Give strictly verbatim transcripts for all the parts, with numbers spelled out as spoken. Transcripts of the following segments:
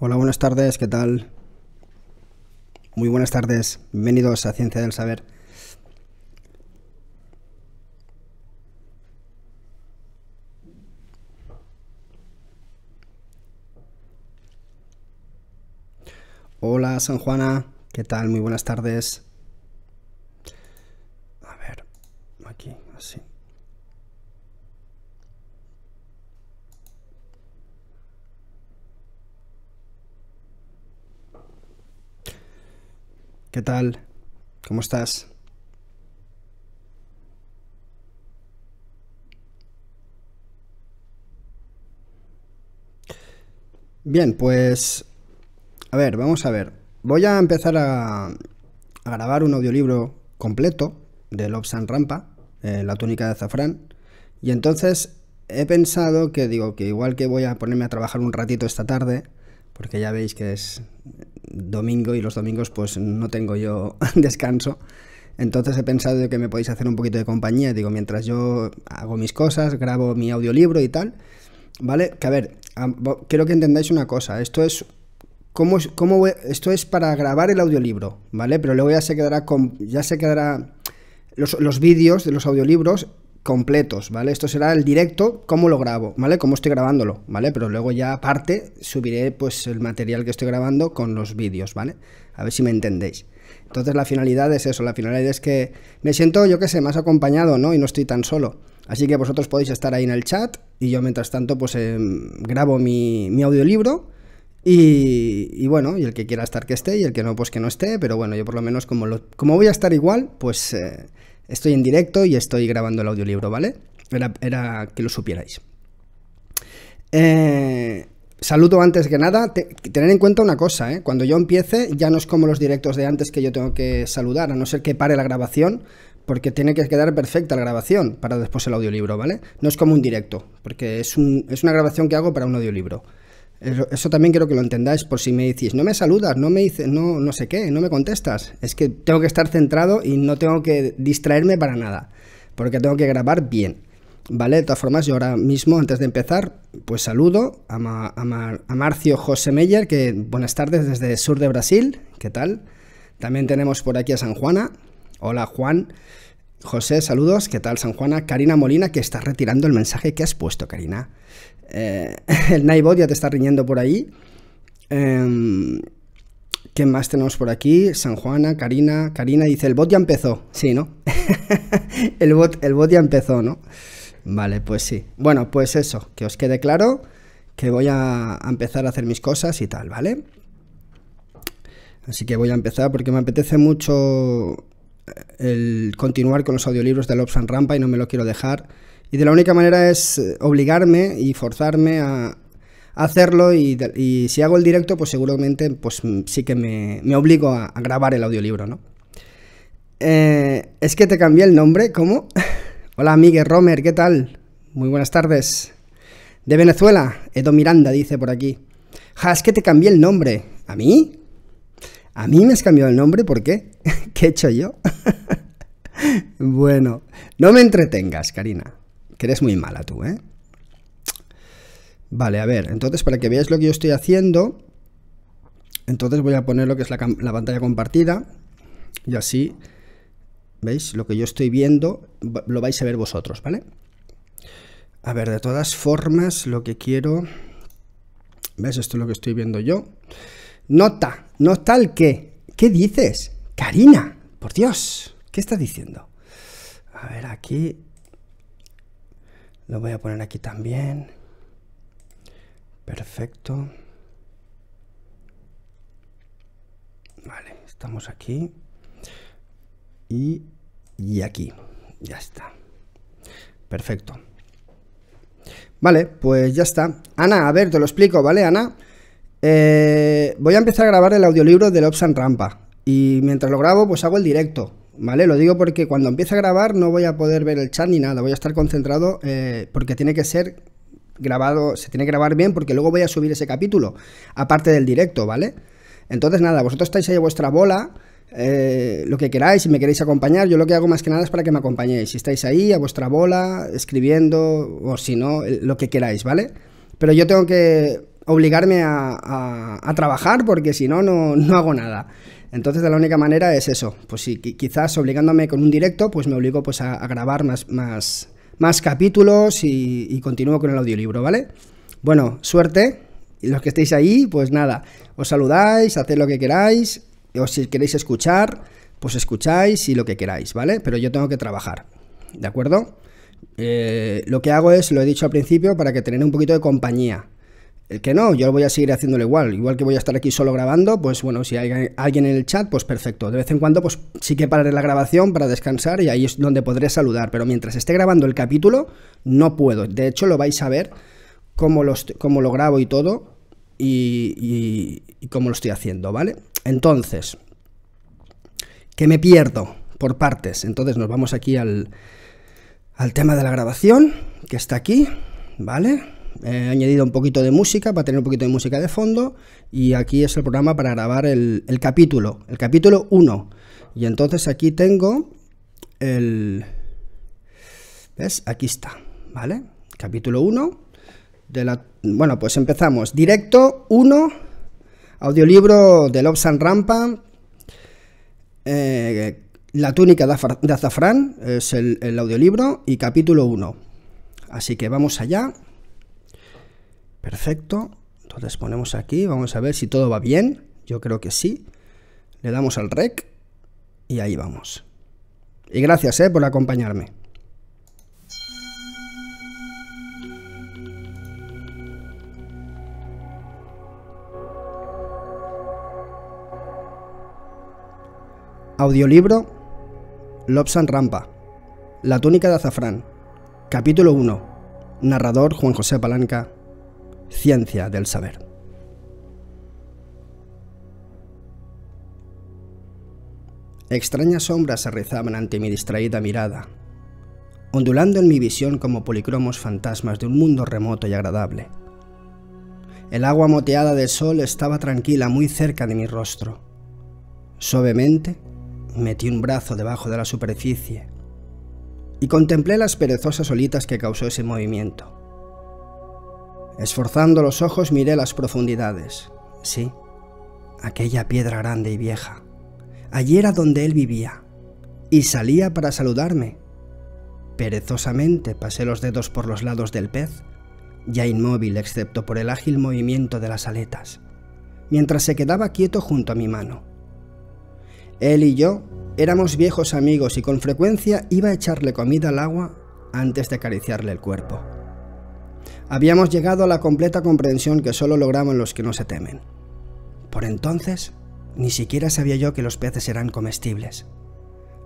Hola, buenas tardes, ¿qué tal? Muy buenas tardes, bienvenidos a Ciencia del Saber. Hola, San Juana, ¿qué tal? Muy buenas tardes. A ver, aquí, así. ¿Qué tal? ¿Cómo estás? Bien, pues... A ver, vamos a ver. Voy a empezar a, a grabar un audiolibro completo de Lobsang Rampa, eh, La Túnica de Azafrán. Y entonces he pensado que, digo, que igual que voy a ponerme a trabajar un ratito esta tarde, porque ya veis que es... domingo y los domingos pues no tengo yo descanso, entonces he pensado que me podéis hacer un poquito de compañía, digo, mientras yo hago mis cosas, grabo mi audiolibro y tal, ¿vale? Que a ver, quiero que entendáis una cosa, esto es, ¿cómo, cómo, esto es para grabar el audiolibro, ¿vale? Pero luego ya se quedará, con, ya se quedará los, los vídeos de los audiolibros completos, ¿vale? Esto será el directo, cómo lo grabo, ¿vale? Cómo estoy grabándolo, ¿vale? Pero luego ya aparte subiré pues el material que estoy grabando con los vídeos, ¿vale? A ver si me entendéis. Entonces la finalidad es eso, la finalidad es que me siento, yo qué sé, más acompañado, ¿no? Y no estoy tan solo. Así que vosotros podéis estar ahí en el chat y yo mientras tanto pues eh, grabo mi, mi audiolibro y, y bueno, y el que quiera estar que esté y el que no pues que no esté, pero bueno, yo por lo menos como, lo, como voy a estar igual, pues... Eh, estoy en directo y estoy grabando el audiolibro, ¿vale? Era, era que lo supierais. Eh, saludo antes que nada. Te, tener en cuenta una cosa, ¿eh? Cuando yo empiece, ya no es como los directos de antes que yo tengo que saludar, a no ser que pare la grabación, porque tiene que quedar perfecta la grabación para después el audiolibro, ¿vale? No es como un directo, porque es, un, es una grabación que hago para un audiolibro. Eso, eso también quiero que lo entendáis por si me decís, no me saludas, no me dices, no, no sé qué, no me contestas. Es que tengo que estar centrado y no tengo que distraerme para nada, porque tengo que grabar bien, ¿vale? De todas formas, yo ahora mismo, antes de empezar, pues saludo a, Ma, a, Ma, a Marcio José Meyer, que buenas tardes desde el sur de Brasil, ¿qué tal? También tenemos por aquí a San Juana, hola Juan, José, saludos, ¿qué tal San Juana? Karina Molina, que está retirando el mensaje que has puesto, Karina. Eh, el Nightbot ya te está riñendo por ahí. Eh, ¿Qué más tenemos por aquí? San Juana, Karina. Karina dice, el bot ya empezó. Sí, ¿no? el, bot, el bot ya empezó, ¿no? Vale, pues sí. Bueno, pues eso, que os quede claro que voy a empezar a hacer mis cosas y tal, ¿vale? Así que voy a empezar porque me apetece mucho el continuar con los audiolibros de Lobsang Rampa y no me lo quiero dejar. Y de la única manera es obligarme y forzarme a hacerlo y, y si hago el directo, pues seguramente pues sí que me, me obligo a, a grabar el audiolibro, ¿no? Eh, es que te cambié el nombre, ¿cómo? Hola, Miguel Romer, ¿qué tal? Muy buenas tardes. De Venezuela, Edo Miranda dice por aquí. Ja, es que te cambié el nombre. ¿A mí? ¿A mí me has cambiado el nombre? ¿Por qué? ¿Qué he hecho yo? Bueno, no me entretengas, Karina. Que eres muy mala tú, ¿eh? Vale, a ver, entonces para que veáis lo que yo estoy haciendo, entonces voy a poner lo que es la, la pantalla compartida y así, ¿veis? Lo que yo estoy viendo lo vais a ver vosotros, ¿vale? A ver, de todas formas, lo que quiero... ¿Ves? Esto es lo que estoy viendo yo. Nota, nota el qué. ¿Qué dices? Karina, por Dios, ¿qué estás diciendo? A ver, aquí... Lo voy a poner aquí también. Perfecto. Vale, estamos aquí. Y, y aquí. Ya está. Perfecto. Vale, pues ya está. Ana, a ver, te lo explico, ¿vale, Ana? Eh, voy a empezar a grabar el audiolibro de Lobsang Rampa. Y mientras lo grabo, pues hago el directo. ¿Vale? Lo digo porque cuando empiece a grabar no voy a poder ver el chat ni nada, voy a estar concentrado eh, porque tiene que ser grabado, se tiene que grabar bien porque luego voy a subir ese capítulo, aparte del directo, ¿vale? Entonces nada, vosotros estáis ahí a vuestra bola, eh, lo que queráis, si me queréis acompañar, yo lo que hago más que nada es para que me acompañéis, si estáis ahí a vuestra bola, escribiendo o si no, lo que queráis, ¿vale? Pero yo tengo que obligarme a, a, a trabajar, porque si no, no hago nada. Entonces, la única manera es eso. Pues sí, quizás obligándome con un directo, pues me obligo pues a, a grabar más, más, más capítulos y, y continúo con el audiolibro, ¿vale? Bueno, suerte. Y los que estéis ahí, pues nada, os saludáis, haced lo que queráis, o si queréis escuchar, pues escucháis y lo que queráis, ¿vale? Pero yo tengo que trabajar, ¿de acuerdo? Eh, lo que hago es, lo he dicho al principio, para que tener un poquito de compañía. El que no, yo voy a seguir haciéndolo igual, igual que voy a estar aquí solo grabando, pues bueno, si hay alguien en el chat, pues perfecto. De vez en cuando, pues sí que pararé la grabación para descansar y ahí es donde podré saludar, pero mientras esté grabando el capítulo, no puedo. De hecho, lo vais a ver cómo, los, cómo lo grabo y todo y, y, y cómo lo estoy haciendo, ¿vale? Entonces, que me pierdo por partes. Entonces nos vamos aquí al, al tema de la grabación, que está aquí, ¿vale? He añadido un poquito de música para tener un poquito de música de fondo, y aquí es el programa para grabar el, el capítulo, el capítulo uno. Y entonces aquí tengo el... ¿Ves? Aquí está, ¿vale? Capítulo uno de la... Bueno, pues empezamos. Directo uno, audiolibro de Lobsang Rampa, eh, La Túnica de Azafrán, es el, el audiolibro, y capítulo uno. Así que vamos allá. Perfecto, entonces ponemos aquí, vamos a ver si todo va bien, yo creo que sí, le damos al rec y ahí vamos. Y gracias eh, por acompañarme. Audiolibro Lobsang Rampa, La Túnica de Azafrán, capítulo uno, narrador Juan José Palanca, Ciencia del Saber. Extrañas sombras se rizaban ante mi distraída mirada, ondulando en mi visión como policromos fantasmas de un mundo remoto y agradable. El agua moteada del sol estaba tranquila muy cerca de mi rostro. Suavemente metí un brazo debajo de la superficie y contemplé las perezosas olitas que causó ese movimiento. Esforzando los ojos miré las profundidades. Sí, aquella piedra grande y vieja. Allí era donde él vivía, y salía para saludarme. Perezosamente pasé los dedos por los lados del pez, ya inmóvil excepto por el ágil movimiento de las aletas, mientras se quedaba quieto junto a mi mano. Él y yo éramos viejos amigos y con frecuencia iba a echarle comida al agua antes de acariciarle el cuerpo. Habíamos llegado a la completa comprensión que solo lograban los que no se temen. Por entonces, ni siquiera sabía yo que los peces eran comestibles.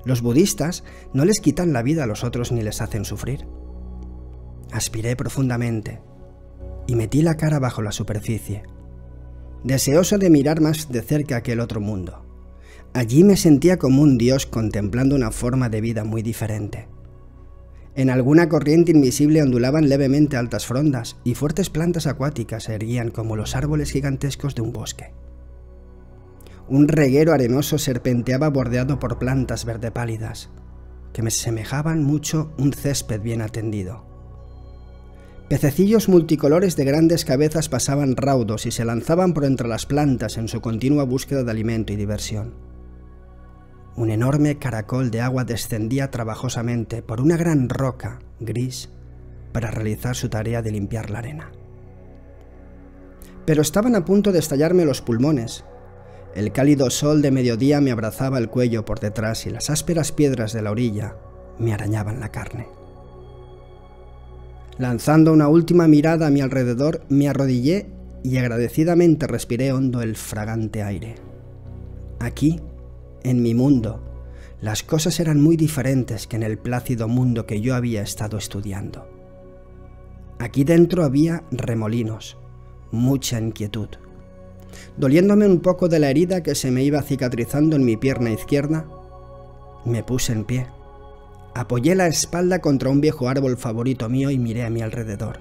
Los budistas no les quitan la vida a los otros ni les hacen sufrir. Aspiré profundamente y metí la cara bajo la superficie, deseoso de mirar más de cerca aquel otro mundo. Allí me sentía como un dios contemplando una forma de vida muy diferente. En alguna corriente invisible ondulaban levemente altas frondas y fuertes plantas acuáticas se erguían como los árboles gigantescos de un bosque. Un reguero arenoso serpenteaba bordeado por plantas verde pálidas, que me semejaban mucho un césped bien atendido. Pececillos multicolores de grandes cabezas pasaban raudos y se lanzaban por entre las plantas en su continua búsqueda de alimento y diversión. Un enorme caracol de agua descendía trabajosamente por una gran roca gris para realizar su tarea de limpiar la arena. Pero estaban a punto de estallarme los pulmones. El cálido sol de mediodía me abrazaba el cuello por detrás y las ásperas piedras de la orilla me arañaban la carne. Lanzando una última mirada a mi alrededor, me arrodillé y agradecidamente respiré hondo el fragante aire. Aquí, en mi mundo, las cosas eran muy diferentes que en el plácido mundo que yo había estado estudiando. Aquí dentro había remolinos, mucha inquietud. Doliéndome un poco de la herida que se me iba cicatrizando en mi pierna izquierda, me puse en pie, apoyé la espalda contra un viejo árbol favorito mío y miré a mi alrededor.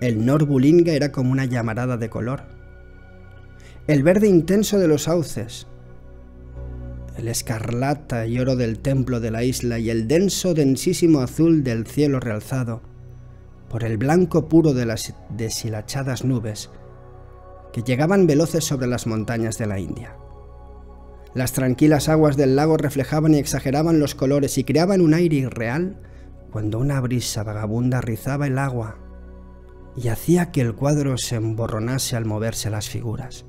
El Norbulingka era como una llamarada de color. El verde intenso de los sauces, el escarlata y oro del templo de la isla y el denso, densísimo azul del cielo realzado por el blanco puro de las deshilachadas nubes que llegaban veloces sobre las montañas de la India. Las tranquilas aguas del lago reflejaban y exageraban los colores y creaban un aire irreal cuando una brisa vagabunda rizaba el agua y hacía que el cuadro se emborronase al moverse las figuras.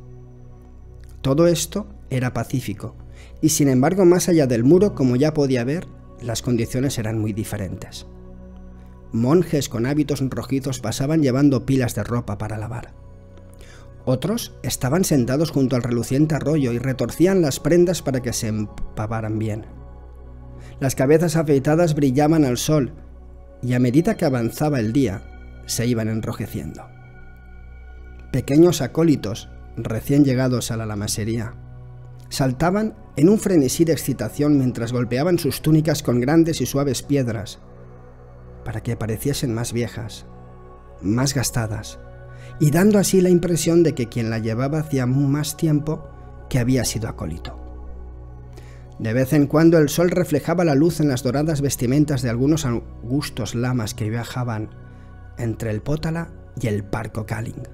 Todo esto era pacífico, y sin embargo más allá del muro, como ya podía ver, las condiciones eran muy diferentes. Monjes con hábitos rojizos pasaban llevando pilas de ropa para lavar. Otros estaban sentados junto al reluciente arroyo y retorcían las prendas para que se empaparan bien. Las cabezas afeitadas brillaban al sol y a medida que avanzaba el día se iban enrojeciendo. Pequeños acólitos, recién llegados a la lamasería, saltaban en un frenesí de excitación mientras golpeaban sus túnicas con grandes y suaves piedras para que pareciesen más viejas, más gastadas, y dando así la impresión de que quien la llevaba hacía más tiempo que había sido acólito. De vez en cuando el sol reflejaba la luz en las doradas vestimentas de algunos augustos lamas que viajaban entre el Pótala y el Parkor Kaling.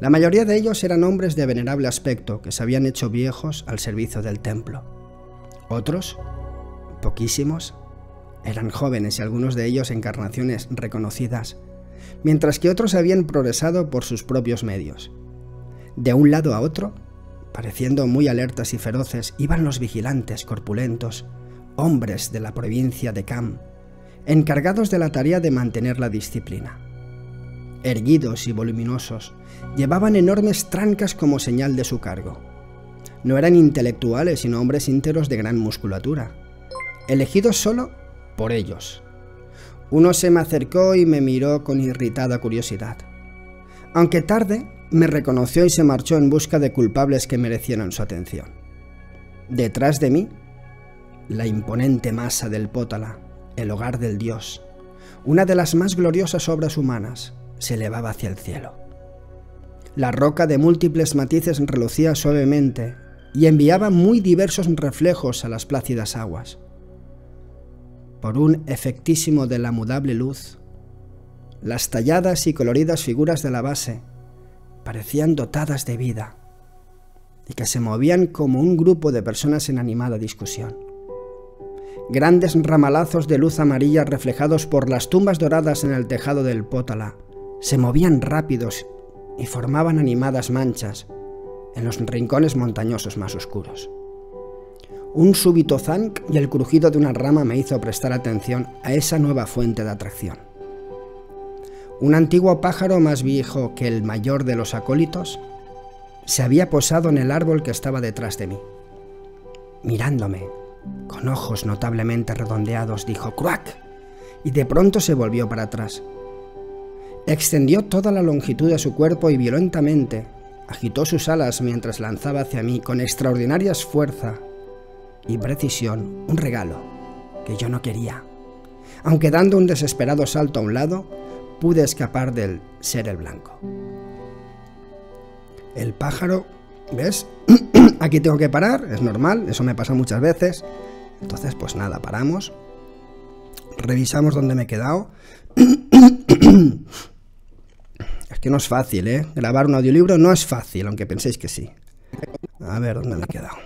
La mayoría de ellos eran hombres de venerable aspecto que se habían hecho viejos al servicio del templo. Otros, poquísimos, eran jóvenes y algunos de ellos encarnaciones reconocidas, mientras que otros habían progresado por sus propios medios. De un lado a otro, pareciendo muy alertas y feroces, iban los vigilantes corpulentos, hombres de la provincia de Kham, encargados de la tarea de mantener la disciplina. Erguidos y voluminosos, llevaban enormes trancas como señal de su cargo. No eran intelectuales, sino hombres ínteros de gran musculatura, elegidos solo por ellos. Uno se me acercó y me miró con irritada curiosidad. Aunque tarde, me reconoció y se marchó en busca de culpables que merecieran su atención. Detrás de mí, la imponente masa del Pótala, el hogar del dios, una de las más gloriosas obras humanas, se elevaba hacia el cielo. La roca de múltiples matices relucía suavemente y enviaba muy diversos reflejos a las plácidas aguas. Por un efectísimo de la mudable luz, las talladas y coloridas figuras de la base parecían dotadas de vida y que se movían como un grupo de personas en animada discusión. Grandes ramalazos de luz amarilla reflejados por las tumbas doradas en el tejado del Pótala se movían rápidos y formaban animadas manchas en los rincones montañosos más oscuros. Un súbito zanc y el crujido de una rama me hizo prestar atención a esa nueva fuente de atracción. Un antiguo pájaro más viejo que el mayor de los acólitos se había posado en el árbol que estaba detrás de mí. Mirándome, con ojos notablemente redondeados, dijo «¡Cruac!» y de pronto se volvió para atrás. Extendió toda la longitud de su cuerpo y violentamente agitó sus alas mientras lanzaba hacia mí con extraordinaria fuerza y precisión un regalo que yo no quería, aunque dando un desesperado salto a un lado pude escapar del ser el blanco. El pájaro, ¿ves? Aquí tengo que parar, es normal, eso me pasa muchas veces. Entonces pues nada, paramos, revisamos dónde me he quedado. Es que no es fácil, ¿eh? Grabar un audiolibro no es fácil, aunque penséis que sí. A ver dónde me he quedado.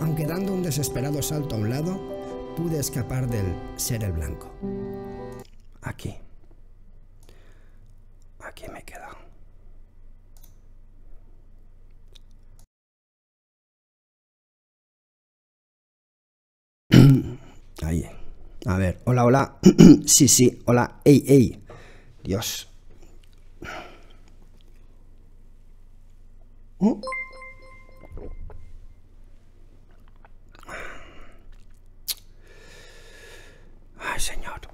Aunque dando un desesperado salto a un lado, pude escapar del ser el blanco. Aquí. Aquí me he quedado. Ahí. A ver, hola, hola. Sí, sí, hola. Ey, ey. Dios. ¿Eh? Ay, señor. Un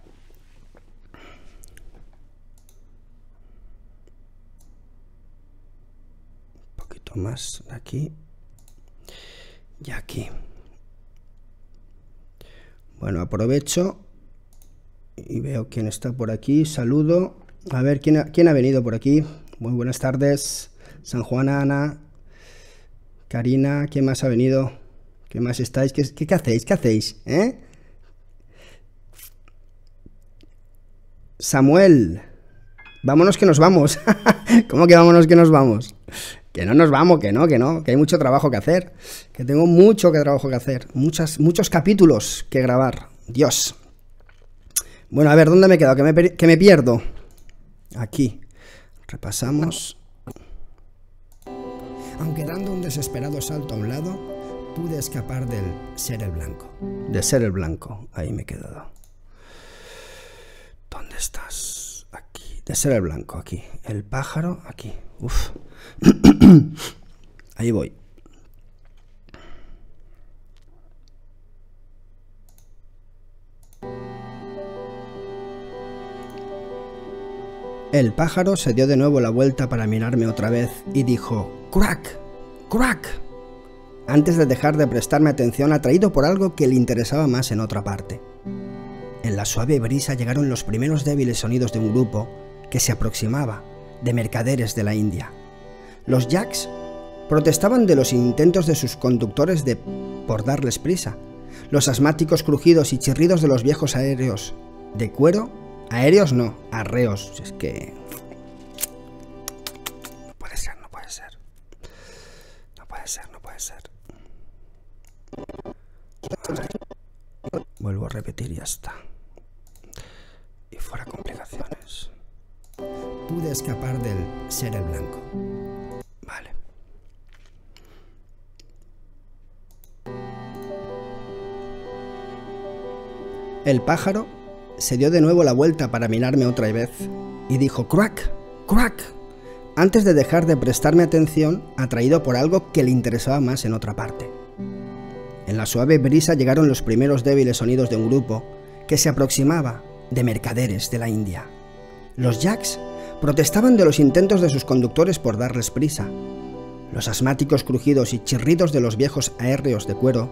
poquito más aquí y aquí. Bueno, aprovecho y veo quién está por aquí. Saludo. A ver, ¿quién ha, quién ha venido por aquí? Muy buenas tardes. San Juana, Ana, Karina. ¿Quién más ha venido? ¿Qué más estáis? ¿Qué, qué, qué hacéis? ¿Qué hacéis? ¿Eh? Samuel, vámonos que nos vamos. ¿Cómo que vámonos que nos vamos? Que no nos vamos, que no, que no, que hay mucho trabajo que hacer, que tengo mucho que trabajo que hacer, muchas, muchos capítulos que grabar, Dios. Bueno, a ver, ¿dónde me he quedado? Que me, que me pierdo. Aquí, repasamos. Aunque dando un desesperado salto a un lado, pude escapar del ser el blanco. De ser el blanco, ahí me he quedado. ¿Dónde estás? Aquí, de ser el blanco, aquí. El pájaro, aquí, uff. Ahí voy. El pájaro se dio de nuevo la vuelta para mirarme otra vez y dijo: ¡Crack! ¡Crack! Antes de dejar de prestarme atención, atraído por algo que le interesaba más en otra parte. En la suave brisa llegaron los primeros débiles sonidos de un grupo que se aproximaba, de mercaderes de la India. Los yaks protestaban de los intentos de sus conductores de por darles prisa. Los asmáticos crujidos y chirridos de los viejos aéreos de cuero. Aéreos no, arreos. Es que... No puede ser, no puede ser. No puede ser, no puede ser. Vale. Vuelvo a repetir y ya está. Y fuera complicaciones. Pude escapar del ser el blanco. Vale. El pájaro se dio de nuevo la vuelta para mirarme otra vez y dijo: ¡Crack! ¡Crack! Antes de dejar de prestarme atención, atraído por algo que le interesaba más en otra parte. En la suave brisa llegaron los primeros débiles sonidos de un grupo que se aproximaba, de mercaderes de la India. Los yaks protestaban de los intentos de sus conductores por darles prisa. Los asmáticos crujidos y chirridos de los viejos aéreos de cuero,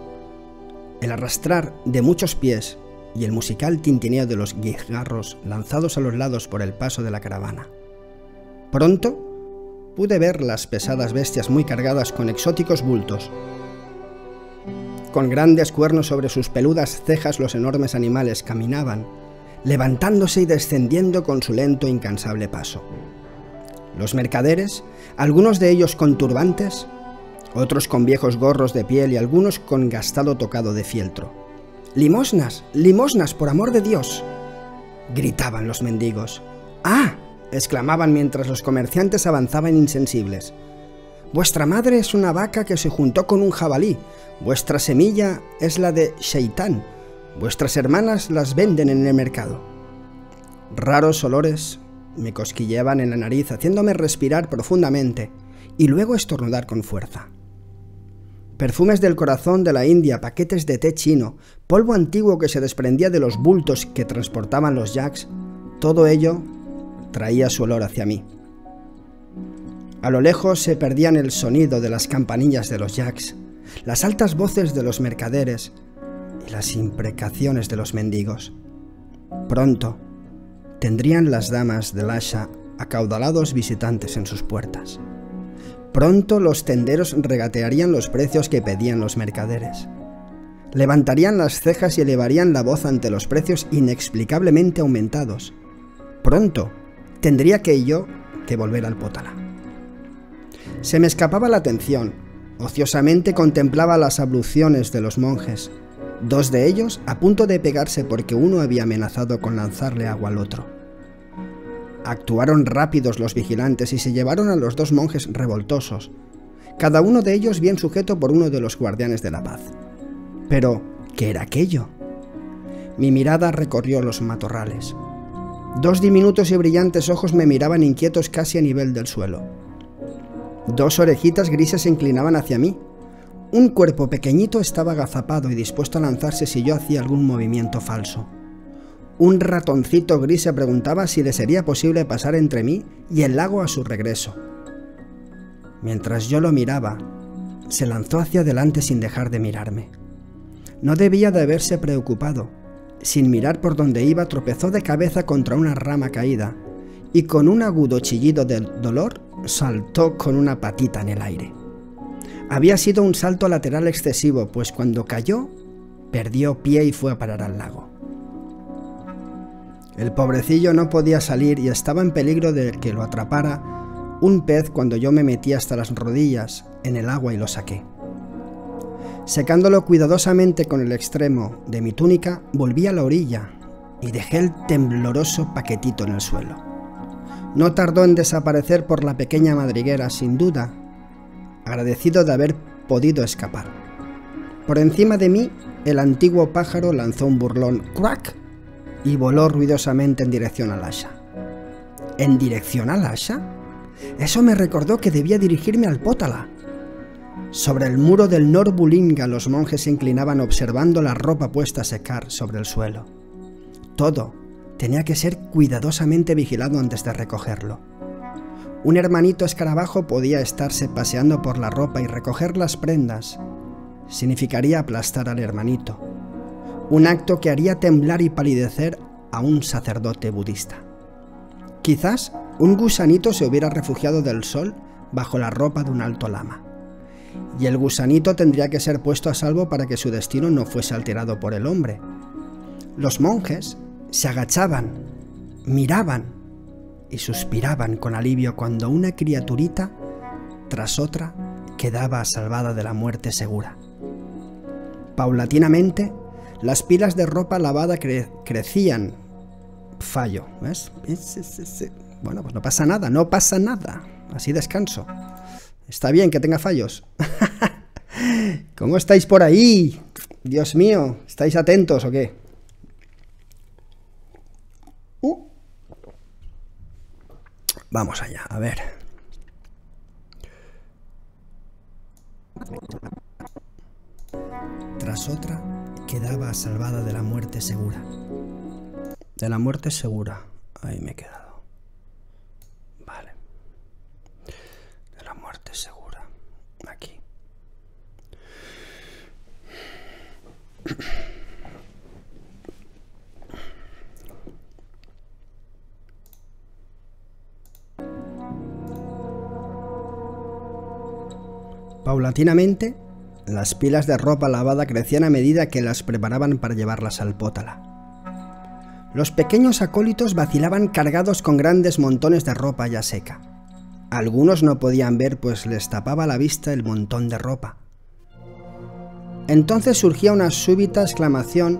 el arrastrar de muchos pies y el musical tintineo de los guijarros lanzados a los lados por el paso de la caravana. Pronto pude ver las pesadas bestias muy cargadas con exóticos bultos. Con grandes cuernos sobre sus peludas cejas, los enormes animales caminaban, levantándose y descendiendo con su lento e incansable paso. Los mercaderes, algunos de ellos con turbantes, otros con viejos gorros de piel y algunos con gastado tocado de fieltro. «¡Limosnas! ¡Limosnas, por amor de Dios!», gritaban los mendigos. «¡Ah!», exclamaban mientras los comerciantes avanzaban insensibles. «Vuestra madre es una vaca que se juntó con un jabalí, vuestra semilla es la de Sheitán, vuestras hermanas las venden en el mercado». Raros olores me cosquilleaban en la nariz, haciéndome respirar profundamente y luego estornudar con fuerza. Perfumes del corazón de la India, paquetes de té chino, polvo antiguo que se desprendía de los bultos que transportaban los yaks, todo ello traía su olor hacia mí. A lo lejos se perdían el sonido de las campanillas de los yaks, las altas voces de los mercaderes y las imprecaciones de los mendigos. Pronto tendrían las damas de Lhasa acaudalados visitantes en sus puertas. Pronto los tenderos regatearían los precios que pedían los mercaderes. Levantarían las cejas y elevarían la voz ante los precios inexplicablemente aumentados. Pronto tendría que yo que volver al Pótala. Se me escapaba la atención. Ociosamente contemplaba las abluciones de los monjes, dos de ellos a punto de pegarse porque uno había amenazado con lanzarle agua al otro. Actuaron rápidos los vigilantes y se llevaron a los dos monjes revoltosos, cada uno de ellos bien sujeto por uno de los guardianes de la paz. Pero, ¿qué era aquello? Mi mirada recorrió los matorrales. Dos diminutos y brillantes ojos me miraban inquietos casi a nivel del suelo. Dos orejitas grises se inclinaban hacia mí. Un cuerpo pequeñito estaba agazapado y dispuesto a lanzarse si yo hacía algún movimiento falso. Un ratoncito gris se preguntaba si le sería posible pasar entre mí y el lago a su regreso. Mientras yo lo miraba, se lanzó hacia adelante sin dejar de mirarme. No debía de haberse preocupado. Sin mirar por donde iba, tropezó de cabeza contra una rama caída y con un agudo chillido de dolor saltó con una patita en el aire. Había sido un salto lateral excesivo, pues cuando cayó, perdió pie y fue a parar al lago. El pobrecillo no podía salir y estaba en peligro de que lo atrapara un pez cuando yo me metí hasta las rodillas en el agua y lo saqué. Secándolo cuidadosamente con el extremo de mi túnica, volví a la orilla y dejé el tembloroso paquetito en el suelo. No tardó en desaparecer por la pequeña madriguera, sin duda, agradecido de haber podido escapar. Por encima de mí, el antiguo pájaro lanzó un burlón crack y voló ruidosamente en dirección a Lhasa. ¿En dirección a Lhasa? Eso me recordó que debía dirigirme al Pótala. Sobre el muro del Norbulingka los monjes se inclinaban observando la ropa puesta a secar sobre el suelo. Todo tenía que ser cuidadosamente vigilado antes de recogerlo. Un hermanito escarabajo podía estarse paseando por la ropa y recoger las prendas. Significaría aplastar al hermanito. Un acto que haría temblar y palidecer a un sacerdote budista. Quizás un gusanito se hubiera refugiado del sol bajo la ropa de un alto lama. Y el gusanito tendría que ser puesto a salvo para que su destino no fuese alterado por el hombre. Los monjes se agachaban, miraban y suspiraban con alivio cuando una criaturita tras otra quedaba salvada de la muerte segura. Paulatinamente, las pilas de ropa lavada cre crecían. Fallo, ¿ves? Bueno, pues no pasa nada, no pasa nada. Así descanso. Está bien que tenga fallos. ¿Cómo estáis por ahí? Dios mío, ¿estáis atentos o qué? Uh. Vamos allá, a ver. Tras otra quedaba salvada de la muerte segura. De la muerte segura. Ahí me he quedado. Vale. De la muerte segura. Aquí. Paulatinamente, las pilas de ropa lavada crecían a medida que las preparaban para llevarlas al Pótala. Los pequeños acólitos vacilaban cargados con grandes montones de ropa ya seca. Algunos no podían ver, pues les tapaba la vista el montón de ropa. Entonces surgía una súbita exclamación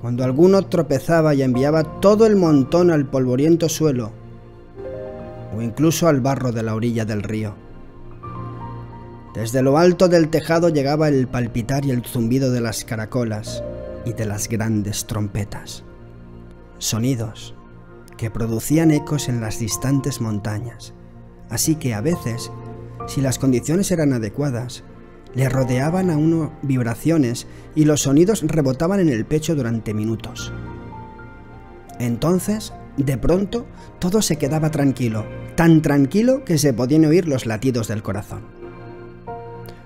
cuando alguno tropezaba y enviaba todo el montón al polvoriento suelo o incluso al barro de la orilla del río. Desde lo alto del tejado llegaba el palpitar y el zumbido de las caracolas y de las grandes trompetas. Sonidos que producían ecos en las distantes montañas, así que a veces, si las condiciones eran adecuadas, le rodeaban a uno vibraciones y los sonidos rebotaban en el pecho durante minutos. Entonces, de pronto, todo se quedaba tranquilo, tan tranquilo que se podían oír los latidos del corazón.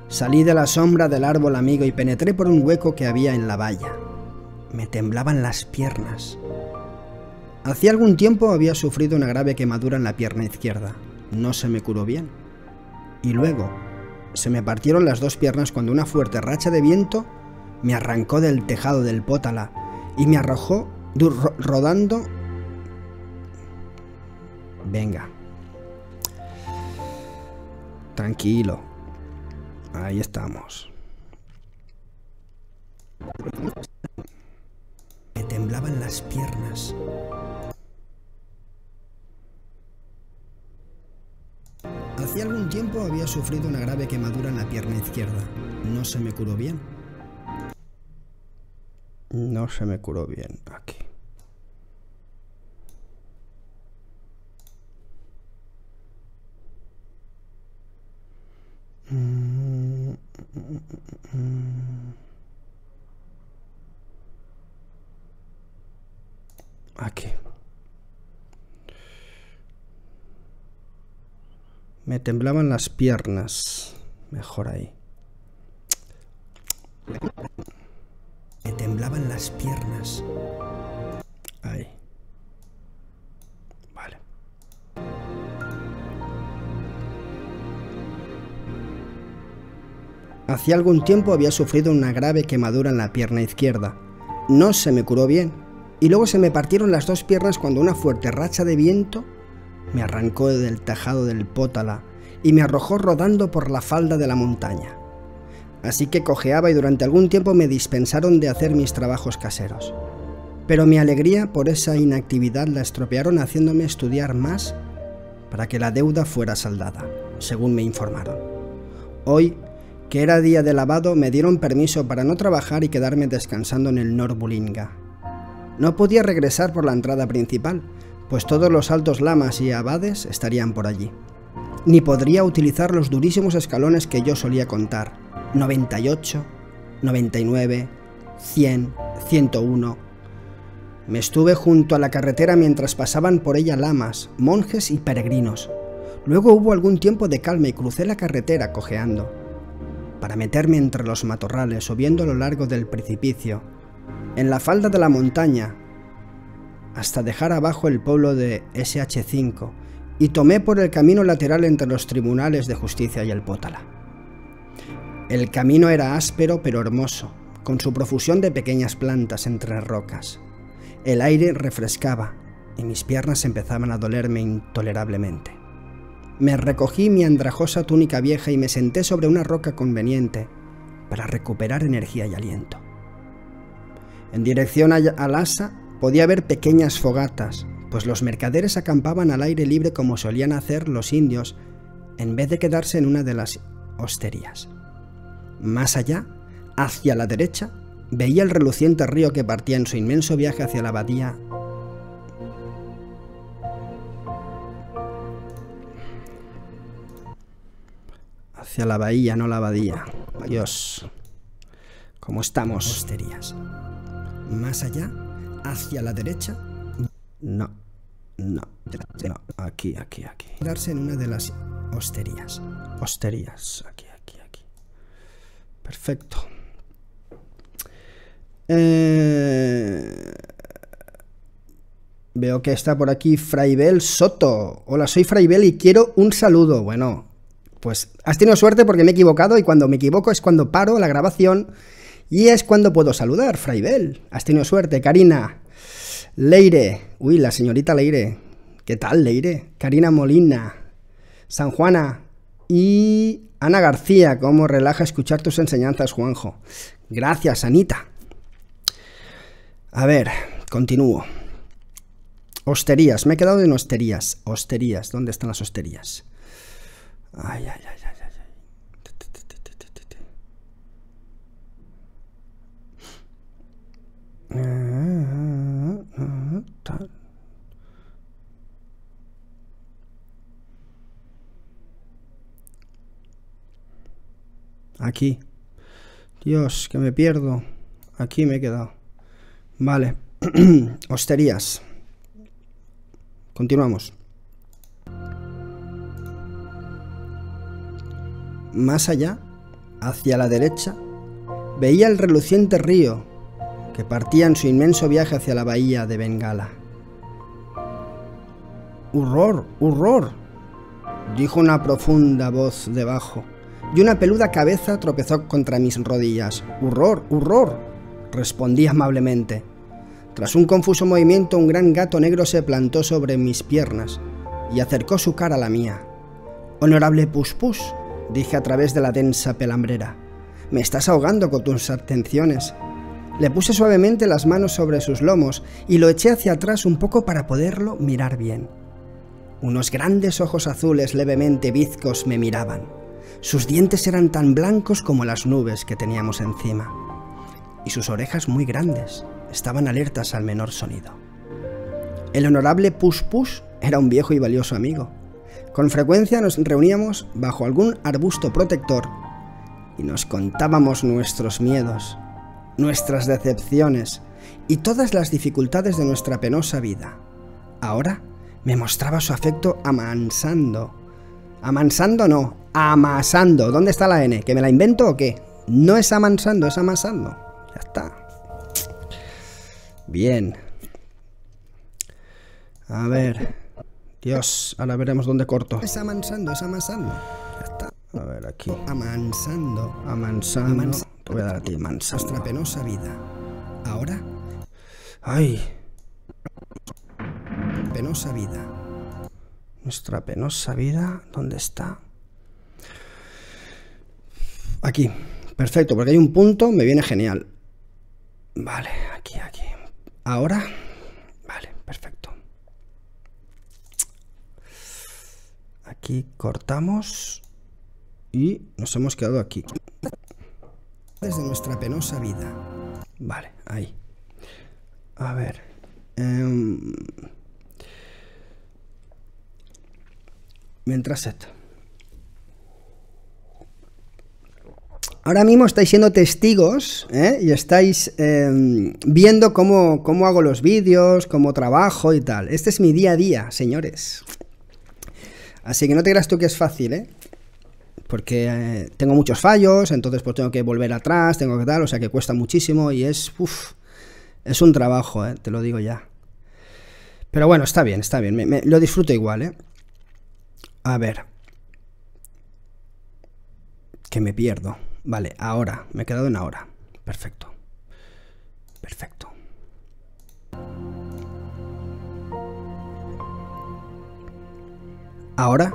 Salí de la sombra del árbol amigo y penetré por un hueco que había en la valla. Me temblaban las piernas. Hacía algún tiempo había sufrido una grave quemadura en la pierna izquierda. No se me curó bien. Y luego, se me partieron las dos piernas cuando una fuerte racha de viento me arrancó del tejado del Pótala y me arrojó ro- rodando... Venga. Tranquilo. Ahí estamos. Me temblaban las piernas. Hacía algún tiempo había sufrido una grave quemadura en la pierna izquierda. No se me curó bien. No se me curó bien aquí. Mm. Aquí. Me temblaban las piernas. Mejor ahí. Me temblaban las piernas. Ahí. Vale. Hacía algún tiempo había sufrido una grave quemadura en la pierna izquierda. No se me curó bien. y luego se me partieron las dos piernas cuando una fuerte racha de viento me arrancó del tejado del Pótala y me arrojó rodando por la falda de la montaña. Así que cojeaba y durante algún tiempo me dispensaron de hacer mis trabajos caseros. Pero mi alegría por esa inactividad la estropearon haciéndome estudiar más para que la deuda fuera saldada, según me informaron. Hoy, que era día de lavado, me dieron permiso para no trabajar y quedarme descansando en el Norbulingka. No podía regresar por la entrada principal, pues todos los altos lamas y abades estarían por allí. Ni podría utilizar los durísimos escalones que yo solía contar: noventa y ocho, noventa y nueve, cien, ciento uno. Me estuve junto a la carretera mientras pasaban por ella lamas, monjes y peregrinos. Luego hubo algún tiempo de calma y crucé la carretera cojeando, para meterme entre los matorrales subiendo a lo largo del precipicio, en la falda de la montaña, hasta dejar abajo el pueblo de S H cinco, y tomé por el camino lateral entre los tribunales de justicia y el Pótala. El camino era áspero pero hermoso, con su profusión de pequeñas plantas entre rocas. El aire refrescaba y mis piernas empezaban a dolerme intolerablemente. Me recogí mi andrajosa túnica vieja y me senté sobre una roca conveniente para recuperar energía y aliento. En dirección a Lhasa podía ver pequeñas fogatas, pues los mercaderes acampaban al aire libre como solían hacer los indios en vez de quedarse en una de las hosterías. Más allá, hacia la derecha, veía el reluciente río que partía en su inmenso viaje hacia la abadía. Hacia la bahía, no la abadía. Dios, ¿cómo estamos? Hosterías. Más allá, hacia la derecha. No, no, no, aquí, aquí, aquí. Quedarse en una de las hosterías. Hosterías, aquí, aquí, aquí. Perfecto. Eh... Veo que está por aquí Fraibel Soto. Hola, soy Fraibel y quiero un saludo. Bueno, pues has tenido suerte porque me he equivocado y cuando me equivoco es cuando paro la grabación y es cuando puedo saludar, Fraibel. Has tenido suerte, Karina. Leire, uy, la señorita Leire. ¿Qué tal, Leire? Karina Molina, San Juana y Ana García. ¿Cómo relaja escuchar tus enseñanzas, Juanjo? Gracias, Anita. A ver, continúo. Hosterías, me he quedado en hosterías. Hosterías, ¿dónde están las hosterías? Ay, ay, ay, ay, ay. Aquí. Dios, que me pierdo. Aquí me he quedado. Vale. Hosterías. Continuamos. Más allá, hacia la derecha, veía el reluciente río que partía en su inmenso viaje hacia la bahía de Bengala. ¡Horror! ¡Horror! Dijo una profunda voz debajo, y una peluda cabeza tropezó contra mis rodillas. ¡Horror! ¡Horror! Respondí amablemente. Tras un confuso movimiento, un gran gato negro se plantó sobre mis piernas y acercó su cara a la mía. «Honorable Puspus», dije a través de la densa pelambrera, «me estás ahogando con tus atenciones». Le puse suavemente las manos sobre sus lomos y lo eché hacia atrás un poco para poderlo mirar bien. Unos grandes ojos azules levemente bizcos me miraban. Sus dientes eran tan blancos como las nubes que teníamos encima. Y sus orejas muy grandes estaban alertas al menor sonido. El honorable Puspus era un viejo y valioso amigo. Con frecuencia nos reuníamos bajo algún arbusto protector y nos contábamos nuestros miedos, nuestras decepciones y todas las dificultades de nuestra penosa vida. Ahora me mostraba su afecto amansando. Amansando no, amasando. ¿Dónde está la N? ¿Que me la invento o qué? No es amansando, es amasando. Ya está. Bien. A ver. Dios, ahora veremos dónde corto. Es amansando, es amansando. Ya está. A ver, aquí. Amansando. Amansando. Amans... Te voy a dar a ti, amansando. Nuestra penosa vida. Ahora. Ay. penosa vida. Nuestra penosa vida, ¿dónde está? Aquí, perfecto, porque hay un punto, me viene genial. Vale, aquí, aquí. Ahora, vale, perfecto. Aquí cortamos y nos hemos quedado aquí. Desde nuestra penosa vida. Vale, ahí. A ver. Eh, mientras esto. Ahora mismo estáis siendo testigos, ¿eh? Y estáis eh, viendo cómo, cómo hago los vídeos, cómo trabajo y tal. Este es mi día a día, señores. Así que no te creas tú que es fácil, ¿eh? Porque eh, tengo muchos fallos, entonces pues tengo que volver atrás, tengo que tal, o sea que cuesta muchísimo y es, uff, es un trabajo, ¿eh? Te lo digo ya. Pero bueno, está bien, está bien, me, me, lo disfruto igual, ¿eh? A ver. Que me pierdo. Vale, ahora, me he quedado en ahora. Perfecto. Perfecto. Ahora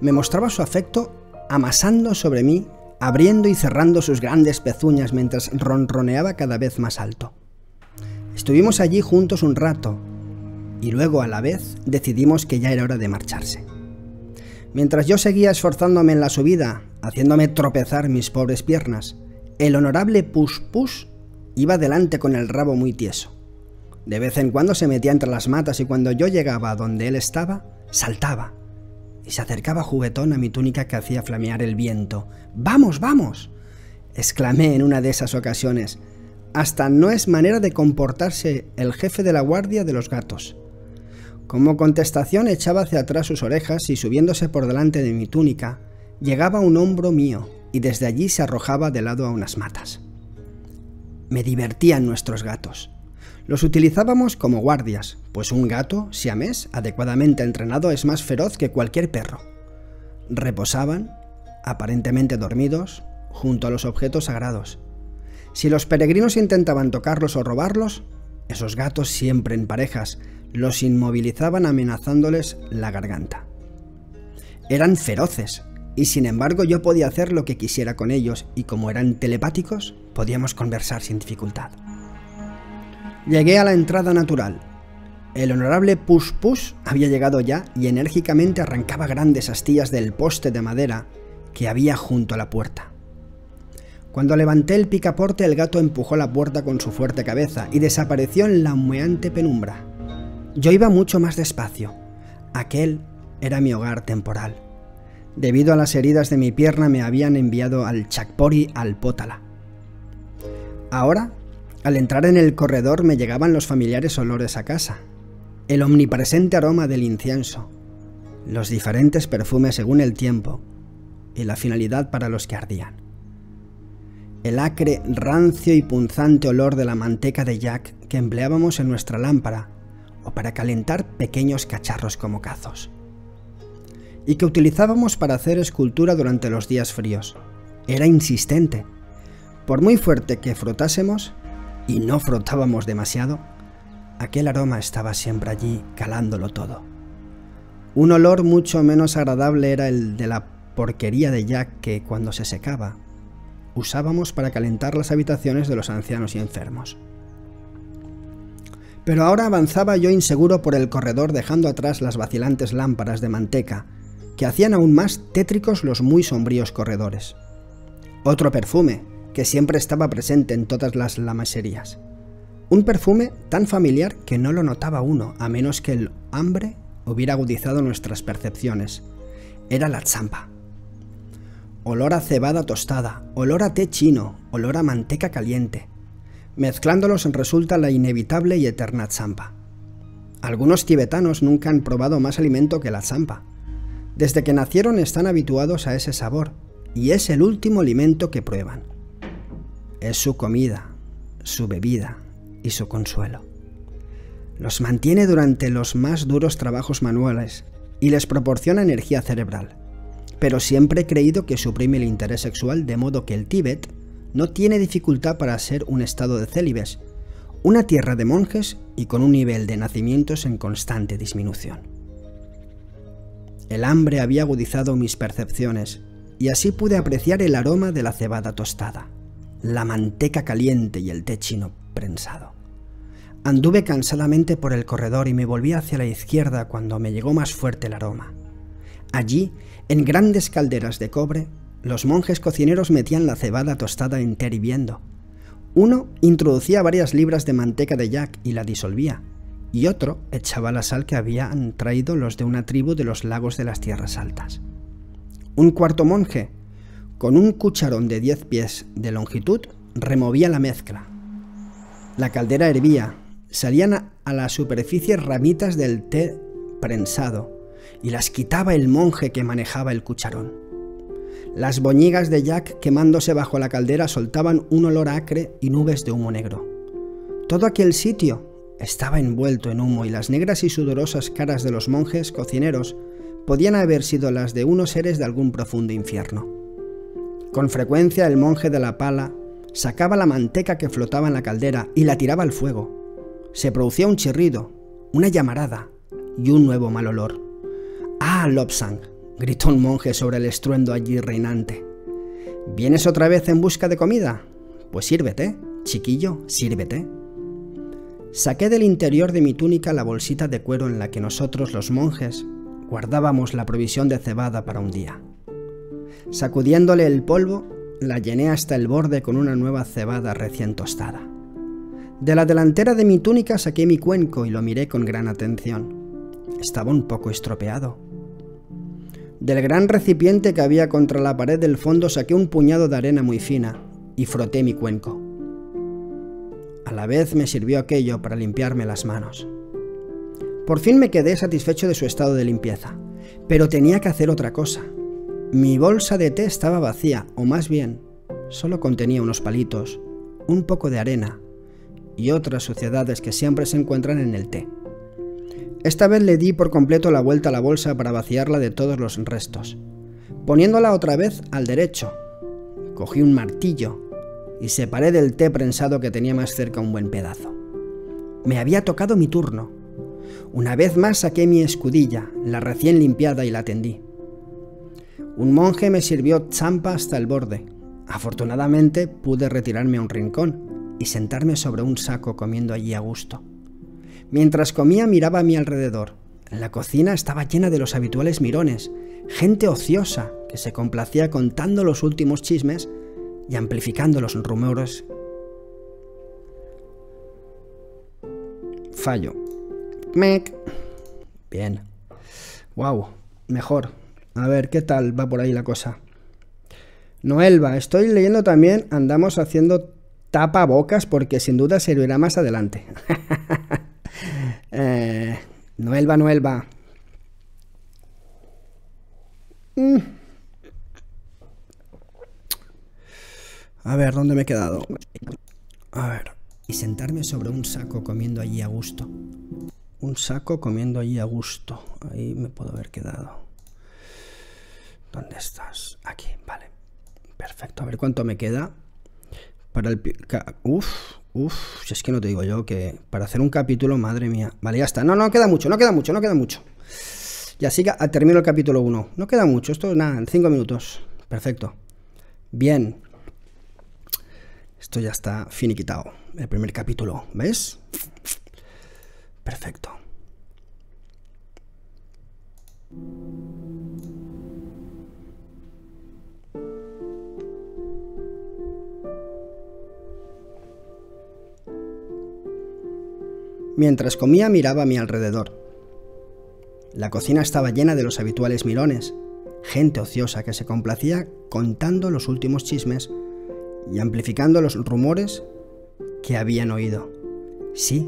me mostraba su afecto amasando sobre mí, abriendo y cerrando sus grandes pezuñas mientras ronroneaba cada vez más alto. Estuvimos allí juntos un rato y luego a la vez decidimos que ya era hora de marcharse. Mientras yo seguía esforzándome en la subida, haciéndome tropezar mis pobres piernas, el honorable Push-Push iba delante con el rabo muy tieso. De vez en cuando se metía entre las matas y cuando yo llegaba a donde él estaba, saltaba y se acercaba juguetón a mi túnica que hacía flamear el viento. ¡Vamos, vamos!, exclamé en una de esas ocasiones. Hasta no es manera de comportarse el jefe de la guardia de los gatos. Como contestación echaba hacia atrás sus orejas y subiéndose por delante de mi túnica, llegaba a un hombro mío y desde allí se arrojaba de lado a unas matas. Me divertían nuestros gatos. Los utilizábamos como guardias, pues un gato siamés adecuadamente entrenado es más feroz que cualquier perro. Reposaban, aparentemente dormidos, junto a los objetos sagrados. Si los peregrinos intentaban tocarlos o robarlos, esos gatos, siempre en parejas, los inmovilizaban amenazándoles la garganta. Eran feroces. Y sin embargo yo podía hacer lo que quisiera con ellos y como eran telepáticos, podíamos conversar sin dificultad. Llegué a la entrada natural. El honorable Push-Push había llegado ya y enérgicamente arrancaba grandes astillas del poste de madera que había junto a la puerta. Cuando levanté el picaporte, el gato empujó la puerta con su fuerte cabeza y desapareció en la humeante penumbra. Yo iba mucho más despacio. Aquel era mi hogar temporal. Debido a las heridas de mi pierna me habían enviado al Chakpori, al Pótala. Ahora, al entrar en el corredor me llegaban los familiares olores a casa. El omnipresente aroma del incienso, los diferentes perfumes según el tiempo y la finalidad para los que ardían. El acre, rancio y punzante olor de la manteca de yak que empleábamos en nuestra lámpara o para calentar pequeños cacharros como cazos. Y que utilizábamos para hacer escultura durante los días fríos. Era insistente. Por muy fuerte que frotásemos, y no frotábamos demasiado, aquel aroma estaba siempre allí, calándolo todo. Un olor mucho menos agradable era el de la porquería de yak que, cuando se secaba, usábamos para calentar las habitaciones de los ancianos y enfermos. Pero ahora avanzaba yo inseguro por el corredor, dejando atrás las vacilantes lámparas de manteca, que hacían aún más tétricos los muy sombríos corredores. Otro perfume, que siempre estaba presente en todas las lamaserías. Un perfume tan familiar que no lo notaba uno, a menos que el hambre hubiera agudizado nuestras percepciones. Era la tsampa. Olor a cebada tostada, olor a té chino, olor a manteca caliente. Mezclándolos resulta la inevitable y eterna tsampa. Algunos tibetanos nunca han probado más alimento que la tsampa. Desde que nacieron están habituados a ese sabor, y es el último alimento que prueban. Es su comida, su bebida y su consuelo. Los mantiene durante los más duros trabajos manuales y les proporciona energía cerebral, pero siempre he creído que suprime el interés sexual de modo que el Tíbet no tiene dificultad para ser un estado de célibes, Una tierra de monjes y con un nivel de nacimientos en constante disminución. El hambre había agudizado mis percepciones, y así pude apreciar el aroma de la cebada tostada, la manteca caliente y el té chino prensado. Anduve cansadamente por el corredor y me volví hacia la izquierda cuando me llegó más fuerte el aroma. Allí, en grandes calderas de cobre, los monjes cocineros metían la cebada tostada en té hirviendo. Uno introducía varias libras de manteca de yak y la disolvía, y otro echaba la sal que habían traído los de una tribu de los lagos de las tierras altas. Un cuarto monje, con un cucharón de diez pies de longitud, removía la mezcla. La caldera hervía, salían a la superficie ramitas del té prensado, y las quitaba el monje que manejaba el cucharón. Las boñigas de yak quemándose bajo la caldera soltaban un olor acre y nubes de humo negro. Todo aquel sitio estaba envuelto en humo y las negras y sudorosas caras de los monjes cocineros podían haber sido las de unos seres de algún profundo infierno. Con frecuencia el monje de la pala sacaba la manteca que flotaba en la caldera y la tiraba al fuego. Se producía un chirrido, una llamarada y un nuevo mal olor. ¡Ah, Lobsang!, gritó un monje sobre el estruendo allí reinante. ¿Vienes otra vez en busca de comida? Pues sírvete, chiquillo, sírvete. Saqué del interior de mi túnica la bolsita de cuero en la que nosotros, los monjes, guardábamos la provisión de cebada para un día. Sacudiéndole el polvo, la llené hasta el borde con una nueva cebada recién tostada. De la delantera de mi túnica saqué mi cuenco y lo miré con gran atención. Estaba un poco estropeado. Del gran recipiente que había contra la pared del fondo saqué un puñado de arena muy fina y froté mi cuenco. A la vez me sirvió aquello para limpiarme las manos. Por fin me quedé satisfecho de su estado de limpieza, pero tenía que hacer otra cosa. Mi bolsa de té estaba vacía, o más bien, solo contenía unos palitos, un poco de arena y otras suciedades que siempre se encuentran en el té. Esta vez le di por completo la vuelta a la bolsa para vaciarla de todos los restos, poniéndola otra vez al derecho. Cogí un martillo y separé del té prensado que tenía más cerca un buen pedazo. Me había tocado mi turno. Una vez más saqué mi escudilla, la recién limpiada, y la tendí. Un monje me sirvió tsampa hasta el borde. Afortunadamente pude retirarme a un rincón y sentarme sobre un saco comiendo allí a gusto. Mientras comía miraba a mi alrededor. La cocina estaba llena de los habituales mirones, gente ociosa que se complacía contando los últimos chismes y amplificando los rumores. Fallo. Mec. Bien. Wow, mejor. A ver, ¿qué tal va por ahí la cosa? Noelva, estoy leyendo también. Andamos haciendo tapabocas porque sin duda servirá más adelante. Eh, Noelva, Noelva. Mm. A ver, ¿dónde me he quedado? A ver. Y sentarme sobre un saco comiendo allí a gusto. Un saco comiendo allí a gusto. Ahí me puedo haber quedado. ¿Dónde estás? Aquí, vale. Perfecto. A ver cuánto me queda. Para el... Uf, uf, si es que no te digo yo que para hacer un capítulo, madre mía. Vale, ya está. No, no queda mucho, no queda mucho, no queda mucho. Y así que termino el capítulo uno. No queda mucho, esto es nada, en cinco minutos. Perfecto. Bien. Esto ya está finiquitado. El primer capítulo, ¿ves? Perfecto. Mientras comía miraba a mi alrededor. La cocina estaba llena de los habituales mirones, gente ociosa que se complacía contando los últimos chismes y amplificando los rumores que habían oído. Sí,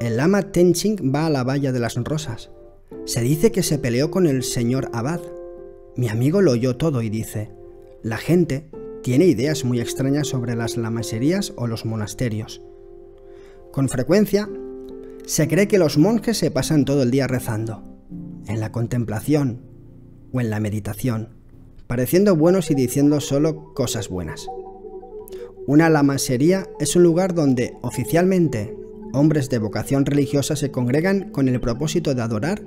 el lama Tenching va a la valla de las rosas. Se dice que se peleó con el señor Abad. Mi amigo lo oyó todo y dice: la gente tiene ideas muy extrañas sobre las lamaserías o los monasterios. Con frecuencia, se cree que los monjes se pasan todo el día rezando, en la contemplación o en la meditación, pareciendo buenos y diciendo solo cosas buenas. Una lamasería es un lugar donde, oficialmente, hombres de vocación religiosa se congregan con el propósito de adorar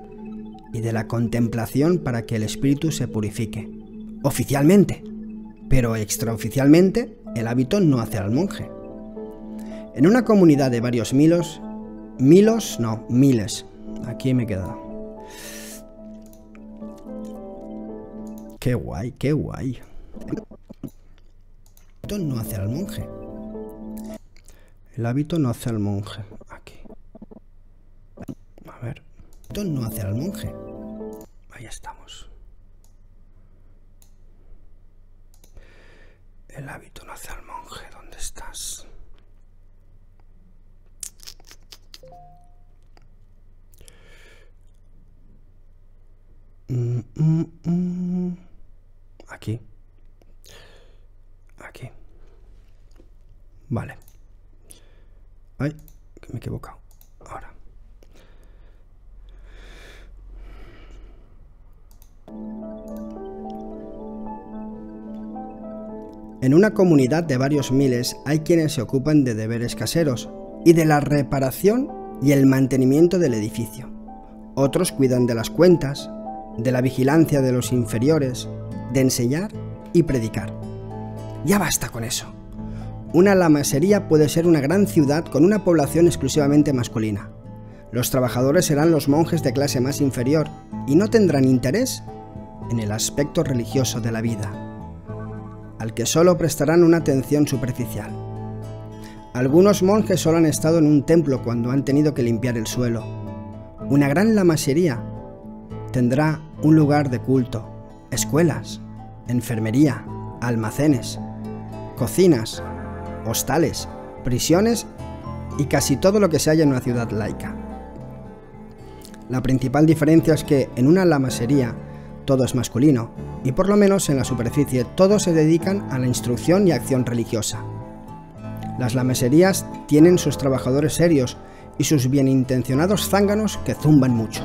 y de la contemplación para que el espíritu se purifique. Oficialmente, pero extraoficialmente el hábito no hace al monje. En una comunidad de varios milos, milos, no, miles, aquí me he quedado. Qué guay, qué guay. El hábito no hace al monje. El hábito no hace al monje. Aquí. A ver. El hábito no hace al monje. Ahí estamos. El hábito no hace al monje. ¿Dónde estás? Mm, mm, mm. Aquí. Aquí. Vale. Ay, que me he equivocado. Ahora. En una comunidad de varios miles hay quienes se ocupan de deberes caseros y de la reparación y el mantenimiento del edificio. Otros cuidan de las cuentas, de la vigilancia de los inferiores, de enseñar y predicar. Ya basta con eso. Una lamasería puede ser una gran ciudad con una población exclusivamente masculina. Los trabajadores serán los monjes de clase más inferior y no tendrán interés en el aspecto religioso de la vida, al que solo prestarán una atención superficial. Algunos monjes solo han estado en un templo cuando han tenido que limpiar el suelo. Una gran lamasería tendrá un lugar de culto, escuelas, enfermería, almacenes, cocinas, hostales, prisiones y casi todo lo que se halla en una ciudad laica. La principal diferencia es que en una lamasería todo es masculino y por lo menos en la superficie todos se dedican a la instrucción y acción religiosa. Las lamaserías tienen sus trabajadores serios y sus bienintencionados zánganos que zumban mucho.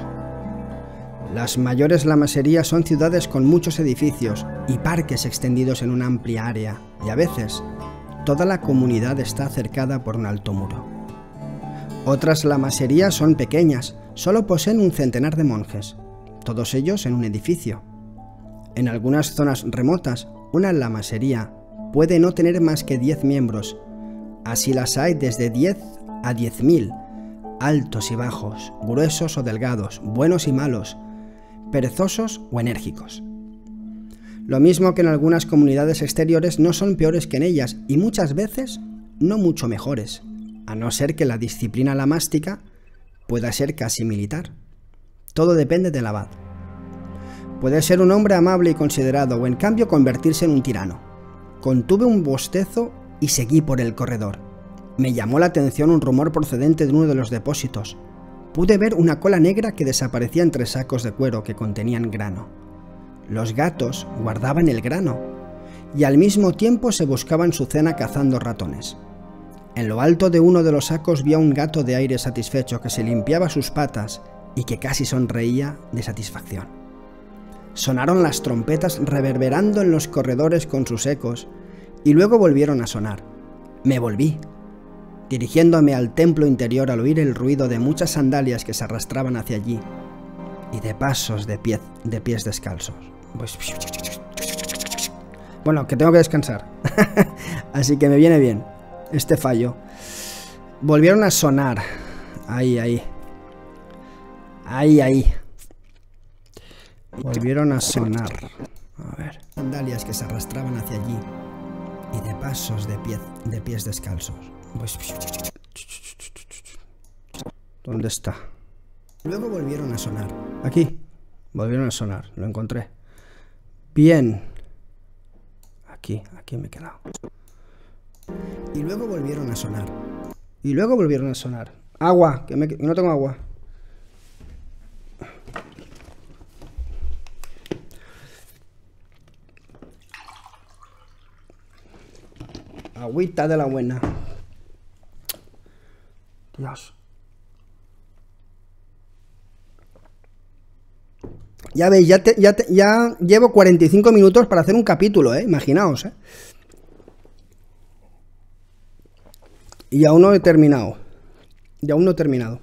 Las mayores lamaserías son ciudades con muchos edificios y parques extendidos en una amplia área, y a veces toda la comunidad está cercada por un alto muro. Otras lamaserías son pequeñas, solo poseen un centenar de monjes, todos ellos en un edificio. En algunas zonas remotas, una lamasería puede no tener más que diez miembros, así las hay desde diez a diez mil, altos y bajos, gruesos o delgados, buenos y malos, perezosos o enérgicos. Lo mismo que en algunas comunidades exteriores no son peores que en ellas y muchas veces no mucho mejores, a no ser que la disciplina lamástica pueda ser casi militar. Todo depende del abad. Puede ser un hombre amable y considerado o en cambio convertirse en un tirano. Contuve un bostezo y seguí por el corredor. Me llamó la atención un rumor procedente de uno de los depósitos. Pude ver una cola negra que desaparecía entre sacos de cuero que contenían grano. Los gatos guardaban el grano y al mismo tiempo se buscaban su cena cazando ratones. En lo alto de uno de los sacos vi a un gato de aire satisfecho que se limpiaba sus patas y que casi sonreía de satisfacción. Sonaron las trompetas reverberando en los corredores con sus ecos y luego volvieron a sonar. Me volví, dirigiéndome al templo interior al oír el ruido de muchas sandalias que se arrastraban hacia allí y de pasos de, pie, de pies descalzos. Pues... Bueno, que tengo que descansar. Así que me viene bien este fallo. Volvieron a sonar. Ahí, ahí. Ahí, ahí. Volvieron a sonar. A ver. Sandalias que se arrastraban hacia allí y de pasos de, pie, de pies descalzos. Pues... ¿Dónde está? Luego volvieron a sonar. Aquí. Volvieron a sonar. Lo encontré. Bien. Aquí. Aquí me he quedado. Y luego volvieron a sonar. Y luego volvieron a sonar. Agua. Que me... no tengo agua. Agüita de la buena. Dios. Ya veis, ya, te, ya, te, ya llevo cuarenta y cinco minutos para hacer un capítulo, ¿eh? Imaginaos, ¿eh? y aún no he terminado. Y aún no he terminado.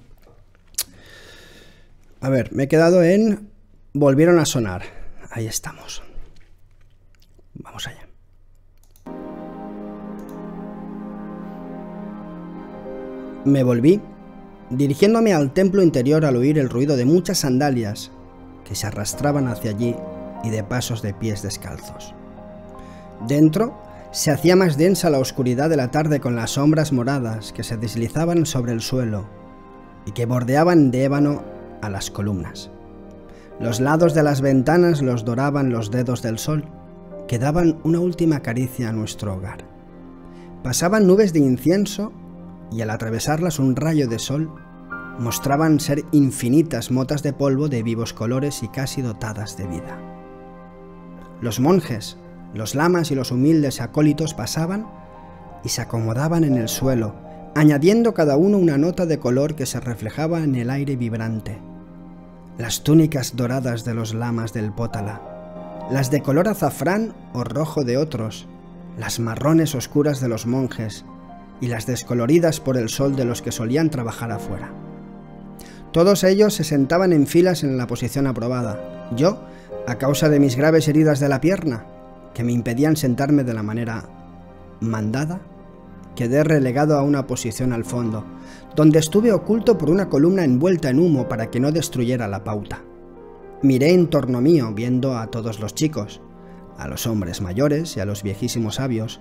A ver, me he quedado en... Volvieron a sonar. Ahí estamos. Vamos allá. Me volví, dirigiéndome al templo interior al oír el ruido de muchas sandalias que se arrastraban hacia allí y de pasos de pies descalzos. Dentro se hacía más densa la oscuridad de la tarde con las sombras moradas que se deslizaban sobre el suelo y que bordeaban de ébano a las columnas. Los lados de las ventanas los doraban los dedos del sol, que daban una última caricia a nuestro hogar. Pasaban nubes de incienso y al atravesarlas un rayo de sol, mostraban ser infinitas motas de polvo de vivos colores y casi dotadas de vida. Los monjes, los lamas y los humildes acólitos pasaban y se acomodaban en el suelo, añadiendo cada uno una nota de color que se reflejaba en el aire vibrante. Las túnicas doradas de los lamas del Pótala, las de color azafrán o rojo de otros, las marrones oscuras de los monjes, y las descoloridas por el sol de los que solían trabajar afuera. Todos ellos se sentaban en filas en la posición aprobada. Yo, a causa de mis graves heridas de la pierna, que me impedían sentarme de la manera mandada, quedé relegado a una posición al fondo, donde estuve oculto por una columna envuelta en humo para que no destruyera la pauta. Miré en torno mío, viendo a todos los chicos, a los hombres mayores y a los viejísimos sabios,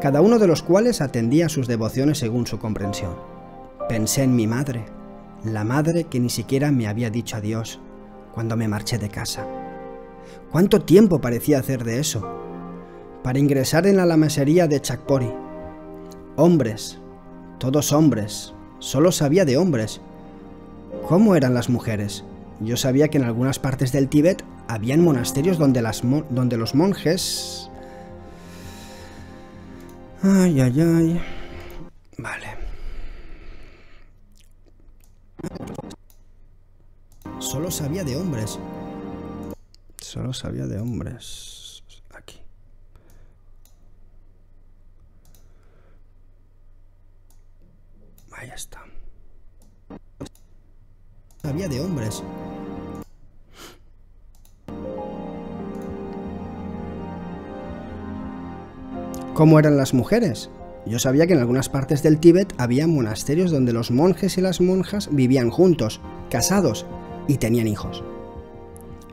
cada uno de los cuales atendía a sus devociones según su comprensión. Pensé en mi madre, la madre que ni siquiera me había dicho adiós cuando me marché de casa. ¿Cuánto tiempo parecía hacer de eso? Para ingresar en la lamasería de Chakpori. Hombres, todos hombres, solo sabía de hombres. ¿Cómo eran las mujeres? Yo sabía que en algunas partes del Tíbet habían monasterios donde, las mo- donde los monjes... Ay, ay, ay. Vale. Solo sabía de hombres. Solo sabía de hombres. Aquí. Ahí está. Sabía de hombres. ¿Cómo eran las mujeres? Yo sabía que en algunas partes del Tíbet había monasterios donde los monjes y las monjas vivían juntos, casados, y tenían hijos.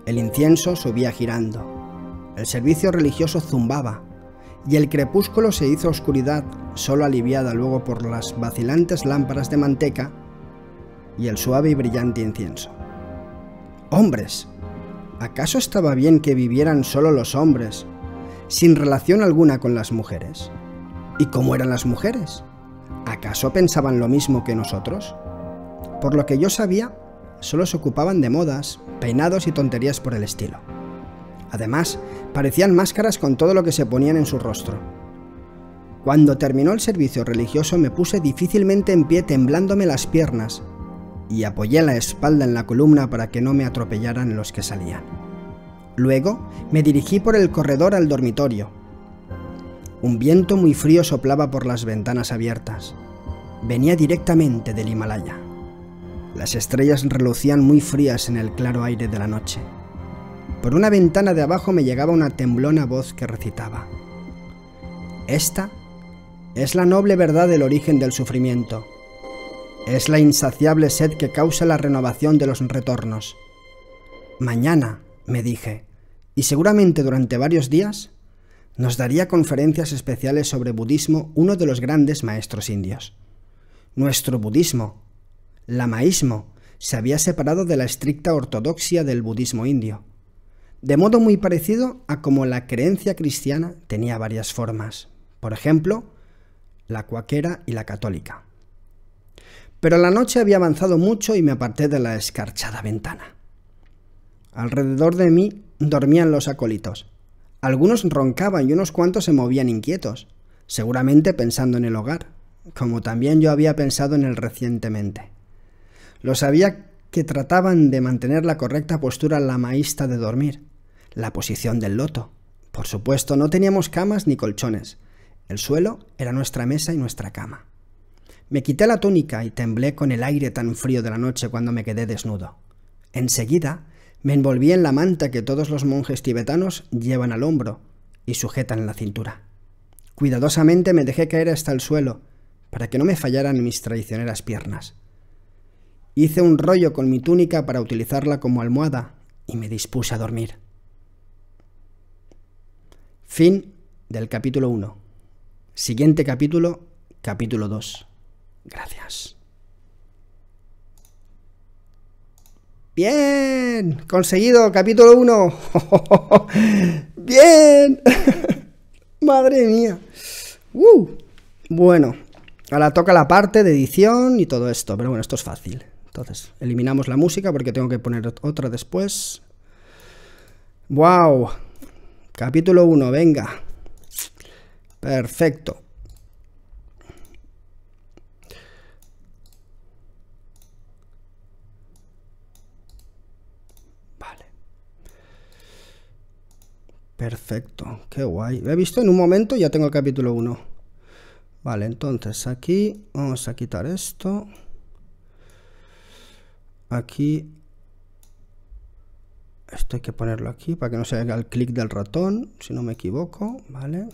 El incienso subía girando, el servicio religioso zumbaba, y el crepúsculo se hizo oscuridad, solo aliviada luego por las vacilantes lámparas de manteca y el suave y brillante incienso. ¡Hombres! ¿Acaso estaba bien que vivieran solo los hombres, sin relación alguna con las mujeres? ¿Y cómo eran las mujeres? ¿Acaso pensaban lo mismo que nosotros? Por lo que yo sabía, solo se ocupaban de modas, peinados y tonterías por el estilo. Además, parecían máscaras con todo lo que se ponían en su rostro. Cuando terminó el servicio religioso me puse difícilmente en pie temblándome las piernas y apoyé la espalda en la columna para que no me atropellaran los que salían. Luego me dirigí por el corredor al dormitorio. Un viento muy frío soplaba por las ventanas abiertas. Venía directamente del Himalaya. Las estrellas relucían muy frías en el claro aire de la noche. Por una ventana de abajo me llegaba una temblona voz que recitaba: Esta es la noble verdad del origen del sufrimiento. Es la insaciable sed que causa la renovación de los retornos. Mañana, me dije, y seguramente durante varios días nos daría conferencias especiales sobre budismo uno de los grandes maestros indios. Nuestro budismo, lamaísmo, se había separado de la estricta ortodoxia del budismo indio, de modo muy parecido a como la creencia cristiana tenía varias formas, por ejemplo, la cuáquera y la católica. Pero la noche había avanzado mucho y me aparté de la escarchada ventana. Alrededor de mí dormían los acólitos. Algunos roncaban y unos cuantos se movían inquietos, seguramente pensando en el hogar, como también yo había pensado en él recientemente. Lo sabía que trataban de mantener la correcta postura lamaísta de dormir, la posición del loto. Por supuesto, no teníamos camas ni colchones. El suelo era nuestra mesa y nuestra cama. Me quité la túnica y temblé con el aire tan frío de la noche cuando me quedé desnudo. Enseguida me envolví en la manta que todos los monjes tibetanos llevan al hombro y sujetan en la cintura. Cuidadosamente me dejé caer hasta el suelo para que no me fallaran mis traicioneras piernas. Hice un rollo con mi túnica para utilizarla como almohada y me dispuse a dormir. Fin del capítulo uno. Siguiente capítulo, capítulo dos. Gracias. ¡Bien! ¡Conseguido! ¡Capítulo uno! ¡Bien! ¡Madre mía! ¡Uh! Bueno, ahora toca la parte de edición y todo esto, pero bueno, esto es fácil. Entonces, eliminamos la música porque tengo que poner otra después. ¡Wow! Capítulo uno, venga. Perfecto. Perfecto, qué guay. Lo he visto en un momento y ya tengo el capítulo uno. Vale, entonces aquí vamos a quitar esto. Aquí. Esto hay que ponerlo aquí para que no se haga el clic del ratón, si no me equivoco. Vale.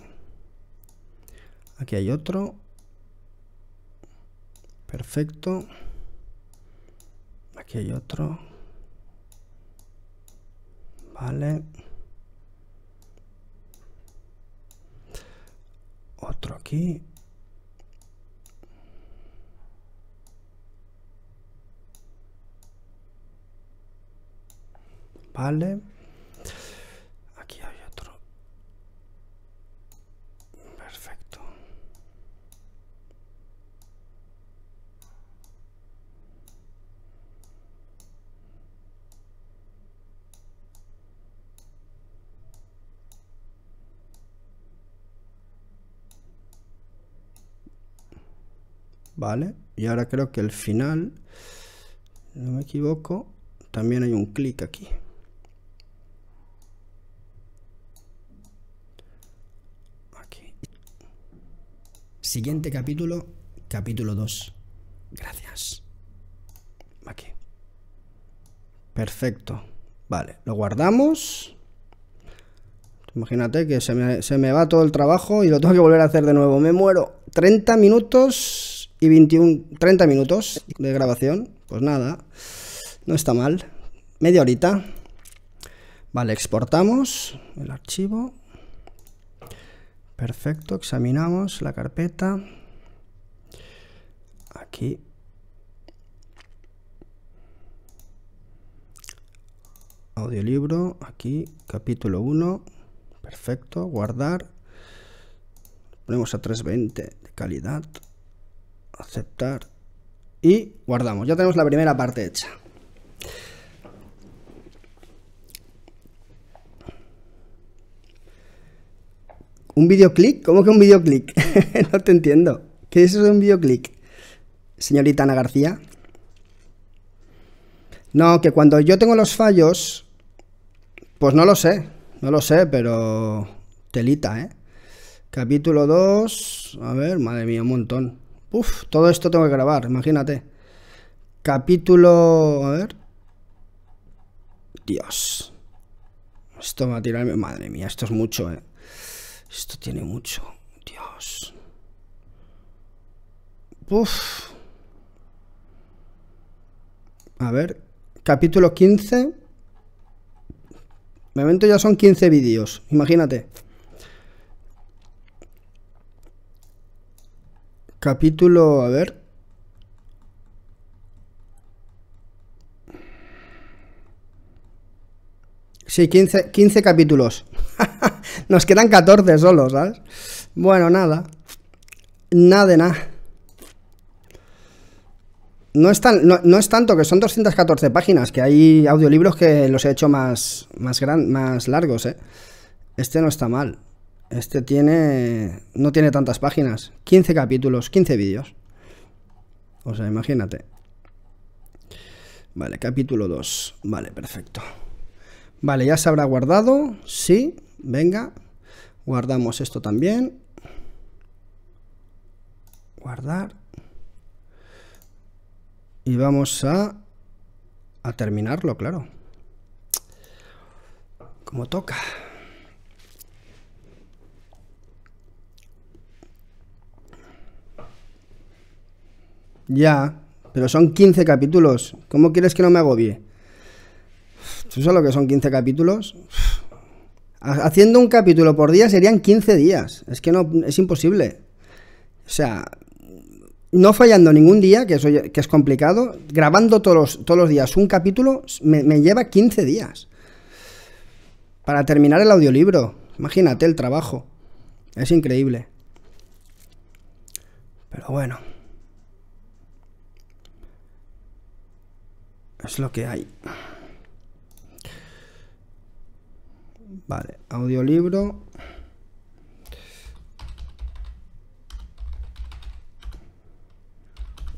Aquí hay otro. Perfecto. Aquí hay otro. Vale. Otro aquí. Vale. Aquí hay otro. Perfecto. Vale, y ahora creo que el final, no me equivoco, también hay un clic aquí. Aquí. Siguiente capítulo, capítulo dos. Gracias. Aquí. Perfecto. Vale, lo guardamos. Imagínate que se me, se me va todo el trabajo y lo tengo que volver a hacer de nuevo. Me muero. treinta minutos. Y veintiuno, treinta minutos de grabación, pues nada, no está mal, media horita. Vale, exportamos el archivo, perfecto, examinamos la carpeta, aquí, audiolibro, aquí, capítulo uno, perfecto, guardar, ponemos a trescientos veinte de calidad. Aceptar y guardamos. Ya tenemos la primera parte hecha. ¿Un videoclick? ¿Cómo que un videoclick? No te entiendo. ¿Qué es eso de un videoclick? Señorita Ana García. No, que cuando yo tengo los fallos, pues no lo sé. No lo sé, pero telita, ¿eh? Capítulo dos. A ver, madre mía, un montón. Uf, todo esto tengo que grabar, imagínate. Capítulo... A ver... Dios. Esto va a tirarme... Madre mía, esto es mucho, eh. Esto tiene mucho. Dios. Uf. A ver... Capítulo quince. De momento ya son quince vídeos, imagínate. Capítulo, a ver. Sí, quince, quince capítulos. Nos quedan catorce solo, ¿sabes? Bueno, nada. Nada de nada. No es, tan, no, no es tanto, que son doscientas catorce páginas, que hay audiolibros que los he hecho más, más, gran, más largos, ¿eh? Este no está mal. Este tiene... no tiene tantas páginas. quince capítulos, quince vídeos. O sea, imagínate. Vale, capítulo dos. Vale, perfecto. Vale, ya se habrá guardado. Sí, venga. Guardamos esto también. Guardar. Y vamos a, a terminarlo, claro. Como toca. Ya, pero son quince capítulos. ¿Cómo quieres que no me agobie? ¿Tú sabes lo que son quince capítulos? Haciendo un capítulo por día serían quince días. Es que no, es imposible. O sea, no fallando ningún día, que, eso, que es complicado, grabando todos los, todos los días un capítulo, me, me lleva quince días. Para terminar el audiolibro. Imagínate el trabajo. Es increíble. Pero bueno. Es lo que hay. Vale, audiolibro.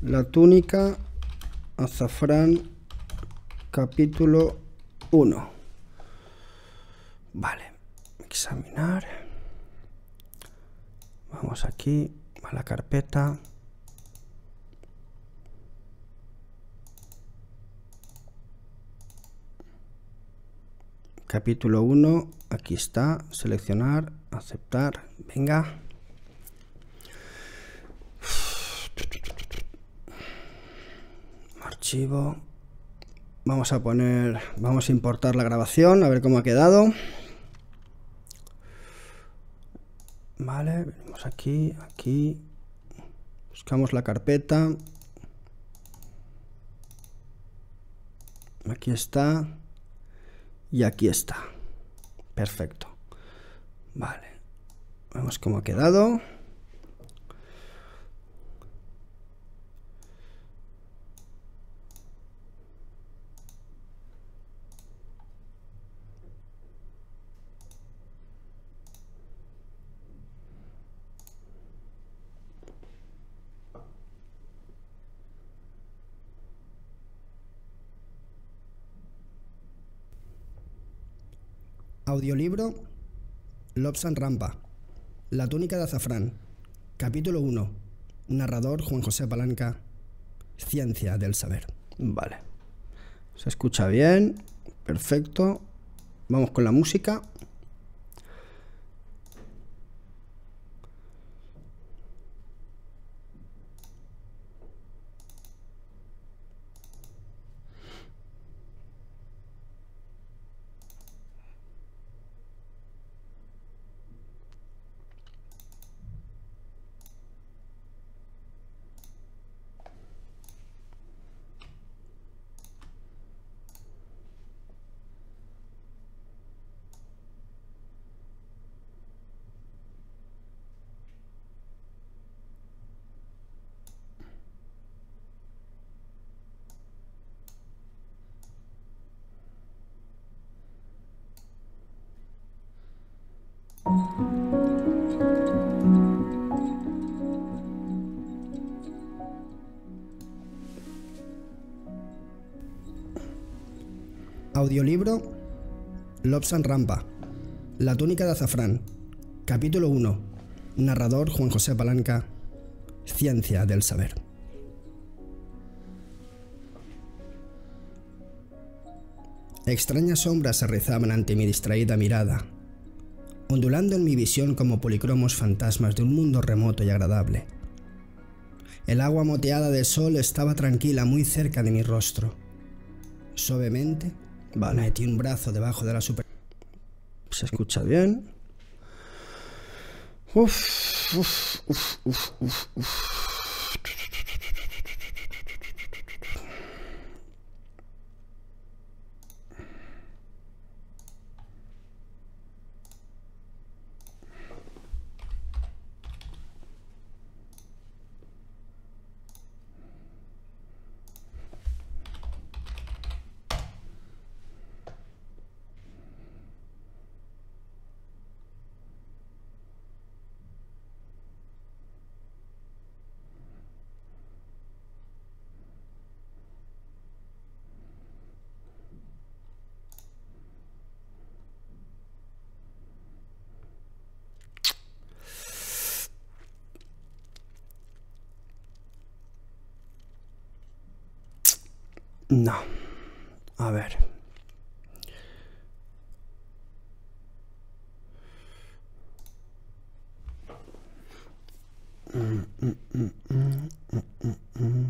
La túnica, azafrán, capítulo uno. Vale, examinar. Vamos aquí a la carpeta. Capítulo uno, aquí está, seleccionar, aceptar, venga. Archivo. Vamos a poner, vamos a importar la grabación, a ver cómo ha quedado. Vale, venimos aquí, aquí. Buscamos la carpeta. Aquí está. Y aquí está. Perfecto. Vale. Vemos cómo ha quedado. Audiolibro Lobsang Rampa, La túnica de azafrán, capítulo uno, narrador Juan José Palanca, Ciencia del Saber. Vale, se escucha bien, perfecto, vamos con la música. Audiolibro Lobsang Rampa, La túnica de azafrán, capítulo uno, narrador Juan José Palanca, Ciencia del Saber. Extrañas sombras se rizaban ante mi distraída mirada, ondulando en mi visión como policromos fantasmas de un mundo remoto y agradable. El agua moteada del sol estaba tranquila muy cerca de mi rostro. Suavemente, vale. Metí un brazo debajo de la super... Se escucha bien. Uf, uf, uf, uf, uf, uf. No. A ver. Mm, mm, mm, mm, mm, mm, mm.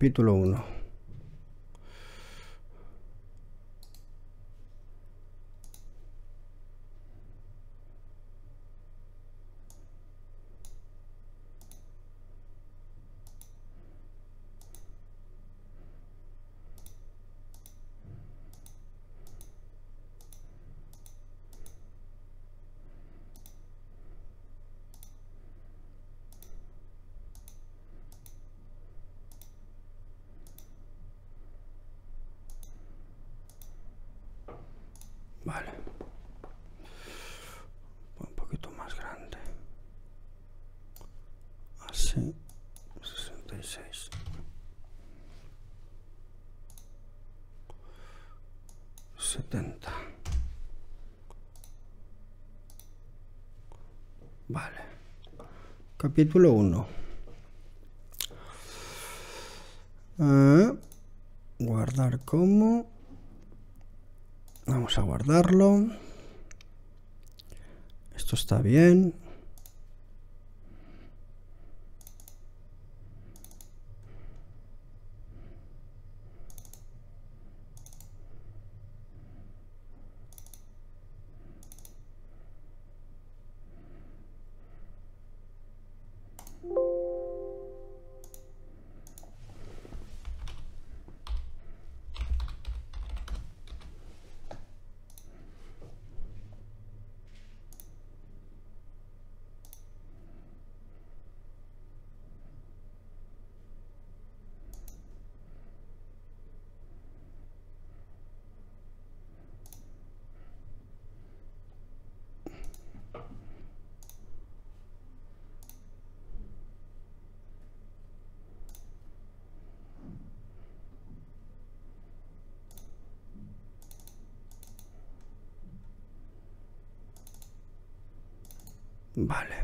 Capítulo uno. setenta. Vale. Capítulo uno. Ah, guardar como. Vamos a guardarlo. Esto está bien. Vale.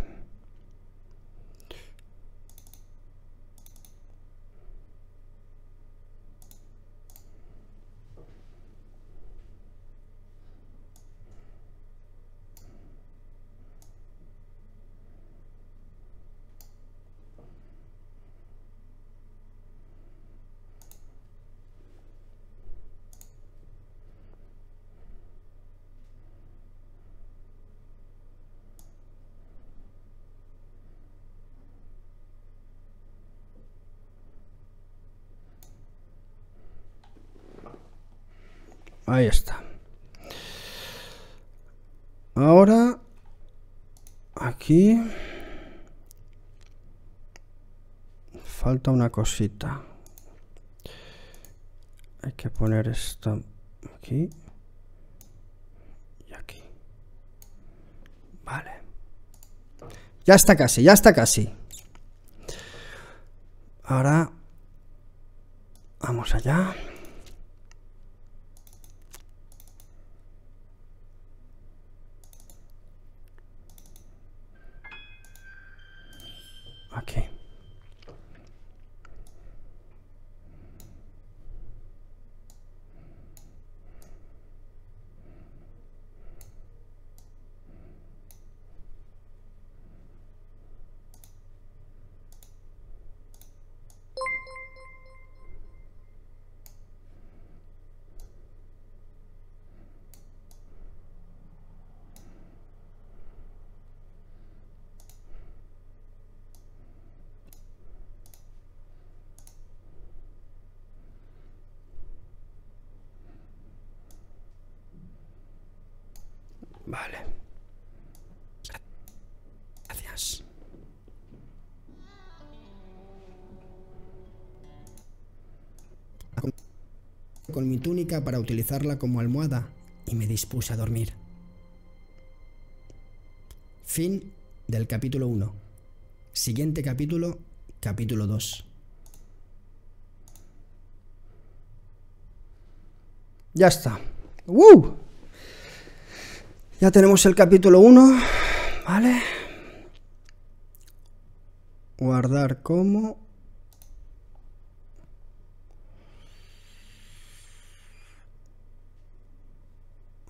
Ahí está. Ahora, aquí falta una cosita. Hay que poner esto aquí y aquí. Vale. Ya está casi, ya está casi. Ahora, vamos allá. Aquí. Vale. Gracias. Con mi túnica para utilizarla como almohada y me dispuse a dormir. Fin del capítulo uno. Siguiente capítulo, capítulo dos. Ya está. ¡Uh! Ya tenemos el capítulo uno, ¿vale? Guardar como...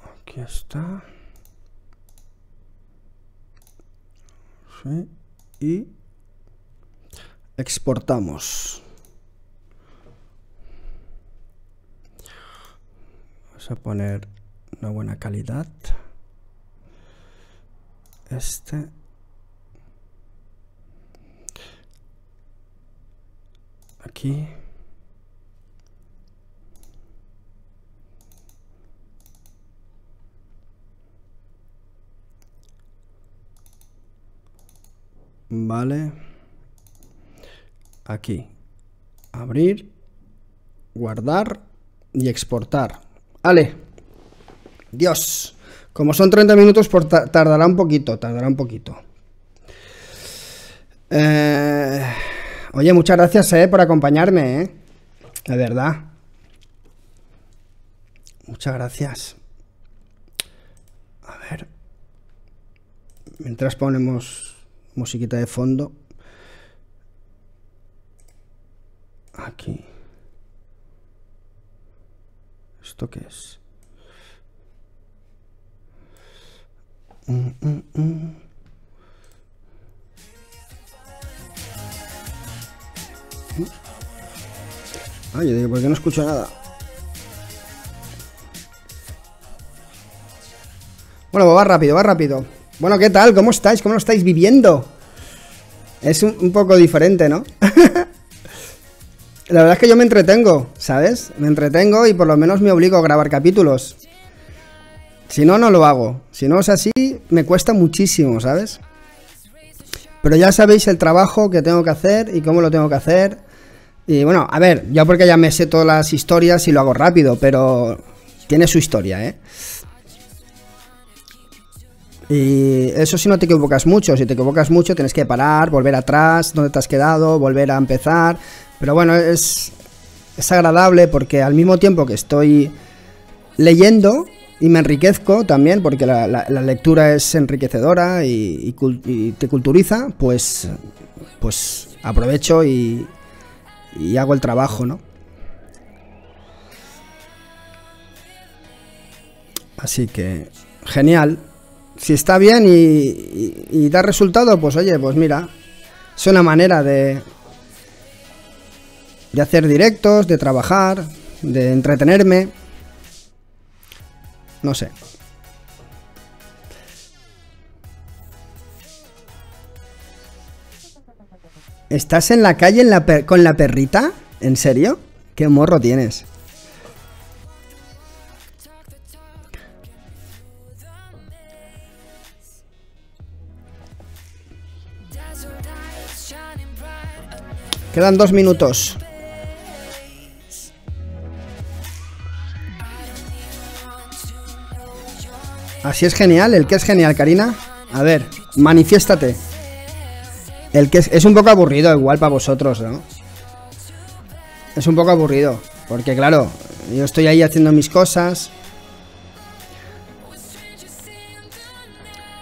Aquí está. Sí. Y exportamos. Vamos a poner una buena calidad. Este. Aquí. Vale. Aquí. Abrir. Guardar. Y exportar. Vale. Dios. Como son treinta minutos, por ta tardará un poquito, tardará un poquito. Eh, oye, muchas gracias eh, por acompañarme, ¿eh? De verdad. Muchas gracias. A ver. Mientras ponemos musiquita de fondo. Aquí. ¿Esto qué es? Mm, mm, mm. Ah, yo digo, ¿por qué no escucho nada? Bueno, va rápido, va rápido. Bueno, ¿qué tal? ¿Cómo estáis? ¿Cómo lo estáis viviendo? Es un, un poco diferente, ¿no? La verdad es que yo me entretengo, ¿sabes? Me entretengo y por lo menos me obligo a grabar capítulos. Si no, no lo hago. Si no es así, me cuesta muchísimo, ¿sabes? Pero ya sabéis el trabajo que tengo que hacer y cómo lo tengo que hacer. Y bueno, a ver, ya porque ya me sé todas las historias y lo hago rápido, pero tiene su historia, ¿eh? Y eso si no te equivocas mucho. Si te equivocas mucho, tienes que parar, volver atrás, donde te has quedado, volver a empezar. Pero bueno, es, es agradable porque al mismo tiempo que estoy leyendo... Y me enriquezco también, porque la, la, la lectura es enriquecedora y, y, y te culturiza, pues, pues aprovecho y, y hago el trabajo, ¿no? Así que, genial. Si está bien y, y, y da resultado, pues oye, pues mira, es una manera de, de hacer directos, de trabajar, de entretenerme. No sé. ¿Estás en la calle en la per con la perrita? ¿En serio? ¿Qué morro tienes? Quedan dos minutos. Así es genial, el que es genial, Karina. A ver, manifiéstate. El que es, es un poco aburrido, igual para vosotros, ¿no? Es un poco aburrido, porque claro, yo estoy ahí haciendo mis cosas.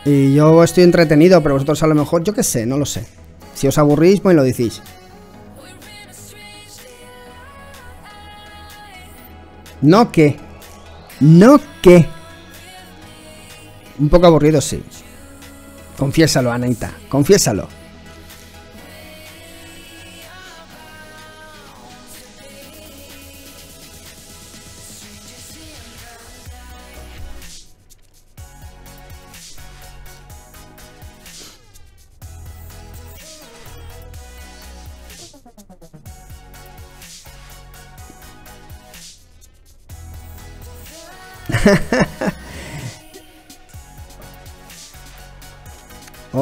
Y yo estoy entretenido, pero vosotros a lo mejor, yo qué sé, no lo sé. Si os aburrís, pues lo decís. No que. No que. Un poco aburrido, sí. Confiésalo, Anaita. Confiésalo.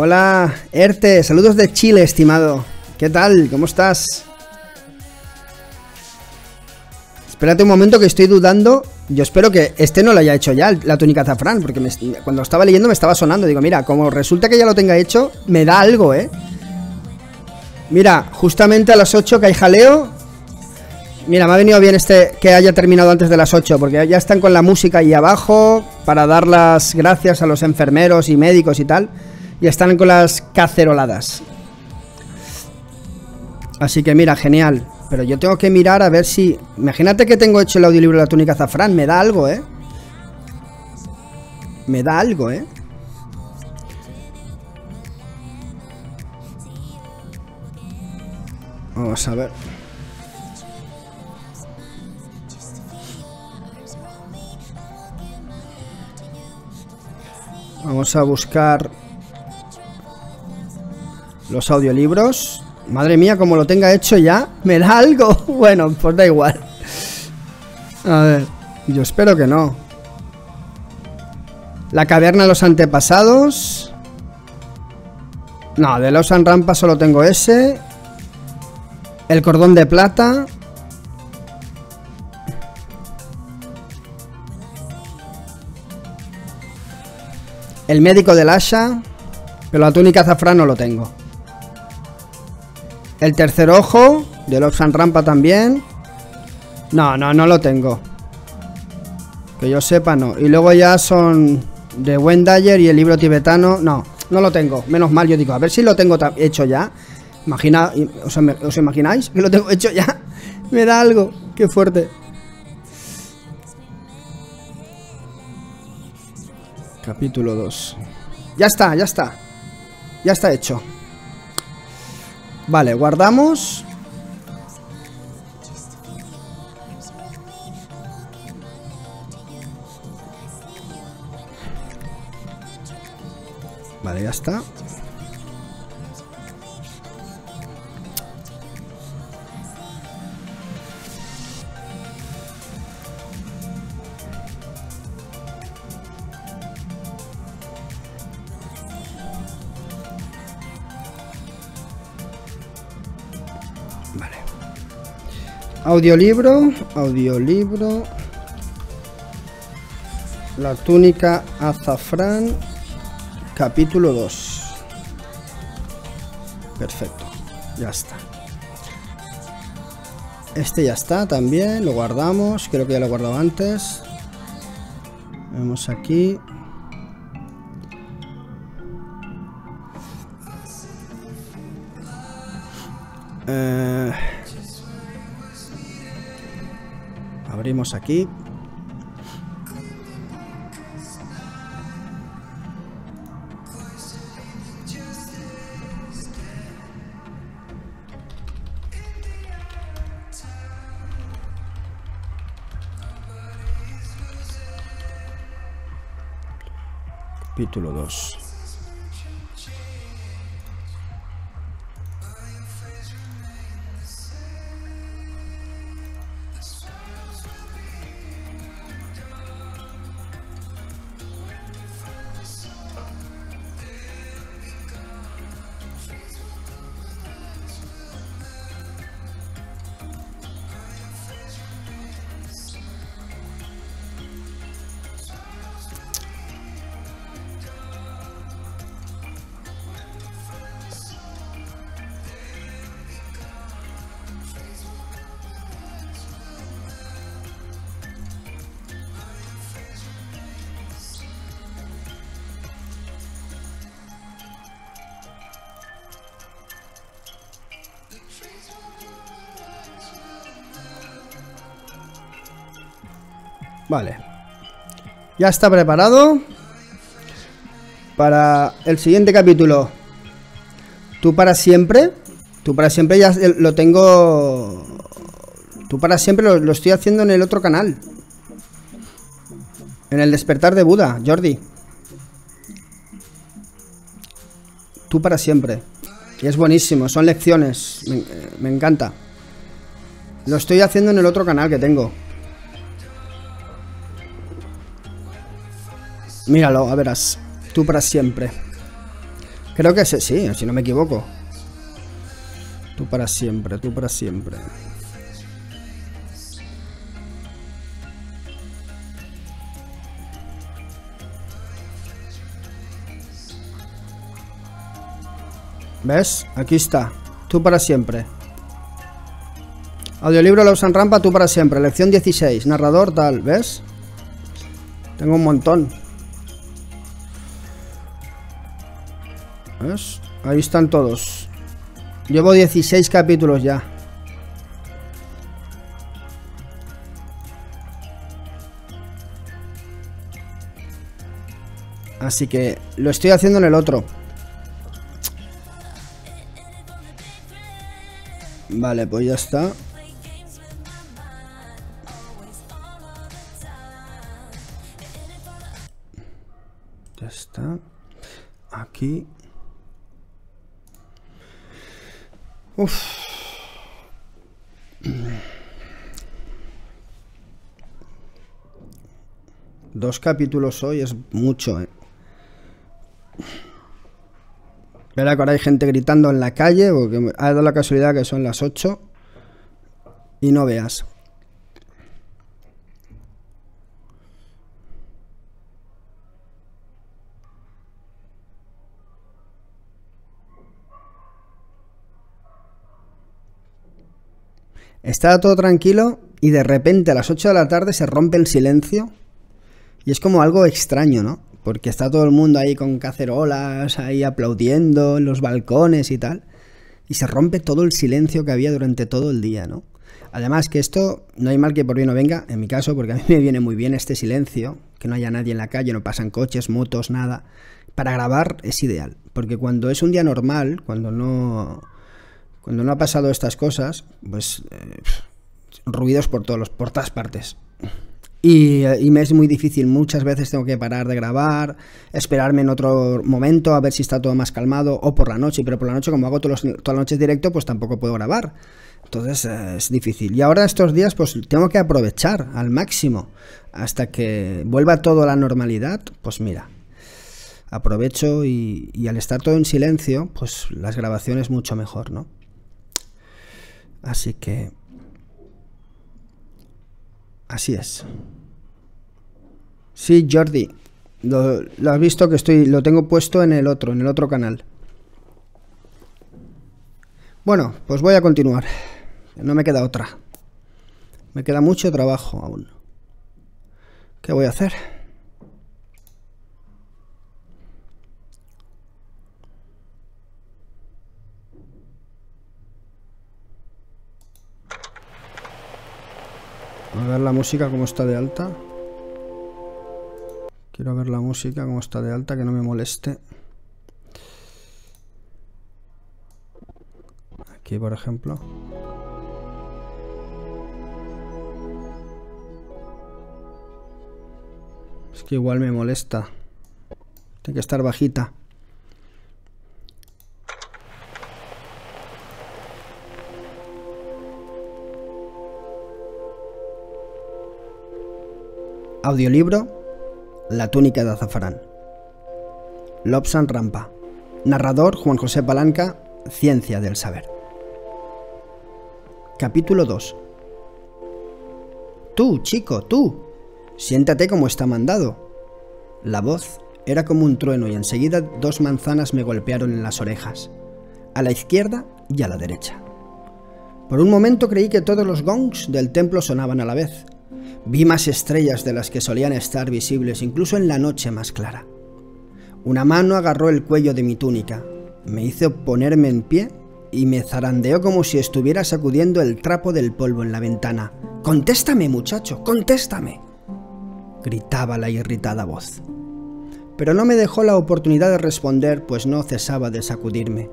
Hola, Erte, saludos de Chile, estimado. ¿Qué tal? ¿Cómo estás? Espérate un momento que estoy dudando. Yo espero que este no lo haya hecho ya, La Túnica de Azafrán, porque me, cuando lo estaba leyendo me estaba sonando. Digo, mira, como resulta que ya lo tenga hecho, me da algo, ¿eh? Mira, justamente a las ocho que hay jaleo. Mira, me ha venido bien este que haya terminado antes de las ocho, porque ya están con la música ahí abajo para dar las gracias a los enfermeros y médicos y tal. Y están con las caceroladas. Así que mira, genial. Pero yo tengo que mirar a ver si... Imagínate que tengo hecho el audiolibro de La Túnica de Azafrán. Me da algo, ¿eh? Me da algo, ¿eh? Vamos a ver. Vamos a buscar los audiolibros. Madre mía, como lo tenga hecho ya, me da algo. Bueno, pues da igual. A ver, yo espero que no. La caverna de los antepasados. No, de Lobsang Rampa solo tengo ese. El cordón de plata. El médico del Lhasa. Pero La Túnica de Azafrán no lo tengo. El tercer ojo, de Lobsang Rampa también. No, no, no lo tengo. Que yo sepa, no. Y luego ya son de Wendayer y el libro tibetano. No, no lo tengo. Menos mal, yo digo, a ver si lo tengo hecho ya. Imagina, ¿os, ¿Os imagináis que lo tengo hecho ya? Me da algo. Qué fuerte. Capítulo dos. Ya está, ya está. Ya está hecho. Vale, guardamos. Vale, ya está. Audiolibro, audiolibro, La Túnica de Azafrán, capítulo dos. Perfecto, ya está. Este ya está también, lo guardamos, creo que ya lo he guardado antes. Vemos aquí. Eh... Abrimos aquí. Capítulo dos. Vale, ya está preparado para el siguiente capítulo. Tú para siempre, tú para siempre ya lo tengo, tú para siempre lo, lo estoy haciendo en el otro canal, en El Despertar de Buda, Jordi. Tú para siempre, y es buenísimo, son lecciones, me, me encanta. Lo estoy haciendo en el otro canal que tengo. Míralo, a verás. Tú para siempre. Creo que ese sí, si no me equivoco. Tú para siempre, tú para siempre. ¿Ves? Aquí está. Tú para siempre. Audiolibro Lobsang Rampa, tú para siempre. Lección dieciséis. Narrador tal. ¿Ves? Tengo un montón. ¿Ves? Ahí están todos. Llevo dieciséis capítulos ya. Así que lo estoy haciendo en el otro. Vale, pues ya está. Ya está. Aquí. Uf. Dos capítulos hoy es mucho, eh. Verá que ahora hay gente gritando en la calle, porque ha dado la casualidad que son las ocho. Y no veas. Está todo tranquilo y de repente a las ocho de la tarde se rompe el silencio. Y es como algo extraño, ¿no? Porque está todo el mundo ahí con cacerolas, ahí aplaudiendo en los balcones y tal. Y se rompe todo el silencio que había durante todo el día, ¿no? Además que esto, no hay mal que por bien no venga, en mi caso, porque a mí me viene muy bien este silencio, que no haya nadie en la calle, no pasan coches, motos, nada. Para grabar es ideal, porque cuando es un día normal, cuando no, cuando no ha pasado estas cosas, pues eh, ruidos por, todos los, por todas partes. Y, y me es muy difícil, muchas veces tengo que parar de grabar, esperarme en otro momento a ver si está todo más calmado, o por la noche, pero por la noche como hago todas las noches directo, pues tampoco puedo grabar, entonces eh, es difícil. Y ahora estos días pues tengo que aprovechar al máximo, hasta que vuelva todo a la normalidad, pues mira, aprovecho y, y al estar todo en silencio, pues las grabaciones mucho mejor, ¿no? Así que... así es. Sí, Jordi. Lo, lo has visto que estoy. Lo tengo puesto en el otro, en el otro canal. Bueno, pues voy a continuar. No me queda otra. Me queda mucho trabajo aún. ¿Qué voy a hacer? A ver la música como está de alta. Quiero ver la música como está de alta, que no me moleste. Aquí, por ejemplo. Es que igual me molesta. Tiene que estar bajita. Audiolibro La Túnica de Azafrán, Lobsang Rampa. Narrador Juan José Palanca. Ciencia del Saber. Capítulo dos. Tú, chico, tú, siéntate como está mandado. La voz era como un trueno y enseguida dos manzanas me golpearon en las orejas, a la izquierda y a la derecha. Por un momento creí que todos los gongs del templo sonaban a la vez. Vi más estrellas de las que solían estar visibles, incluso en la noche más clara. Una mano agarró el cuello de mi túnica, me hizo ponerme en pie y me zarandeó como si estuviera sacudiendo el trapo del polvo en la ventana. «¡Contéstame, muchacho, contéstame!», gritaba la irritada voz. Pero no me dejó la oportunidad de responder, pues no cesaba de sacudirme,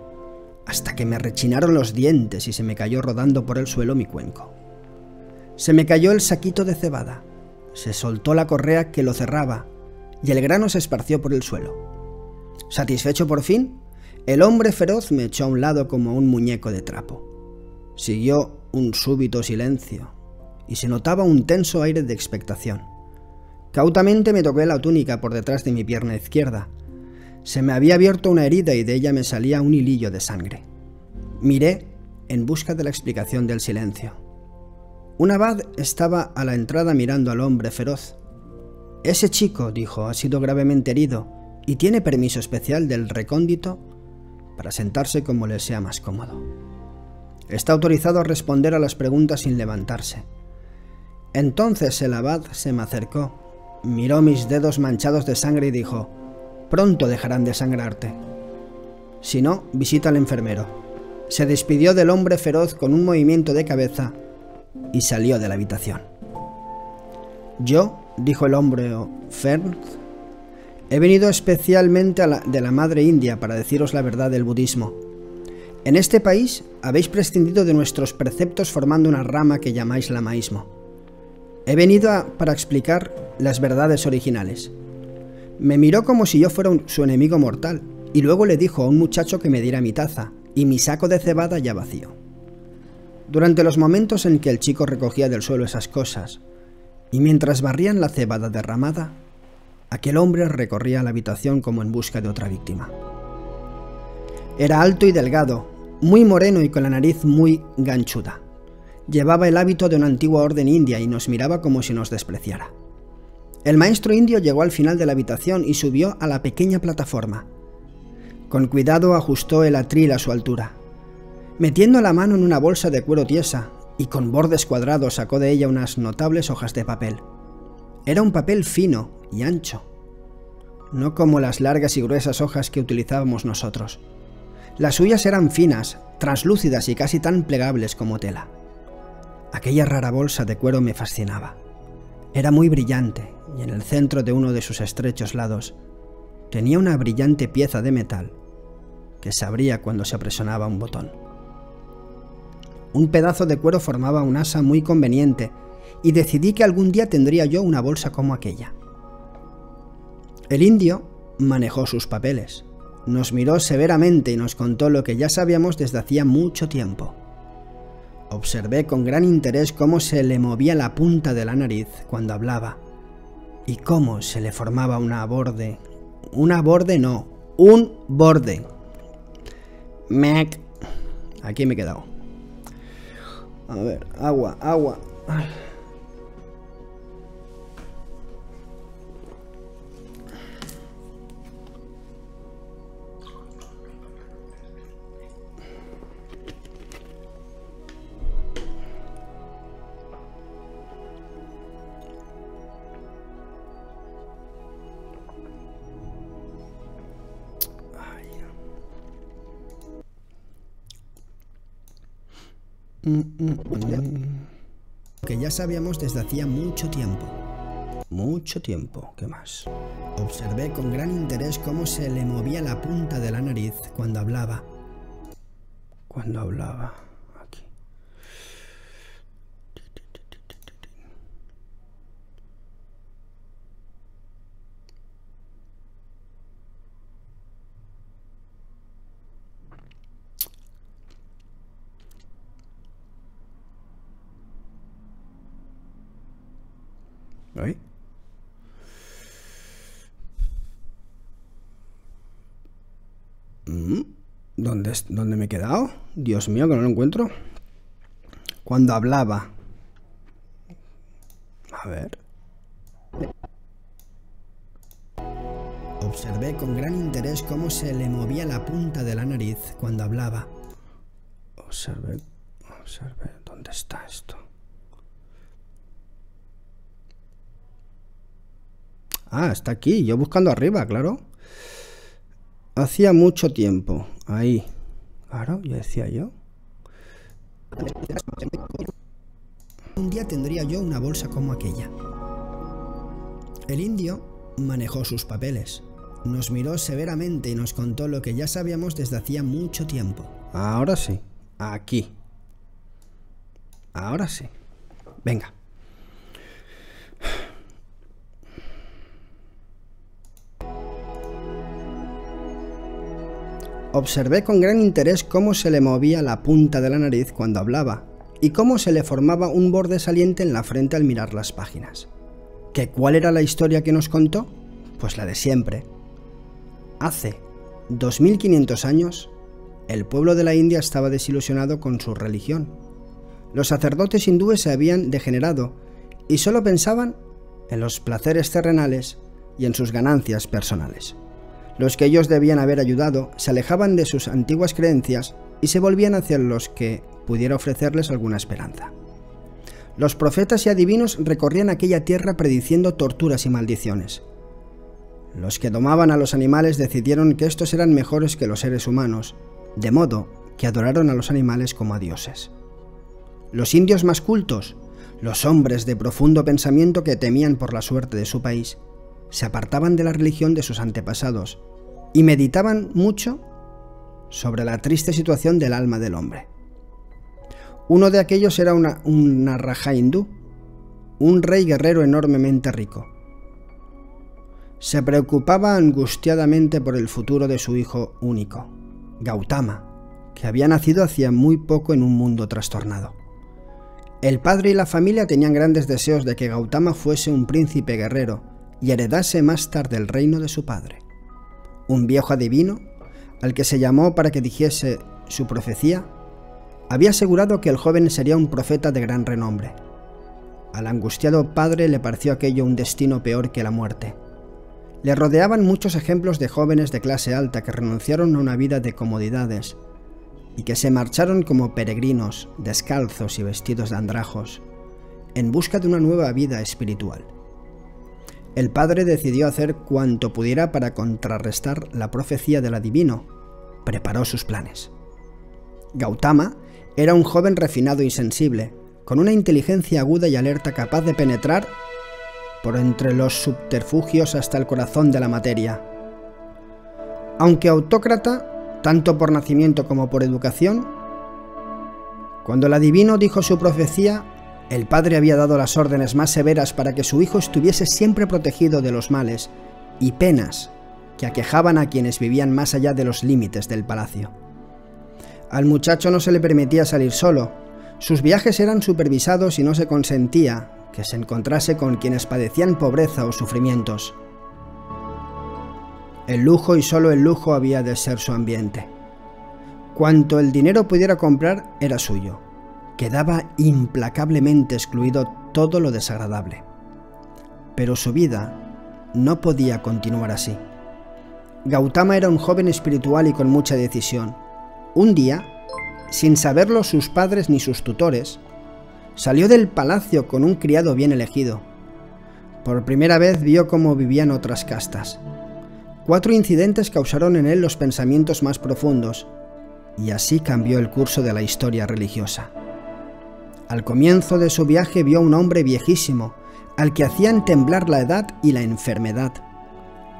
hasta que me rechinaron los dientes y se me cayó rodando por el suelo mi cuenco. Se me cayó el saquito de cebada, se soltó la correa que lo cerraba y el grano se esparció por el suelo. Satisfecho por fin, el hombre feroz me echó a un lado como un muñeco de trapo. Siguió un súbito silencio y se notaba un tenso aire de expectación. Cautamente me toqué la túnica por detrás de mi pierna izquierda. Se me había abierto una herida y de ella me salía un hilillo de sangre. Miré en busca de la explicación del silencio. Un abad estaba a la entrada mirando al hombre feroz. «Ese chico», dijo, «ha sido gravemente herido y tiene permiso especial del recóndito para sentarse como le sea más cómodo. Está autorizado a responder a las preguntas sin levantarse». Entonces el abad se me acercó, miró mis dedos manchados de sangre y dijo: «Pronto dejarán de sangrarte. Si no, visita al enfermero». Se despidió del hombre feroz con un movimiento de cabeza y salió de la habitación. «Yo», dijo el hombre feroz, «he venido especialmente a la, de la madre India para deciros la verdad del budismo. En este país habéis prescindido de nuestros preceptos formando una rama que llamáis lamaísmo. He venido a, para explicar las verdades originales». Me miró como si yo fuera un, su enemigo mortal, y luego le dijo a un muchacho que me diera mi taza y mi saco de cebada ya vacío. Durante los momentos en que el chico recogía del suelo esas cosas, y mientras barrían la cebada derramada, aquel hombre recorría la habitación como en busca de otra víctima. Era alto y delgado, muy moreno y con la nariz muy ganchuda. Llevaba el hábito de una antigua orden india y nos miraba como si nos despreciara. El maestro indio llegó al final de la habitación y subió a la pequeña plataforma. Con cuidado ajustó el atril a su altura, metiendo la mano en una bolsa de cuero tiesa, y con bordes cuadrados sacó de ella unas notables hojas de papel. Era un papel fino y ancho, no como las largas y gruesas hojas que utilizábamos nosotros. Las suyas eran finas, translúcidas y casi tan plegables como tela. Aquella rara bolsa de cuero me fascinaba. Era muy brillante, y en el centro de uno de sus estrechos lados tenía una brillante pieza de metal que se abría cuando se presionaba un botón. Un pedazo de cuero formaba un asa muy conveniente, y decidí que algún día tendría yo una bolsa como aquella. El indio manejó sus papeles, nos miró severamente y nos contó lo que ya sabíamos desde hacía mucho tiempo. Observé con gran interés cómo se le movía la punta de la nariz cuando hablaba, y cómo se le formaba una borde... Una borde no, un borde. Mec. Aquí me he quedado. A ver, agua, agua. Que ya sabíamos desde hacía mucho tiempo. Mucho tiempo, ¿qué más? Observé con gran interés cómo se le movía la punta de la nariz cuando hablaba. Cuando hablaba. Aquí. ¿Oí? ¿Dónde, ¿Dónde me he quedado? Dios mío, que no lo encuentro. Cuando hablaba. A ver. Observé con gran interés cómo se le movía la punta de la nariz cuando hablaba. Observé. Observé. ¿Dónde está esto? Ah, está aquí, yo buscando arriba, claro. Hacía mucho tiempo, ahí. Claro, ya decía yo. Un día tendría yo una bolsa como aquella. El indio manejó sus papeles, nos miró severamente y nos contó lo que ya sabíamos desde hacía mucho tiempo. Ahora sí, aquí. Ahora sí. Venga. Observé con gran interés cómo se le movía la punta de la nariz cuando hablaba, y cómo se le formaba un borde saliente en la frente al mirar las páginas. ¿Que cuál era la historia que nos contó? Pues la de siempre. Hace dos mil quinientos años, el pueblo de la India estaba desilusionado con su religión. Los sacerdotes hindúes se habían degenerado y solo pensaban en los placeres terrenales y en sus ganancias personales. Los que ellos debían haber ayudado se alejaban de sus antiguas creencias y se volvían hacia los que pudiera ofrecerles alguna esperanza. Los profetas y adivinos recorrían aquella tierra prediciendo torturas y maldiciones. Los que domaban a los animales decidieron que estos eran mejores que los seres humanos, de modo que adoraron a los animales como a dioses. Los indios más cultos, los hombres de profundo pensamiento que temían por la suerte de su país, se apartaban de la religión de sus antepasados y meditaban mucho sobre la triste situación del alma del hombre. Uno de aquellos era una, una raja hindú, un rey guerrero enormemente rico. Se preocupaba angustiadamente por el futuro de su hijo único, Gautama, que había nacido hacía muy poco en un mundo trastornado. El padre y la familia tenían grandes deseos de que Gautama fuese un príncipe guerrero y heredase más tarde el reino de su padre. Un viejo adivino, al que se llamó para que dijese su profecía, había asegurado que el joven sería un profeta de gran renombre. Al angustiado padre le pareció aquello un destino peor que la muerte. Le rodeaban muchos ejemplos de jóvenes de clase alta que renunciaron a una vida de comodidades y que se marcharon como peregrinos, descalzos y vestidos de andrajos, en busca de una nueva vida espiritual. El padre decidió hacer cuanto pudiera para contrarrestar la profecía del adivino. Preparó sus planes. Gautama era un joven refinado y sensible, con una inteligencia aguda y alerta capaz de penetrar por entre los subterfugios hasta el corazón de la materia. Aunque autócrata, tanto por nacimiento como por educación, cuando el adivino dijo su profecía, el padre había dado las órdenes más severas para que su hijo estuviese siempre protegido de los males y penas que aquejaban a quienes vivían más allá de los límites del palacio. Al muchacho no se le permitía salir solo, sus viajes eran supervisados y no se consentía que se encontrase con quienes padecían pobreza o sufrimientos. El lujo y solo el lujo había de ser su ambiente. Cuanto el dinero pudiera comprar era suyo. Quedaba implacablemente excluido todo lo desagradable. Pero su vida no podía continuar así. Gautama era un joven espiritual y con mucha decisión. Un día, sin saberlo sus padres ni sus tutores, salió del palacio con un criado bien elegido. Por primera vez vio cómo vivían otras castas. Cuatro incidentes causaron en él los pensamientos más profundos, y así cambió el curso de la historia religiosa. Al comienzo de su viaje vio a un hombre viejísimo, al que hacían temblar la edad y la enfermedad,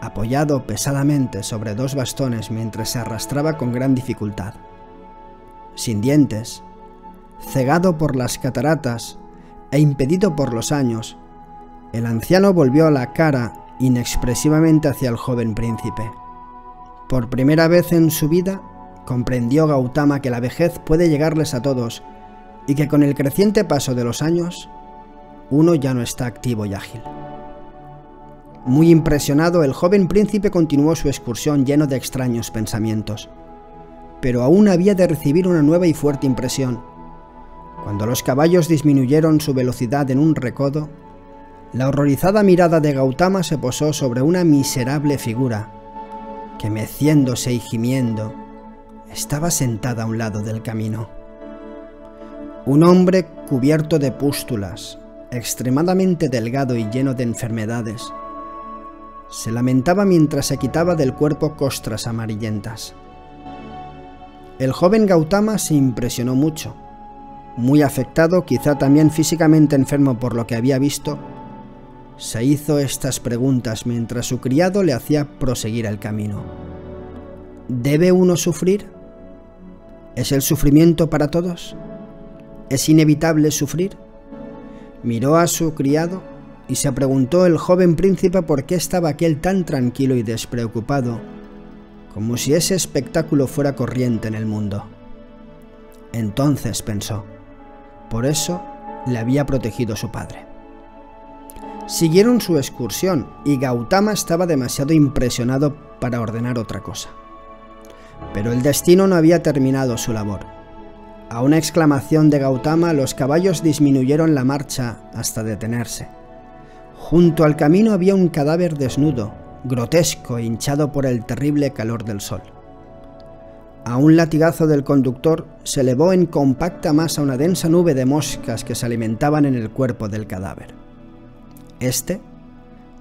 apoyado pesadamente sobre dos bastones mientras se arrastraba con gran dificultad. Sin dientes, cegado por las cataratas e impedido por los años, el anciano volvió la cara inexpresivamente hacia el joven príncipe. Por primera vez en su vida, comprendió Gautama que la vejez puede llegarles a todos y que con el creciente paso de los años, uno ya no está activo y ágil. Muy impresionado, el joven príncipe continuó su excursión lleno de extraños pensamientos, pero aún había de recibir una nueva y fuerte impresión. Cuando los caballos disminuyeron su velocidad en un recodo, la horrorizada mirada de Gautama se posó sobre una miserable figura que, meciéndose y gimiendo, estaba sentada a un lado del camino. Un hombre cubierto de pústulas, extremadamente delgado y lleno de enfermedades, se lamentaba mientras se quitaba del cuerpo costras amarillentas. El joven Gautama se impresionó mucho. Muy afectado, quizá también físicamente enfermo por lo que había visto, se hizo estas preguntas mientras su criado le hacía proseguir el camino. ¿Debe uno sufrir? ¿Es el sufrimiento para todos? ¿Es inevitable sufrir? Miró a su criado y se preguntó el joven príncipe por qué estaba aquel tan tranquilo y despreocupado, como si ese espectáculo fuera corriente en el mundo. Entonces pensó. Por eso le había protegido su padre. Siguieron su excursión y Gautama estaba demasiado impresionado para ordenar otra cosa. Pero el destino no había terminado su labor. A una exclamación de Gautama, los caballos disminuyeron la marcha hasta detenerse. Junto al camino había un cadáver desnudo, grotesco e hinchado por el terrible calor del sol. A un latigazo del conductor se elevó en compacta masa una densa nube de moscas que se alimentaban en el cuerpo del cadáver. Este,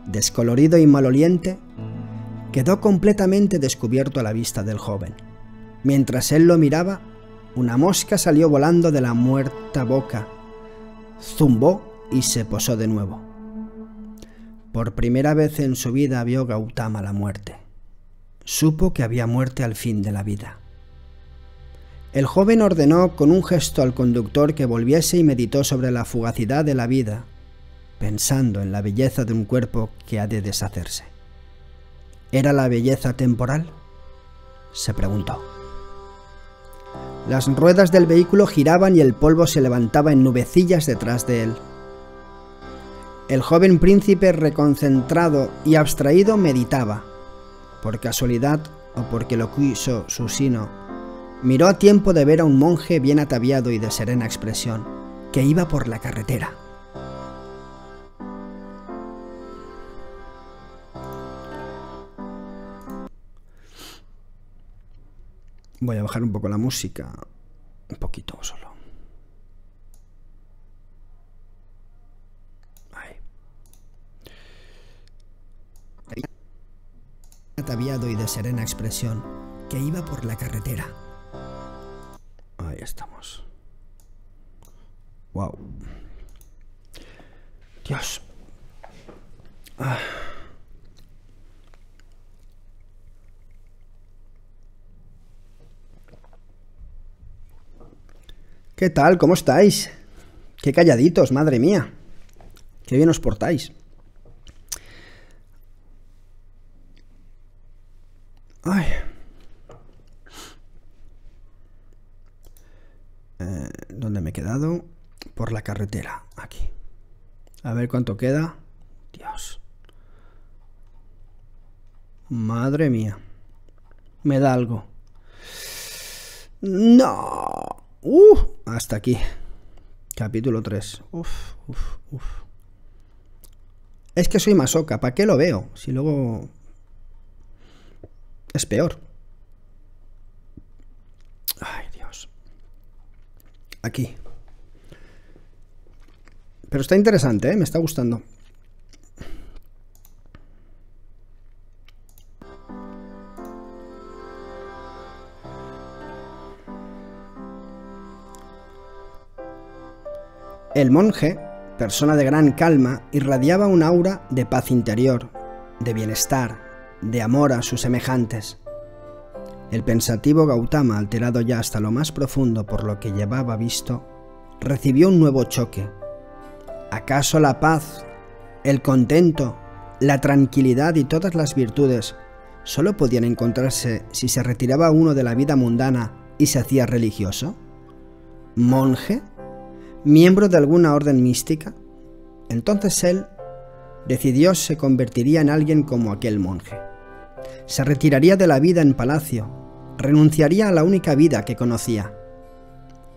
descolorido y maloliente, quedó completamente descubierto a la vista del joven. Mientras él lo miraba, una mosca salió volando de la muerta boca, zumbó y se posó de nuevo. Por primera vez en su vida vio Gautama la muerte. Supo que había muerte al fin de la vida. El joven ordenó con un gesto al conductor que volviese y meditó sobre la fugacidad de la vida, pensando en la belleza de un cuerpo que ha de deshacerse. ¿Era la belleza temporal?, se preguntó. Las ruedas del vehículo giraban y el polvo se levantaba en nubecillas detrás de él. El joven príncipe, reconcentrado y abstraído, meditaba. Por casualidad o porque lo quiso su sino, miró a tiempo de ver a un monje bien ataviado y de serena expresión, que iba por la carretera. Voy a bajar un poco la música, un poquito solo. Ahí. Ataviado y de serena expresión, que iba por la carretera. Ahí estamos. Wow. Dios. Ah. ¿Qué tal? ¿Cómo estáis? Qué calladitos, madre mía. Qué bien os portáis. Ay. Eh, ¿Dónde me he quedado? Por la carretera, aquí. A ver cuánto queda. Dios. Madre mía. Me da algo. No. Uh, hasta aquí. Capítulo tres. Uf, uf, uf. Es que soy masoca. ¿Para qué lo veo? Si luego es peor. Ay, Dios. Aquí. Pero está interesante, ¿eh? Me está gustando. El monje, persona de gran calma, irradiaba un aura de paz interior, de bienestar, de amor a sus semejantes. El pensativo Gautama, alterado ya hasta lo más profundo por lo que llevaba visto, recibió un nuevo choque. ¿Acaso la paz, el contento, la tranquilidad y todas las virtudes solo podían encontrarse si se retiraba uno de la vida mundana y se hacía religioso? ¿Monje? ¿Miembro de alguna orden mística? Entonces él decidió se convertiría en alguien como aquel monje. Se retiraría de la vida en palacio, renunciaría a la única vida que conocía.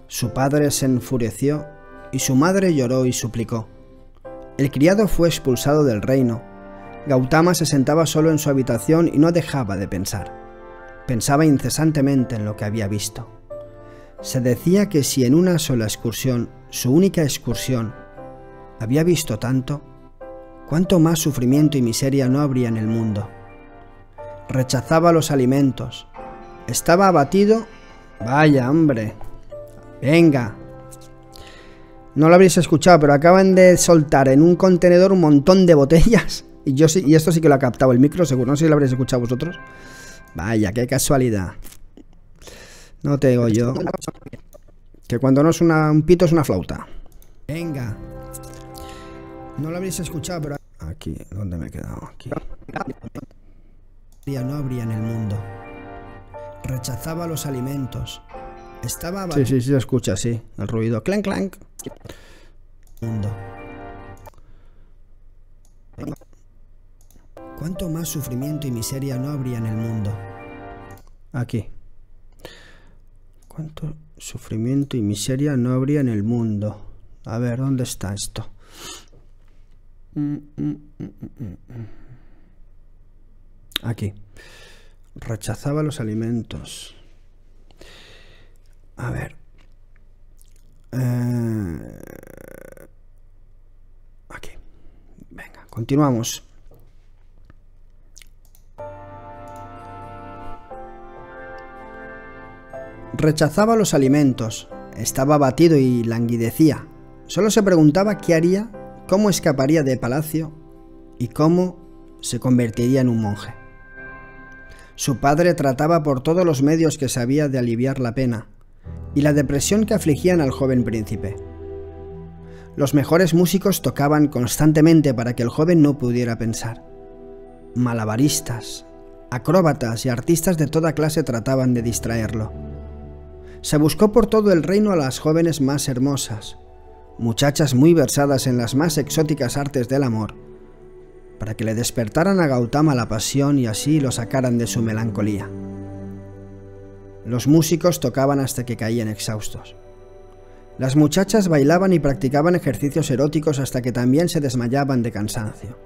Su padre se enfureció y su madre lloró y suplicó. El criado fue expulsado del reino. Gautama se sentaba solo en su habitación y no dejaba de pensar. Pensaba incesantemente en lo que había visto. Se decía que si en una sola excursión, su única excursión, había visto tanto, cuánto más sufrimiento y miseria no habría en el mundo. Rechazaba los alimentos. Estaba abatido. Vaya, hombre. Venga. No lo habréis escuchado, pero acaban de soltar en un contenedor un montón de botellas. Y yo sí, y esto sí que lo ha captado el micro, seguro. No sé si lo habréis escuchado vosotros. Vaya, qué casualidad. No te digo yo. Que cuando no es una, un pito es una flauta. Venga. No lo habréis escuchado, pero... Aquí, ¿dónde me he quedado? Aquí. No habría en el mundo. Rechazaba los alimentos. Estaba... Sí, sí, sí, se escucha, sí. El ruido. Clank, clank. Mundo. ¿Cuánto más sufrimiento y miseria no habría en el mundo? Aquí. ¿Cuánto sufrimiento y miseria no habría en el mundo? A ver, ¿dónde está esto? Aquí. Rechazaba los alimentos. A ver. Eh... Aquí. Venga, continuamos. Rechazaba los alimentos. Estaba abatido y languidecía. Solo se preguntaba qué haría, cómo escaparía de palacio y cómo se convertiría en un monje. Su padre trataba por todos los medios que sabía de aliviar la pena y la depresión que afligían al joven príncipe. Los mejores músicos tocaban constantemente para que el joven no pudiera pensar. Malabaristas, acróbatas y artistas de toda clase trataban de distraerlo. Se buscó por todo el reino a las jóvenes más hermosas, muchachas muy versadas en las más exóticas artes del amor, para que le despertaran a Gautama la pasión y así lo sacaran de su melancolía. Los músicos tocaban hasta que caían exhaustos. Las muchachas bailaban y practicaban ejercicios eróticos hasta que también se desmayaban de cansancio.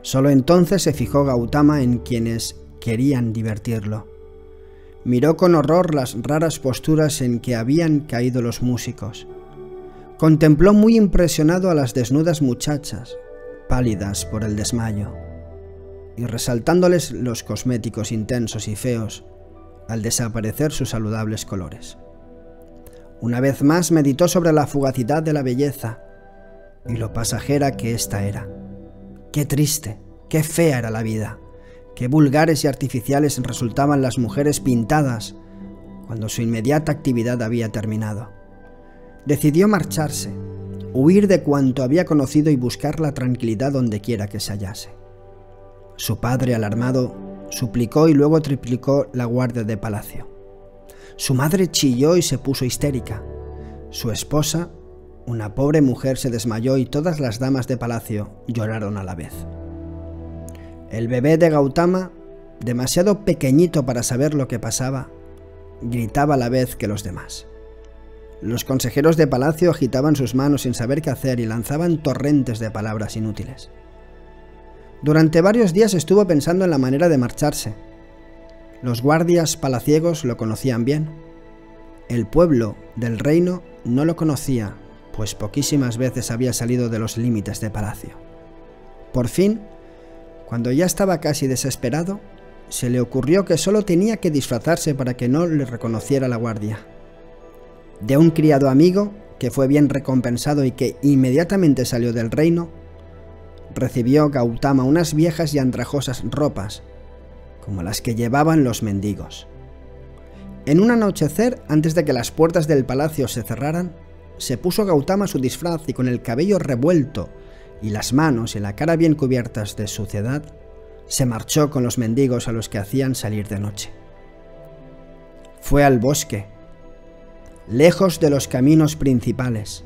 Solo entonces se fijó Gautama en quienes querían divertirlo. Miró con horror las raras posturas en que habían caído los músicos. Contempló muy impresionado a las desnudas muchachas, pálidas por el desmayo, y resaltándoles los cosméticos intensos y feos, al desaparecer sus saludables colores. Una vez más meditó sobre la fugacidad de la belleza y lo pasajera que ésta era. Qué triste, qué fea era la vida, qué vulgares y artificiales resultaban las mujeres pintadas cuando su inmediata actividad había terminado. Decidió marcharse, huir de cuanto había conocido y buscar la tranquilidad dondequiera que se hallase. Su padre, alarmado, suplicó y luego triplicó la guardia de palacio. Su madre chilló y se puso histérica. Su esposa, una pobre mujer, se desmayó y todas las damas de palacio lloraron a la vez. El bebé de Gautama, demasiado pequeñito para saber lo que pasaba, gritaba a la vez que los demás. Los consejeros de palacio agitaban sus manos sin saber qué hacer y lanzaban torrentes de palabras inútiles. Durante varios días estuvo pensando en la manera de marcharse. Los guardias palaciegos lo conocían bien. El pueblo del reino no lo conocía, pues poquísimas veces había salido de los límites de palacio. Por fin, cuando ya estaba casi desesperado, se le ocurrió que solo tenía que disfrazarse para que no le reconociera la guardia. De un criado amigo, que fue bien recompensado y que inmediatamente salió del reino, recibió Gautama unas viejas y andrajosas ropas, como las que llevaban los mendigos. En un anochecer, antes de que las puertas del palacio se cerraran, se puso Gautama su disfraz y con el cabello revuelto y las manos y la cara bien cubiertas de suciedad, se marchó con los mendigos a los que hacían salir de noche. Fue al bosque, lejos de los caminos principales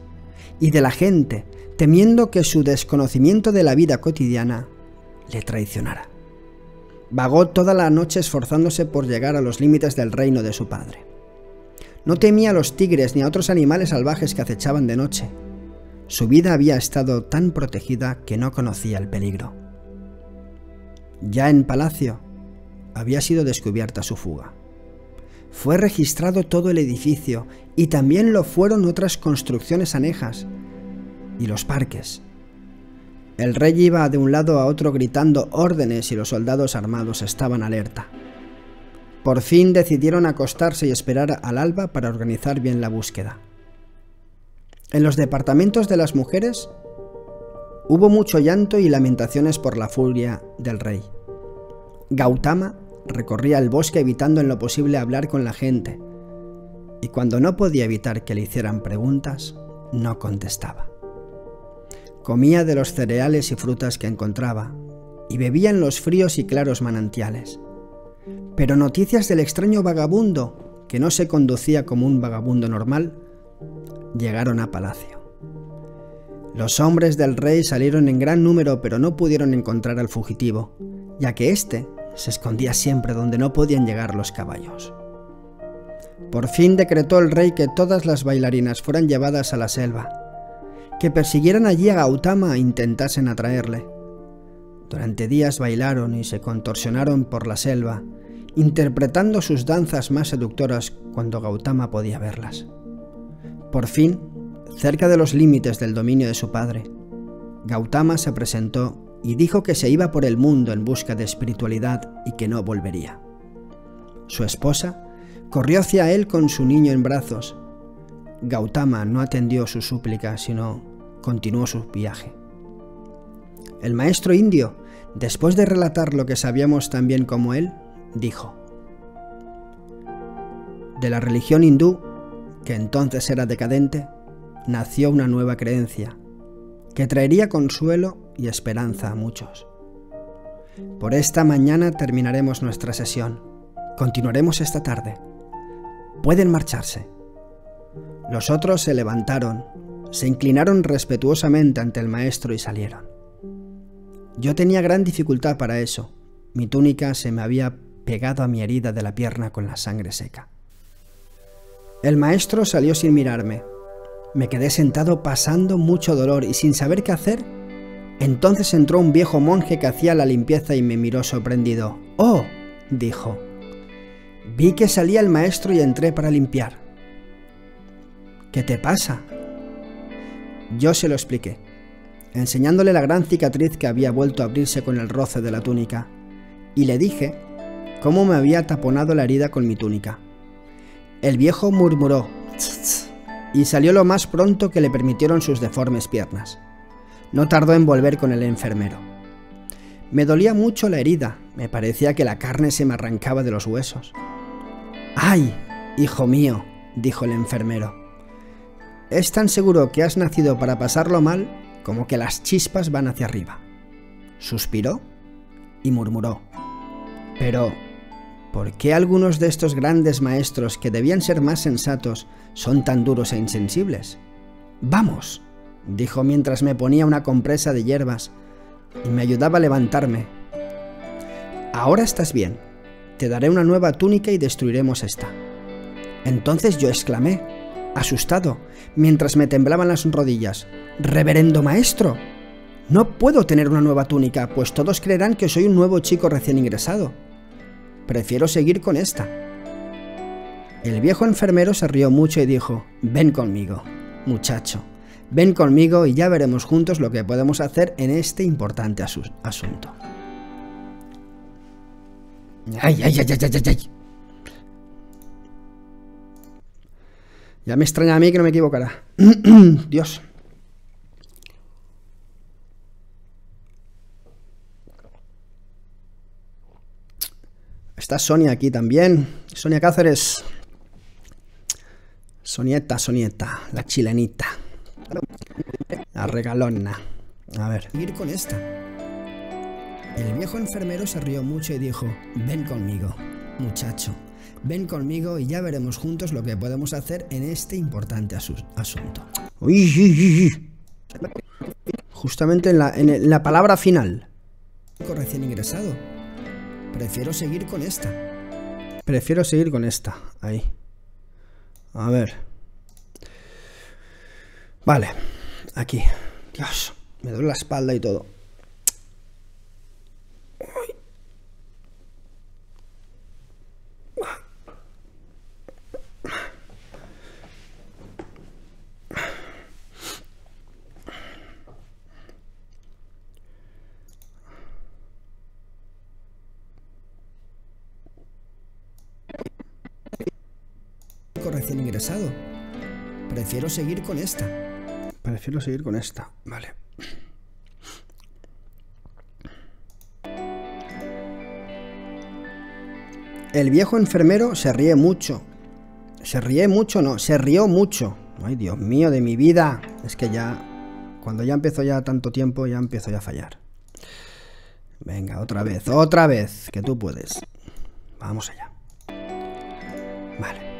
y de la gente, temiendo que su desconocimiento de la vida cotidiana le traicionara. Vagó toda la noche esforzándose por llegar a los límites del reino de su padre. No temía a los tigres ni a otros animales salvajes que acechaban de noche. Su vida había estado tan protegida que no conocía el peligro. Ya en palacio, había sido descubierta su fuga. Fue registrado todo el edificio y también lo fueron otras construcciones anejas y los parques. El rey iba de un lado a otro gritando órdenes y los soldados armados estaban alerta. Por fin decidieron acostarse y esperar al alba para organizar bien la búsqueda. En los departamentos de las mujeres hubo mucho llanto y lamentaciones por la furia del rey. Gautama recorría el bosque evitando en lo posible hablar con la gente, y cuando no podía evitar que le hicieran preguntas, no contestaba. Comía de los cereales y frutas que encontraba, y bebía en los fríos y claros manantiales. Pero noticias del extraño vagabundo, que no se conducía como un vagabundo normal, llegaron a palacio. Los hombres del rey salieron en gran número, pero no pudieron encontrar al fugitivo, ya que éste se escondía siempre donde no podían llegar los caballos. Por fin decretó el rey que todas las bailarinas fueran llevadas a la selva, que persiguieran allí a Gautama e intentasen atraerle. Durante días bailaron y se contorsionaron por la selva, interpretando sus danzas más seductoras cuando Gautama podía verlas. Por fin, cerca de los límites del dominio de su padre, Gautama se presentó y dijo que se iba por el mundo en busca de espiritualidad y que no volvería. Su esposa corrió hacia él con su niño en brazos. Gautama no atendió su súplica, sino continuó su viaje. El maestro indio, después de relatar lo que sabíamos tan bien como él, dijo: de la religión hindú, que entonces era decadente, nació una nueva creencia, que traería consuelo y esperanza a muchos. Por esta mañana terminaremos nuestra sesión. Continuaremos esta tarde. Pueden marcharse. Los otros se levantaron, se inclinaron respetuosamente ante el maestro y salieron. Yo tenía gran dificultad para eso. Mi túnica se me había pegado a mi herida de la pierna con la sangre seca. El maestro salió sin mirarme. Me quedé sentado pasando mucho dolor y sin saber qué hacer. Entonces entró un viejo monje que hacía la limpieza y me miró sorprendido. «¡Oh!», dijo. Vi que salía el maestro y entré para limpiar. «¿Qué te pasa?». Yo se lo expliqué, enseñándole la gran cicatriz que había vuelto a abrirse con el roce de la túnica, y le dije cómo me había taponado la herida con mi túnica. El viejo murmuró tss, tss, y salió lo más pronto que le permitieron sus deformes piernas. No tardó en volver con el enfermero. Me dolía mucho la herida, me parecía que la carne se me arrancaba de los huesos. «¡Ay, hijo mío!», dijo el enfermero. «Es tan seguro que has nacido para pasarlo mal como que las chispas van hacia arriba». Suspiró y murmuró: «Pero, ¿por qué algunos de estos grandes maestros que debían ser más sensatos son tan duros e insensibles?». «Vamos», dijo mientras me ponía una compresa de hierbas y me ayudaba a levantarme. «Ahora estás bien. Te daré una nueva túnica y destruiremos esta». Entonces yo exclamé, asustado, mientras me temblaban las rodillas: «¡Reverendo maestro! No puedo tener una nueva túnica, pues todos creerán que soy un nuevo chico recién ingresado. Prefiero seguir con esta». El viejo enfermero se rió mucho y dijo: «Ven conmigo, muchacho, ven conmigo y ya veremos juntos lo que podemos hacer en este importante asu asunto. ¡Ay, ay, ay, ay, ay, ay! Ya me extraña a mí que no me equivocara. Dios. Está Sonia aquí también. Sonia Cáceres. Sonieta, Sonieta. La chilenita. La regalona. A ver. Ir con esta. El viejo enfermero se rió mucho y dijo: «Ven conmigo, muchacho. Ven conmigo y ya veremos juntos lo que podemos hacer en este importante asu asunto». Uy, uy, uy. Justamente en la, en la palabra final. Recién ingresado. Prefiero seguir con esta. Prefiero seguir con esta. Ahí. A ver. Vale. Aquí. Dios. Me duele la espalda y todo. Recién ingresado. Prefiero seguir con esta. Prefiero seguir con esta. Vale. El viejo enfermero se ríe mucho. Se ríe mucho, no. Se rió mucho. Ay, Dios mío, de mi vida. Es que ya... Cuando ya empezó ya tanto tiempo, ya empezó ya a fallar. Venga, otra vez. Otra vez. Que tú puedes. Vamos allá. Vale.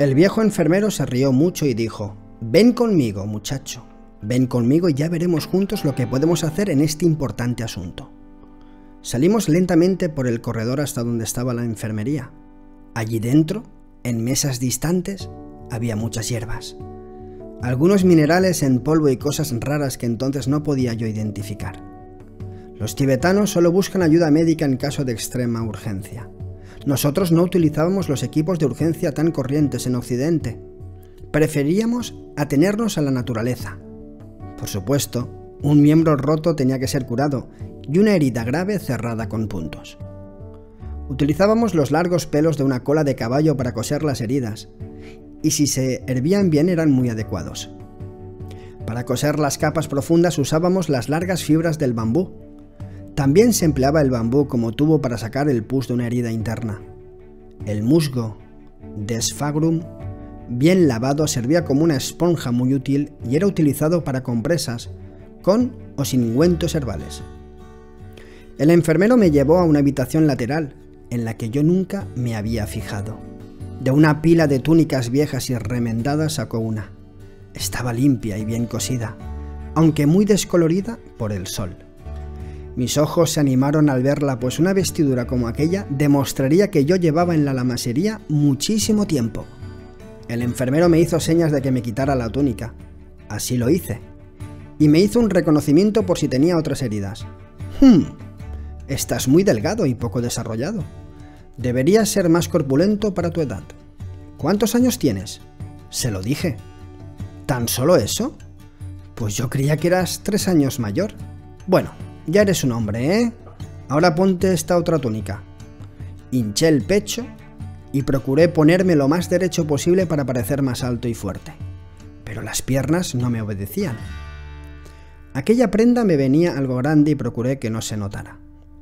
El viejo enfermero se rió mucho y dijo: «Ven conmigo, muchacho, ven conmigo y ya veremos juntos lo que podemos hacer en este importante asunto». Salimos lentamente por el corredor hasta donde estaba la enfermería. Allí dentro, en mesas distantes, había muchas hierbas, algunos minerales en polvo y cosas raras que entonces no podía yo identificar. Los tibetanos solo buscan ayuda médica en caso de extrema urgencia. Nosotros no utilizábamos los equipos de urgencia tan corrientes en Occidente. Preferíamos atenernos a la naturaleza. Por supuesto, un miembro roto tenía que ser curado y una herida grave cerrada con puntos. Utilizábamos los largos pelos de una cola de caballo para coser las heridas, y si se hervían bien eran muy adecuados. Para coser las capas profundas usábamos las largas fibras del bambú. También se empleaba el bambú como tubo para sacar el pus de una herida interna. El musgo, Desfagrum, bien lavado, servía como una esponja muy útil y era utilizado para compresas, con o sin ungüentos herbales. El enfermero me llevó a una habitación lateral, en la que yo nunca me había fijado. De una pila de túnicas viejas y remendadas sacó una. Estaba limpia y bien cosida, aunque muy descolorida por el sol. Mis ojos se animaron al verla, pues una vestidura como aquella demostraría que yo llevaba en la lamasería muchísimo tiempo. El enfermero me hizo señas de que me quitara la túnica. Así lo hice. Y me hizo un reconocimiento por si tenía otras heridas. «Hmm, estás muy delgado y poco desarrollado. Deberías ser más corpulento para tu edad. ¿Cuántos años tienes?» Se lo dije. «¿Tan solo eso? Pues yo creía que eras tres años mayor. Bueno, ya eres un hombre, ¿eh? Ahora ponte esta otra túnica». Hinché el pecho y procuré ponerme lo más derecho posible para parecer más alto y fuerte. Pero las piernas no me obedecían. Aquella prenda me venía algo grande y procuré que no se notara.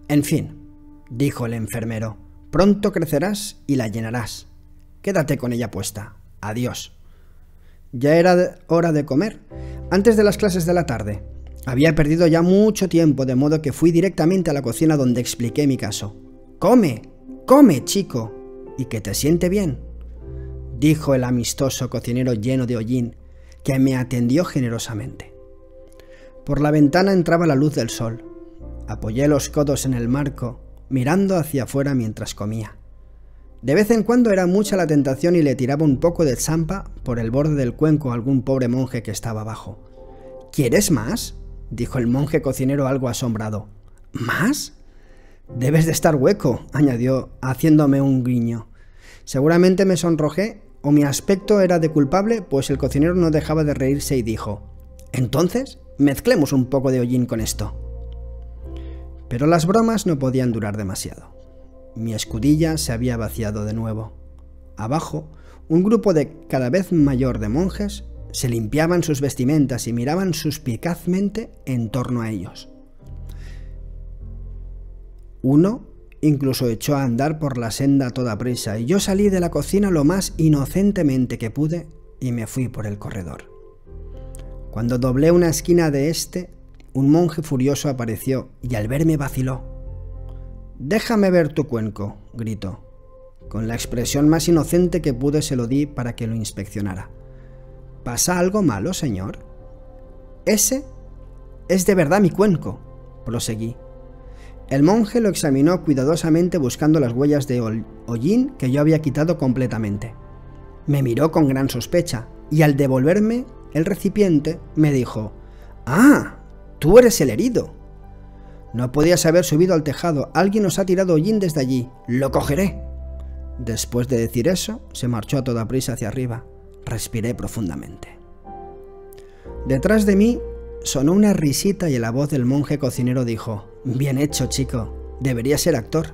«En fin», dijo el enfermero, «pronto crecerás y la llenarás. Quédate con ella puesta. Adiós». Ya era hora de comer, antes de las clases de la tarde. Había perdido ya mucho tiempo, de modo que fui directamente a la cocina donde expliqué mi caso. «Come, come, chico, y que te siente bien», dijo el amistoso cocinero lleno de hollín, que me atendió generosamente. Por la ventana entraba la luz del sol. Apoyé los codos en el marco, mirando hacia afuera mientras comía. De vez en cuando era mucha la tentación y le tiraba un poco de tsampa por el borde del cuenco a algún pobre monje que estaba abajo. «¿Quieres más?», dijo el monje cocinero algo asombrado. «¿Más? Debes de estar hueco», añadió, haciéndome un guiño. Seguramente me sonrojé, o mi aspecto era de culpable, pues el cocinero no dejaba de reírse y dijo: «Entonces, mezclemos un poco de hollín con esto». Pero las bromas no podían durar demasiado. Mi escudilla se había vaciado de nuevo. Abajo, un grupo de cada vez mayor de monjes se limpiaban sus vestimentas y miraban suspicazmente en torno a ellos. Uno incluso echó a andar por la senda a toda prisa, y yo salí de la cocina lo más inocentemente que pude y me fui por el corredor. Cuando doblé una esquina de este, un monje furioso apareció y al verme vaciló. «Déjame ver tu cuenco», gritó. Con la expresión más inocente que pude se lo di para que lo inspeccionara. «¿Pasa algo malo, señor?». «Ese es de verdad mi cuenco», proseguí. El monje lo examinó cuidadosamente buscando las huellas de hollín que yo había quitado completamente. Me miró con gran sospecha y al devolverme el recipiente me dijo: «¡Ah, tú eres el herido! No podías haber subido al tejado, alguien nos ha tirado hollín desde allí, lo cogeré». Después de decir eso, se marchó a toda prisa hacia arriba. Respiré profundamente. Detrás de mí sonó una risita y la voz del monje cocinero dijo: «Bien hecho, chico, deberías ser actor.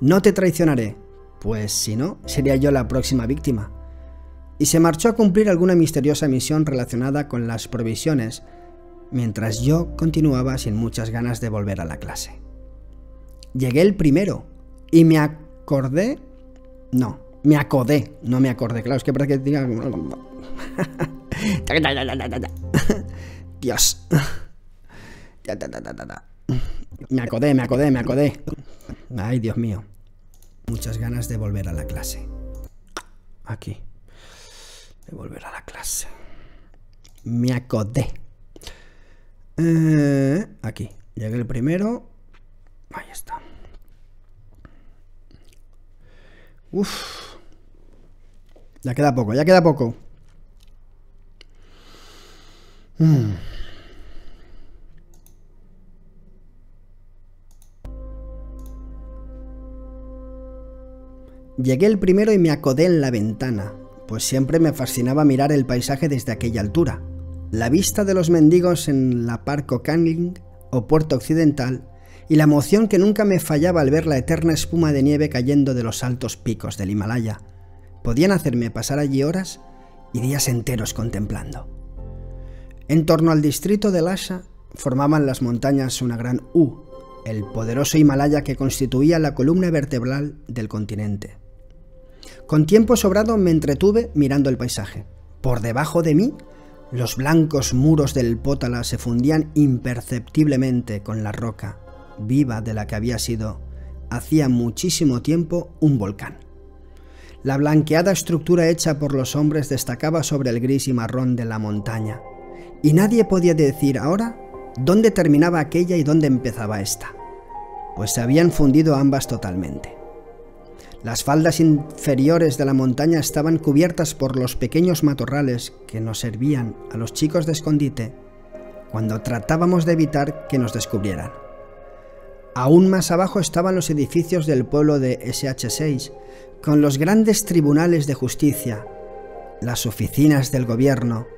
No te traicionaré, pues si no, sería yo la próxima víctima». Y se marchó a cumplir alguna misteriosa misión relacionada con las provisiones, mientras yo continuaba sin muchas ganas de volver a la clase. Llegué el primero y me acordé... No. Me acodé, no me acordé, claro, es que prácticamente... Dios. Me acodé, me acodé, me acodé. Ay, Dios mío. Muchas ganas de volver a la clase. Aquí. de volver a la clase. Me acordé. Eh, aquí. Llegué el primero. Ahí está. Uf. Ya queda poco, ya queda poco. Mm. Llegué el primero y me acodé en la ventana, pues siempre me fascinaba mirar el paisaje desde aquella altura. La vista de los mendigos en la Parkor Kaling o Puerta Occidental y la emoción que nunca me fallaba al ver la eterna espuma de nieve cayendo de los altos picos del Himalaya. Podían hacerme pasar allí horas y días enteros contemplando. En torno al distrito de Lhasa formaban las montañas una gran U, el poderoso Himalaya que constituía la columna vertebral del continente. Con tiempo sobrado me entretuve mirando el paisaje. Por debajo de mí, los blancos muros del Pótala se fundían imperceptiblemente con la roca viva de la que había sido, hacía muchísimo tiempo, un volcán. La blanqueada estructura hecha por los hombres destacaba sobre el gris y marrón de la montaña, y nadie podía decir ahora dónde terminaba aquella y dónde empezaba esta, pues se habían fundido ambas totalmente. Las faldas inferiores de la montaña estaban cubiertas por los pequeños matorrales que nos servían a los chicos de escondite cuando tratábamos de evitar que nos descubrieran. Aún más abajo estaban los edificios del pueblo de S H seis, con los grandes tribunales de justicia, las oficinas del gobierno,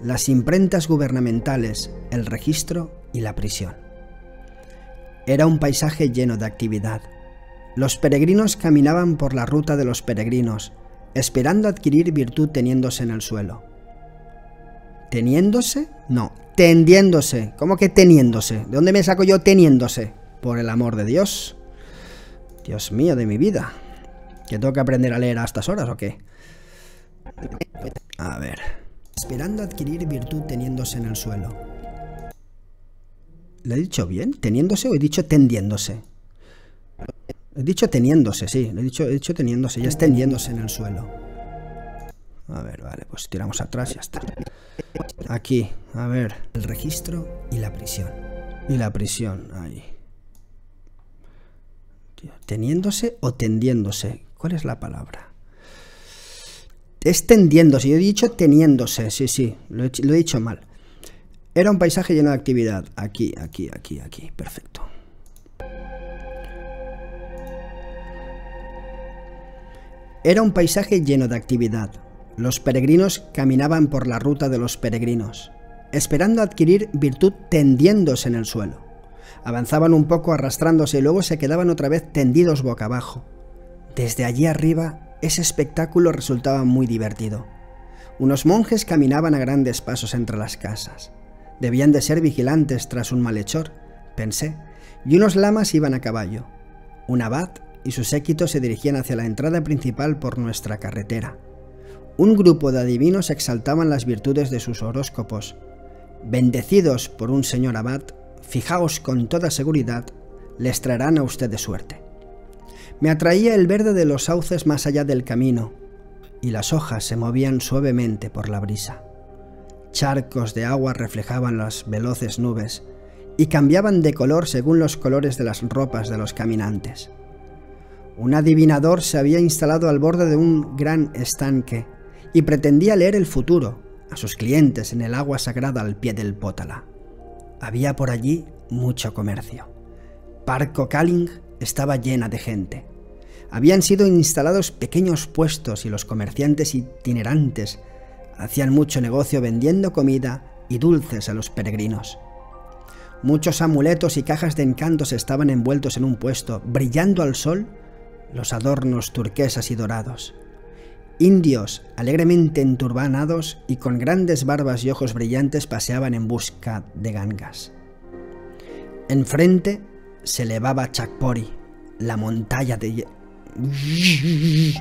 las imprentas gubernamentales, el registro y la prisión. Era un paisaje lleno de actividad. Los peregrinos caminaban por la ruta de los peregrinos, esperando adquirir virtud teniéndose en el suelo. ¿Teniéndose? No, tendiéndose. ¿Cómo que teniéndose? ¿De dónde me saco yo teniéndose? Por el amor de Dios. Dios mío de mi vida. ¿Que tengo que aprender a leer a estas horas o qué? A ver. Esperando adquirir virtud teniéndose en el suelo. ¿Lo he dicho bien? ¿Teniéndose o he dicho tendiéndose? He dicho teniéndose, sí. Lo he dicho, he dicho teniéndose. Ya es tendiéndose en el suelo. A ver, vale. Pues tiramos atrás y ya está. Aquí. A ver. El registro y la prisión. Y la prisión. Ahí. Teniéndose o tendiéndose. ¿Cuál es la palabra? Es tendiéndose. Yo he dicho teniéndose. Sí, sí. Lo he, lo he dicho mal. Era un paisaje lleno de actividad. Aquí, aquí, aquí, aquí. Perfecto. Era un paisaje lleno de actividad. Los peregrinos caminaban por la ruta de los peregrinos, esperando adquirir virtud tendiéndose en el suelo. Avanzaban un poco arrastrándose y luego se quedaban otra vez tendidos boca abajo. Desde allí arriba, ese espectáculo resultaba muy divertido. Unos monjes caminaban a grandes pasos entre las casas. Debían de ser vigilantes tras un malhechor, pensé, y unos lamas iban a caballo. Un abad y su séquito se dirigían hacia la entrada principal por nuestra carretera. Un grupo de adivinos exaltaban las virtudes de sus horóscopos. Bendecidos por un señor abad, fijaos con toda seguridad, les traerán a ustedes suerte. Me atraía el verde de los sauces más allá del camino, y las hojas se movían suavemente por la brisa. Charcos de agua reflejaban las veloces nubes y cambiaban de color según los colores de las ropas de los caminantes. Un adivinador se había instalado al borde de un gran estanque y pretendía leer el futuro a sus clientes en el agua sagrada al pie del Pótala. Había por allí mucho comercio. Parkor Kaling estaba llena de gente. Habían sido instalados pequeños puestos y los comerciantes itinerantes hacían mucho negocio vendiendo comida y dulces a los peregrinos. Muchos amuletos y cajas de encantos estaban envueltos en un puesto, brillando al sol los adornos turquesas y dorados. Indios, alegremente enturbanados y con grandes barbas y ojos brillantes, paseaban en busca de gangas. Enfrente se elevaba Chakpori, la montaña de...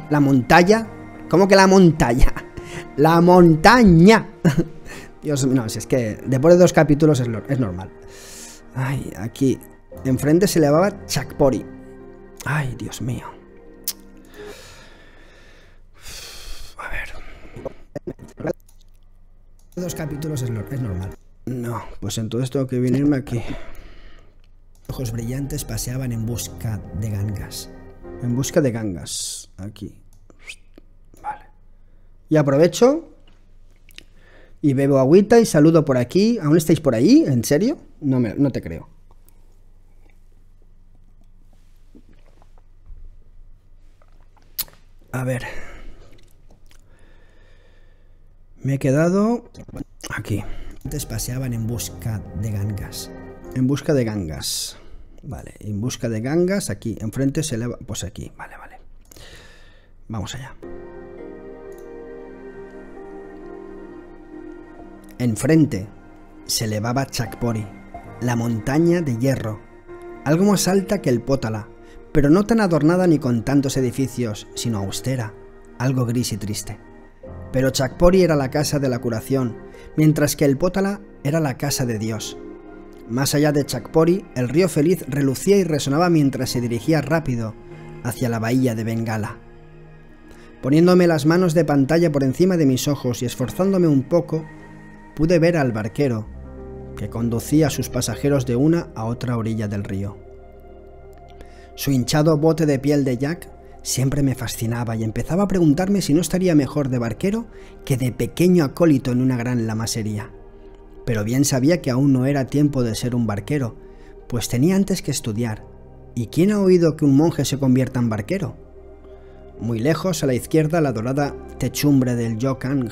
¿La montaña? ¿Cómo que la montaña? ¡La montaña! Dios mío, no, si es que después de dos capítulos es, es normal. Ay, aquí. Enfrente se elevaba Chakpori. Ay, Dios mío. Dos capítulos es normal. No, pues entonces tengo que venirme aquí. Ojos brillantes paseaban en busca de gangas. En busca de gangas. Aquí. Vale. Y aprovecho. Y bebo agüita y saludo por aquí. ¿Aún estáis por ahí? ¿En serio? No, me, no te creo. A ver. Me he quedado aquí. Antes paseaban en busca de gangas. En busca de gangas. Vale, en busca de gangas aquí. Enfrente se eleva... Pues aquí, vale, vale. Vamos allá. Enfrente se elevaba Chakpori, la montaña de hierro, algo más alta que el Pótala, pero no tan adornada ni con tantos edificios, sino austera, algo gris y triste. Pero Chakpori era la casa de la curación, mientras que el Pótala era la casa de Dios. Más allá de Chakpori, el río feliz relucía y resonaba mientras se dirigía rápido hacia la bahía de Bengala. Poniéndome las manos de pantalla por encima de mis ojos y esforzándome un poco, pude ver al barquero, que conducía a sus pasajeros de una a otra orilla del río. Su hinchado bote de piel de yak siempre me fascinaba y empezaba a preguntarme si no estaría mejor de barquero que de pequeño acólito en una gran lamasería. Pero bien sabía que aún no era tiempo de ser un barquero, pues tenía antes que estudiar. ¿Y quién ha oído que un monje se convierta en barquero? Muy lejos, a la izquierda, la dorada techumbre del Jokhang,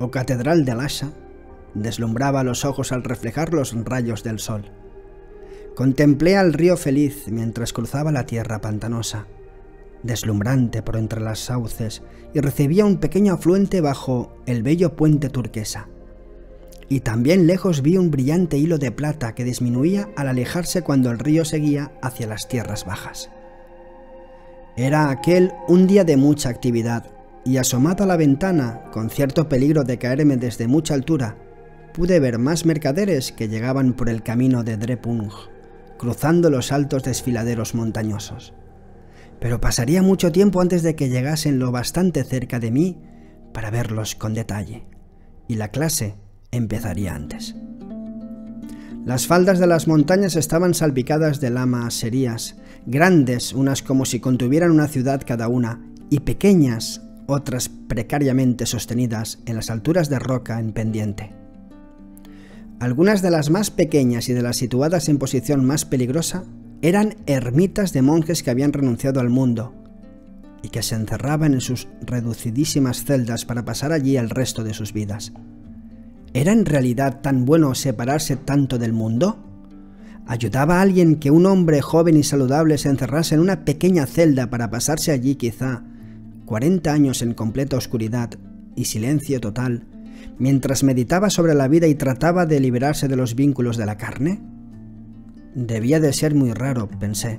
o catedral de Lhasa, deslumbraba los ojos al reflejar los rayos del sol. Contemplé al río feliz mientras cruzaba la tierra pantanosa, deslumbrante por entre las sauces, y recibía un pequeño afluente bajo el bello puente turquesa. Y también lejos vi un brillante hilo de plata que disminuía al alejarse cuando el río seguía hacia las tierras bajas. Era aquel un día de mucha actividad, y asomado a la ventana, con cierto peligro de caerme desde mucha altura, pude ver más mercaderes que llegaban por el camino de Drepung, cruzando los altos desfiladeros montañosos. Pero pasaría mucho tiempo antes de que llegasen lo bastante cerca de mí para verlos con detalle, y la clase empezaría antes. Las faldas de las montañas estaban salpicadas de lamaserías, grandes unas como si contuvieran una ciudad cada una, y pequeñas otras precariamente sostenidas en las alturas de roca en pendiente. Algunas de las más pequeñas y de las situadas en posición más peligrosa eran ermitas de monjes que habían renunciado al mundo y que se encerraban en sus reducidísimas celdas para pasar allí el resto de sus vidas. ¿Era en realidad tan bueno separarse tanto del mundo? ¿Ayudaba a alguien que un hombre joven y saludable se encerrase en una pequeña celda para pasarse allí quizá cuarenta años en completa oscuridad y silencio total, mientras meditaba sobre la vida y trataba de liberarse de los vínculos de la carne? Debía de ser muy raro, pensé,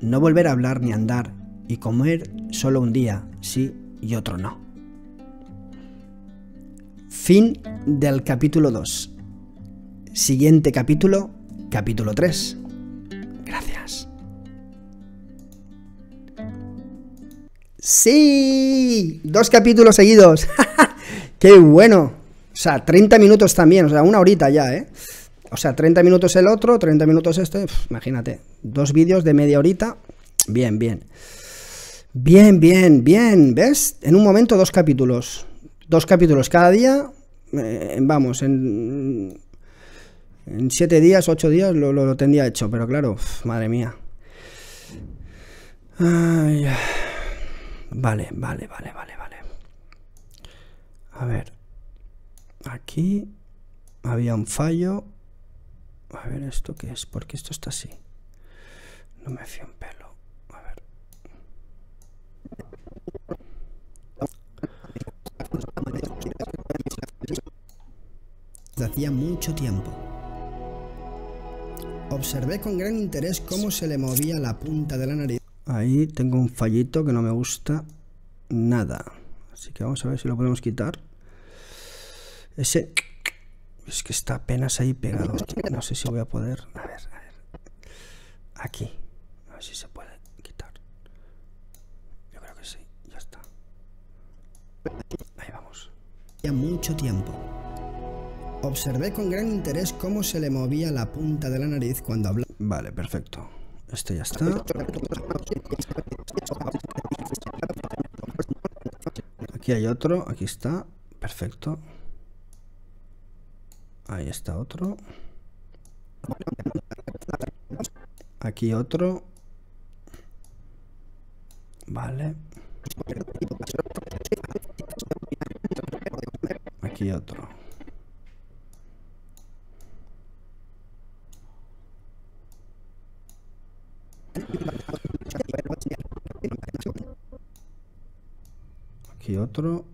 no volver a hablar ni andar y comer solo un día, sí y otro no. Fin del capítulo dos. Siguiente capítulo, capítulo tres. Gracias. ¡Sí! Dos capítulos seguidos. ¡Qué bueno! O sea, treinta minutos también, o sea, una horita ya, ¿eh? O sea, treinta minutos el otro, treinta minutos este, pf, imagínate. Dos vídeos de media horita. Bien, bien. Bien, bien, bien. ¿Ves? En un momento dos capítulos. Dos capítulos cada día. Eh, vamos, en, en siete días, ocho días lo, lo, lo tendría hecho. Pero claro, pf, madre mía. Ay, vale, vale, vale, vale, vale. A ver. Aquí había un fallo. A ver, ¿esto qué es? Porque esto está así. No me fío un pelo. A ver. Hacía mucho tiempo. Observé con gran interés cómo se le movía la punta de la nariz. Ahí tengo un fallito que no me gusta nada. Así que vamos a ver si lo podemos quitar. Ese... Es que está apenas ahí pegado. No sé si voy a poder. A ver, a ver. Aquí. A ver si se puede quitar. Yo creo que sí. Ya está. Ahí vamos. hacía mucho tiempo. Observé con gran interés cómo se le movía la punta de la nariz cuando hablaba. Vale, perfecto. Este ya está. Aquí hay otro, aquí está. Perfecto. Ahí está otro. Aquí otro. Vale. Aquí otro. Aquí otro.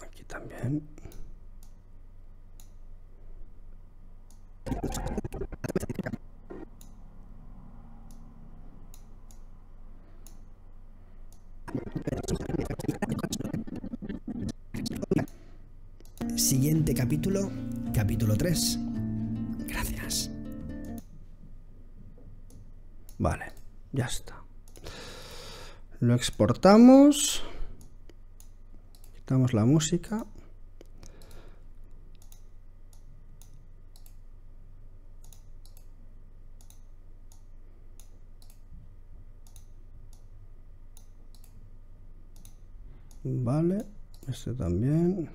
Aquí también. Siguiente capítulo, capítulo tres. Gracias. Vale, ya está. Lo exportamos. Quitamos la música. Vale, este también.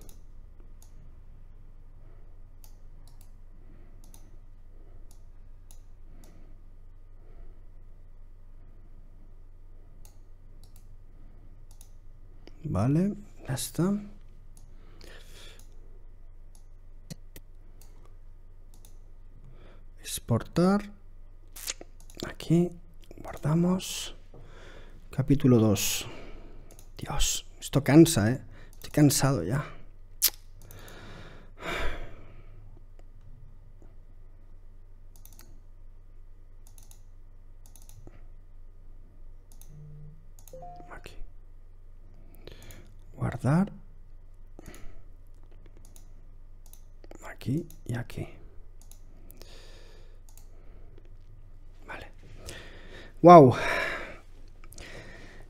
Vale, ya está. Exportar. Aquí, guardamos. Capítulo dos. Dios, esto cansa, ¿eh? Estoy cansado ya. Aquí. Guardar. Aquí y aquí. Vale. Wow.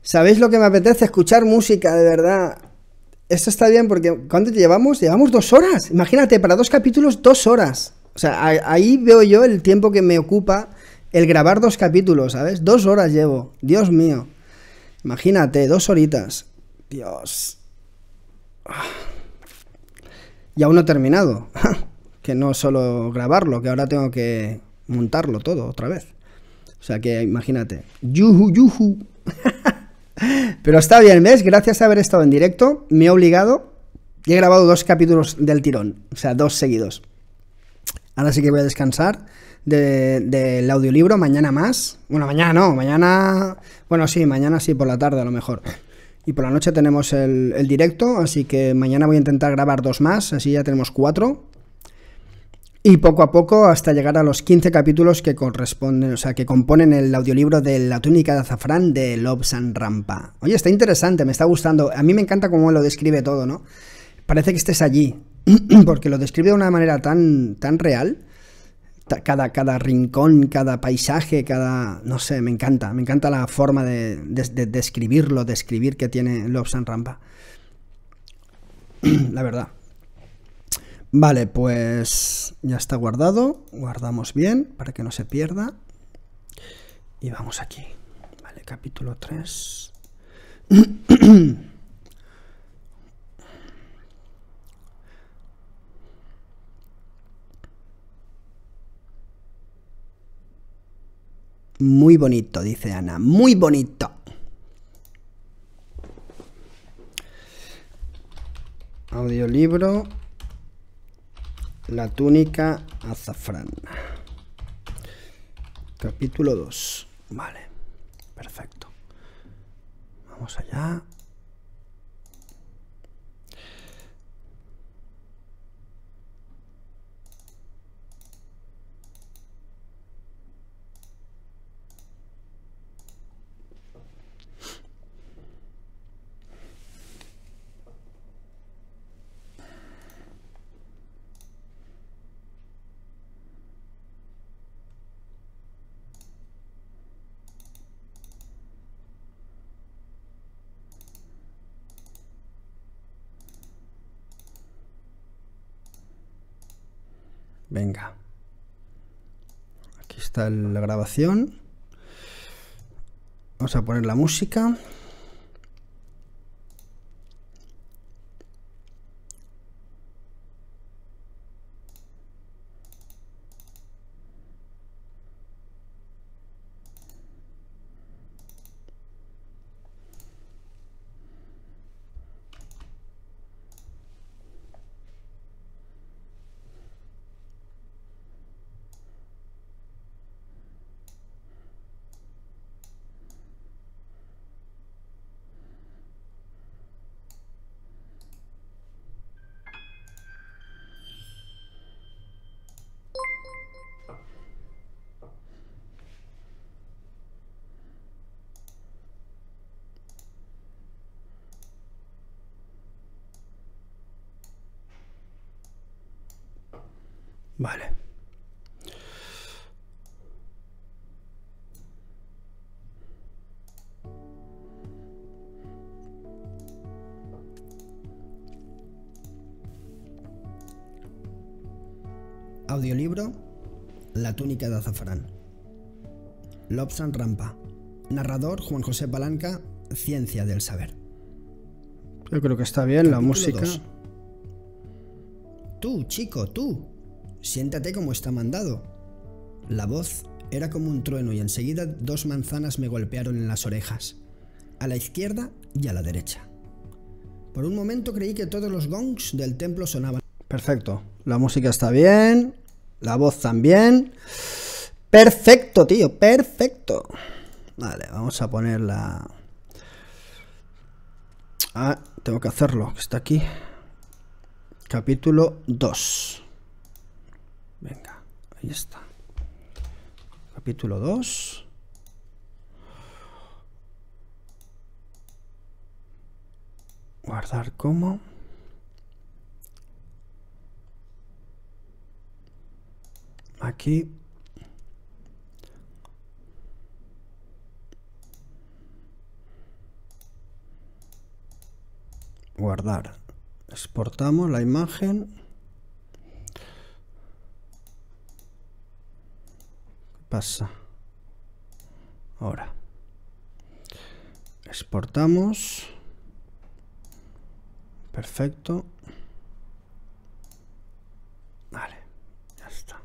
¿Sabéis lo que me apetece? Escuchar música, de verdad. Esto está bien porque... ¿Cuánto llevamos? Llevamos dos horas. Imagínate, para dos capítulos, dos horas. O sea, ahí veo yo el tiempo que me ocupa el grabar dos capítulos, ¿sabes? Dos horas llevo. Dios mío. Imagínate, dos horitas. Dios. Y aún no he terminado. Que no solo grabarlo, que ahora tengo que montarlo todo otra vez. O sea que imagínate. Yuhu, yuhu. Pero está bien, ¿ves? Gracias a haber estado en directo, me he obligado y he grabado dos capítulos del tirón, o sea, dos seguidos. Ahora sí que voy a descansar del de, de audiolibro, mañana más. Bueno, mañana no, mañana... Bueno, sí, mañana sí, por la tarde a lo mejor. Y por la noche tenemos el, el directo, así que mañana voy a intentar grabar dos más, así ya tenemos cuatro. Y poco a poco hasta llegar a los quince capítulos que corresponden, o sea, que componen el audiolibro de La Túnica de Azafrán de Lobsang Rampa. Oye, está interesante, me está gustando. A mí me encanta cómo lo describe todo, ¿no? Parece que estés allí, porque lo describe de una manera tan, tan real. Cada, cada rincón, cada paisaje, cada... No sé, me encanta. Me encanta la forma de, de, de describirlo, describir que tiene Lobsang Rampa. La verdad. Vale, pues ya está guardado, guardamos bien para que no se pierda y vamos aquí, vale, capítulo tres. Muy bonito, dice Ana, muy bonito. Audiolibro La túnica azafrán. Capítulo dos. Vale. Perfecto. Vamos allá. Venga. Aquí está la grabación. Vamos a poner la música. Vale. Audiolibro La Túnica de Azafrán. Lobsang Rampa. Narrador Juan José Palanca. Ciencia del Saber. Yo creo que está bien. Capítulo la música. dos. Tú, chico, tú. Siéntate como está mandado. La voz era como un trueno y enseguida dos manzanas me golpearon en las orejas, a la izquierda y a la derecha. Por un momento creí que todos los gongs del templo sonaban. Perfecto, la música está bien, la voz también. Perfecto, tío, perfecto. Vale, vamos a poner la... Ah, tengo que hacerlo, que está aquí. Capítulo dos. Venga, ahí está. Capítulo dos. Guardar como. Aquí. Guardar. Exportamos la imagen. Pasa ahora, exportamos, perfecto, vale, ya está.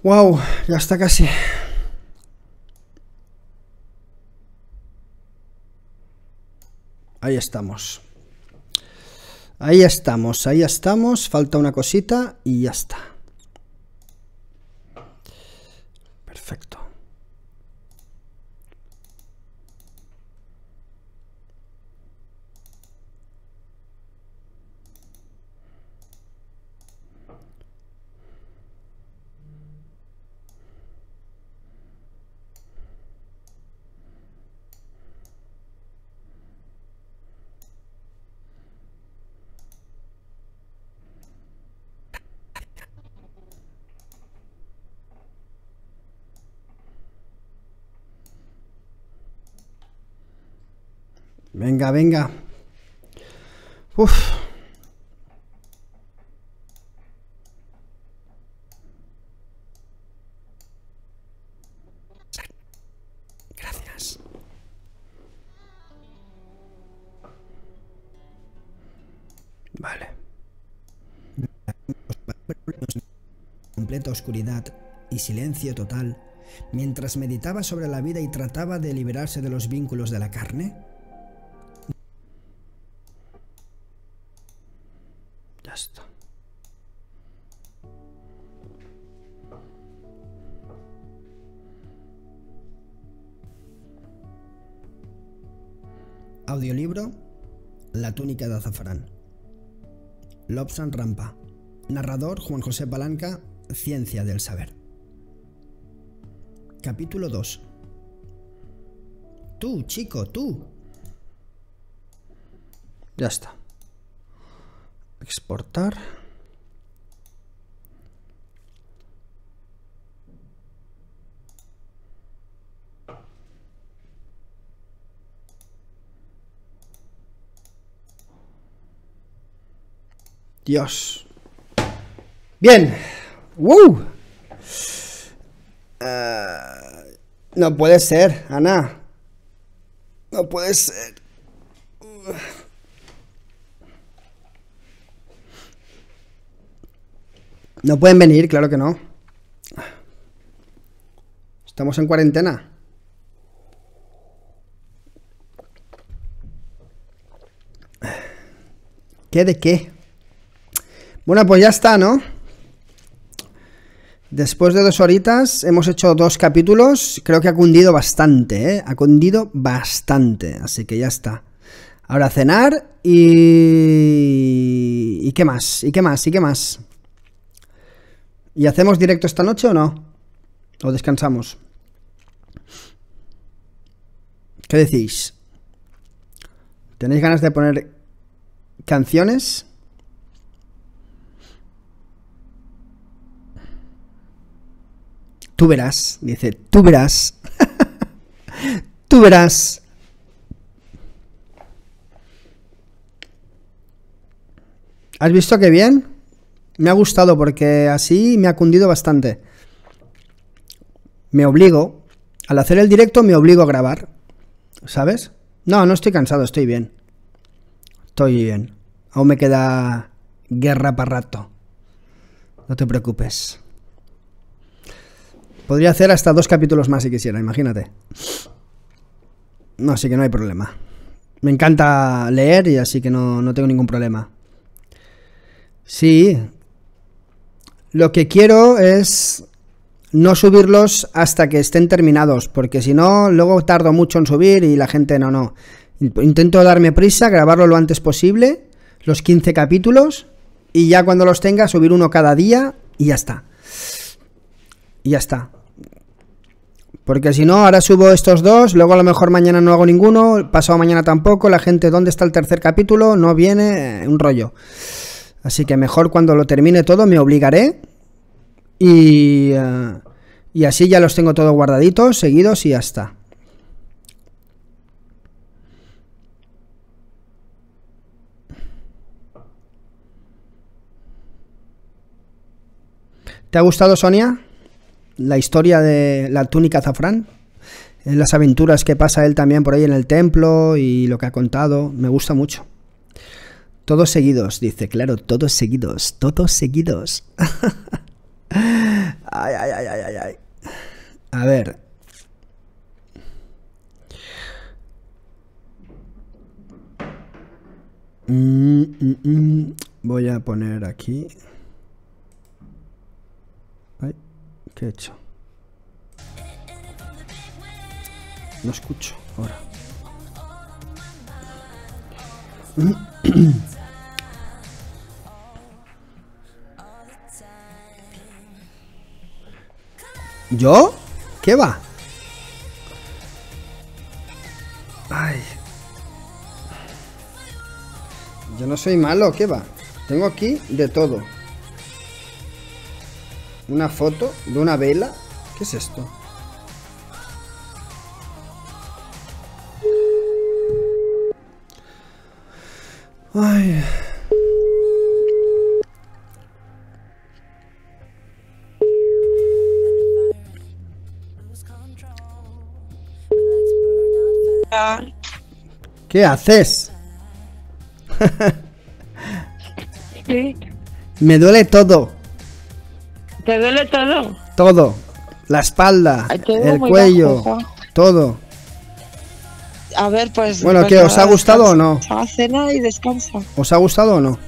Wow, ya está casi. Ahí estamos. Ahí estamos, ahí estamos. Falta una cosita y ya está. Perfecto. Venga, venga. Uf. Gracias. Vale. Completa oscuridad y silencio total, mientras meditaba sobre la vida y trataba de liberarse de los vínculos de la carne. Audiolibro La túnica de azafrán. Lobsang Rampa. Narrador Juan José Palanca. Ciencia del Saber. Capítulo dos. Tú, chico, tú. Ya está. Exportar. Dios. Bien. ¡Wow! Uh, no puede ser, Ana. No puede ser. Uh. No pueden venir, claro que no. Estamos en cuarentena. ¿Qué de qué? Bueno, pues ya está, ¿no? Después de dos horitas hemos hecho dos capítulos. Creo que ha cundido bastante, ¿eh? Ha cundido bastante. Así que ya está. Ahora a cenar y... ¿Y qué más? ¿Y qué más? ¿Y qué más? ¿Y hacemos directo esta noche o no? ¿O descansamos? ¿Qué decís? ¿Tenéis ganas de poner canciones? Tú verás, dice, tú verás. Tú verás. ¿Has visto qué bien? Me ha gustado porque así me ha cundido bastante. Me obligo, al hacer el directo me obligo a grabar, ¿sabes? No, no estoy cansado, estoy bien. Estoy bien. Aún me queda guerra para rato. No te preocupes. Podría hacer hasta dos capítulos más si quisiera, imagínate. No, así que no hay problema. Me encanta leer y así que no, no tengo ningún problema. Sí. Lo que quiero es no subirlos hasta que estén terminados, porque si no, luego tardo mucho en subir y la gente no, no. Intento darme prisa, grabarlo lo antes posible, los quince capítulos, y ya cuando los tenga, subir uno cada día y ya está. Y ya está. Porque si no, ahora subo estos dos, luego a lo mejor mañana no hago ninguno, pasado mañana tampoco, la gente, ¿dónde está el tercer capítulo? No viene, un rollo. Así que mejor cuando lo termine todo me obligaré y, uh, y así ya los tengo todos guardaditos, seguidos y ya está. ¿Te ha gustado, Sonia? La historia de la túnica azafrán, las aventuras que pasa él también por ahí en el templo y lo que ha contado, me gusta mucho. Todos seguidos, dice, claro, todos seguidos, todos seguidos. ay, ay, ay, ay, ay. A ver. Mm, mm, mm. Voy a poner aquí. ¿Qué he hecho? No escucho ahora. ¿Yo? ¿Qué va? Ay. Yo no soy malo, ¿qué va? Tengo aquí de todo. Una foto de una vela. ¿Qué es esto? Ay. ¿Qué haces? ¿Sí? Me duele todo. ¿Te duele todo? Todo. La espalda, el cuello, todo. A ver, pues... Bueno, ¿qué? ¿Os ha gustado o no? A cena y descansa. ¿Os ha gustado o no?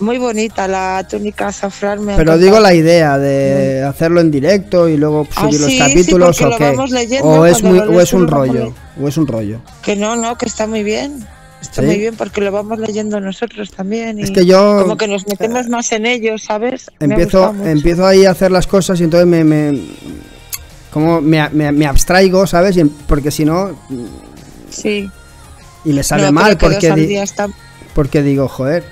Muy bonita la túnica azafrán. Pero digo la idea de hacerlo en directo y luego subir los capítulos o qué. O es un rollo. O es un rollo. Que no, no, que está muy bien. Está ¿Sí? muy bien porque lo vamos leyendo nosotros también y es que yo, como que nos metemos más en ello, ¿sabes? Empiezo, empiezo ahí a hacer las cosas y entonces me, me como me, me, me abstraigo, ¿sabes? Y, porque si no... Sí. Y me sale no, mal porque, di, está... porque digo, joder.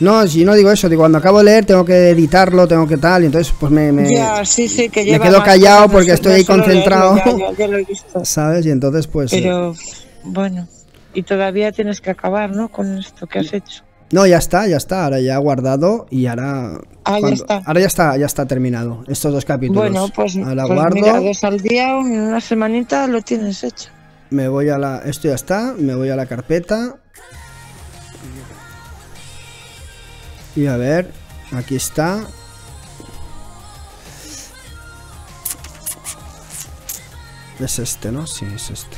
No, si no digo eso, digo, cuando acabo de leer tengo que editarlo, tengo que tal, y entonces pues me, me, ya, sí, sí, que me quedo callado porque no, estoy no ahí concentrado. Leerlo, ya, ya, ya lo he visto. ¿Sabes? Y entonces pues... Pero, eh, bueno... Y todavía tienes que acabar, ¿no? Con esto que has hecho. No, ya está, ya está. Ahora ya he guardado y ahora... Ah, cuando, ya está. Ahora ya está, ya está terminado. Estos dos capítulos. Bueno, pues, ahora pues guardo. Mira, dos al día, una semanita lo tienes hecho. Me voy a la... Esto ya está. Me voy a la carpeta. Y a ver, aquí está. Es este, ¿no? Sí, es este.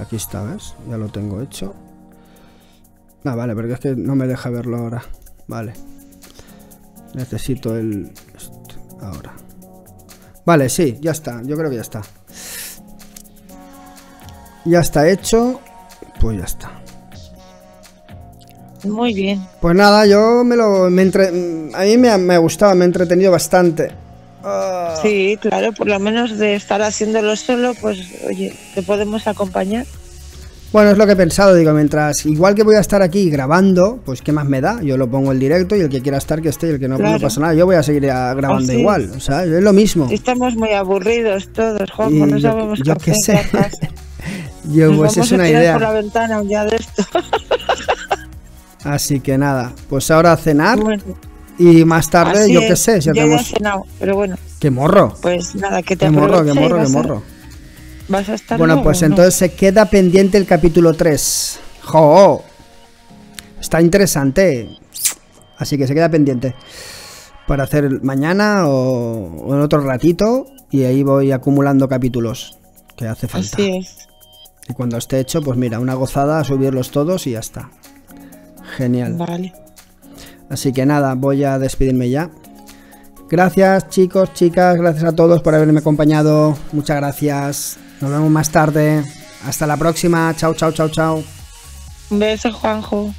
Aquí está, ¿ves? Ya lo tengo hecho. Ah, vale, porque es que no me deja verlo ahora. Vale. Necesito el... Ahora. Vale, sí, ya está. Yo creo que ya está. Ya está hecho. Pues ya está. Muy bien. Pues nada, yo me lo... Me entre... A mí me ha, me ha gustado, me ha entretenido bastante. Oh. Sí, claro, por lo menos de estar haciéndolo solo, pues oye, te podemos acompañar. Bueno, es lo que he pensado, digo, mientras, igual que voy a estar aquí grabando, pues qué más me da, yo lo pongo el directo y el que quiera estar que esté y el que no, claro, no pasa nada, yo voy a seguir grabando. Así igual, es. O sea, es lo mismo. Estamos muy aburridos todos, Juanjo, no sabemos yo, yo qué hacer. Sé. yo, Nos pues vamos es a una tirar idea. Por la ventana un día de esto. Así que nada, pues ahora a cenar. Bueno. Y más tarde, así yo qué sé, si ya tenemos... Ya he cenado, pero bueno. ¡Qué morro! Pues nada, que te aproveche. ¡Qué morro, qué morro, qué morro! ¿Vas a estar Bueno, pues entonces no? se queda pendiente el capítulo tres. ¡Jo! Está interesante. Así que se queda pendiente. Para hacer mañana o, o en otro ratito. Y ahí voy acumulando capítulos que hace falta. Así es. Y cuando esté hecho, pues mira, una gozada, subirlos todos y ya está. Genial. Vale. Así que nada, voy a despedirme ya. Gracias chicos, chicas, gracias a todos por haberme acompañado. Muchas gracias. Nos vemos más tarde. Hasta la próxima. Chao, chao, chao, chao. Un beso, Juanjo.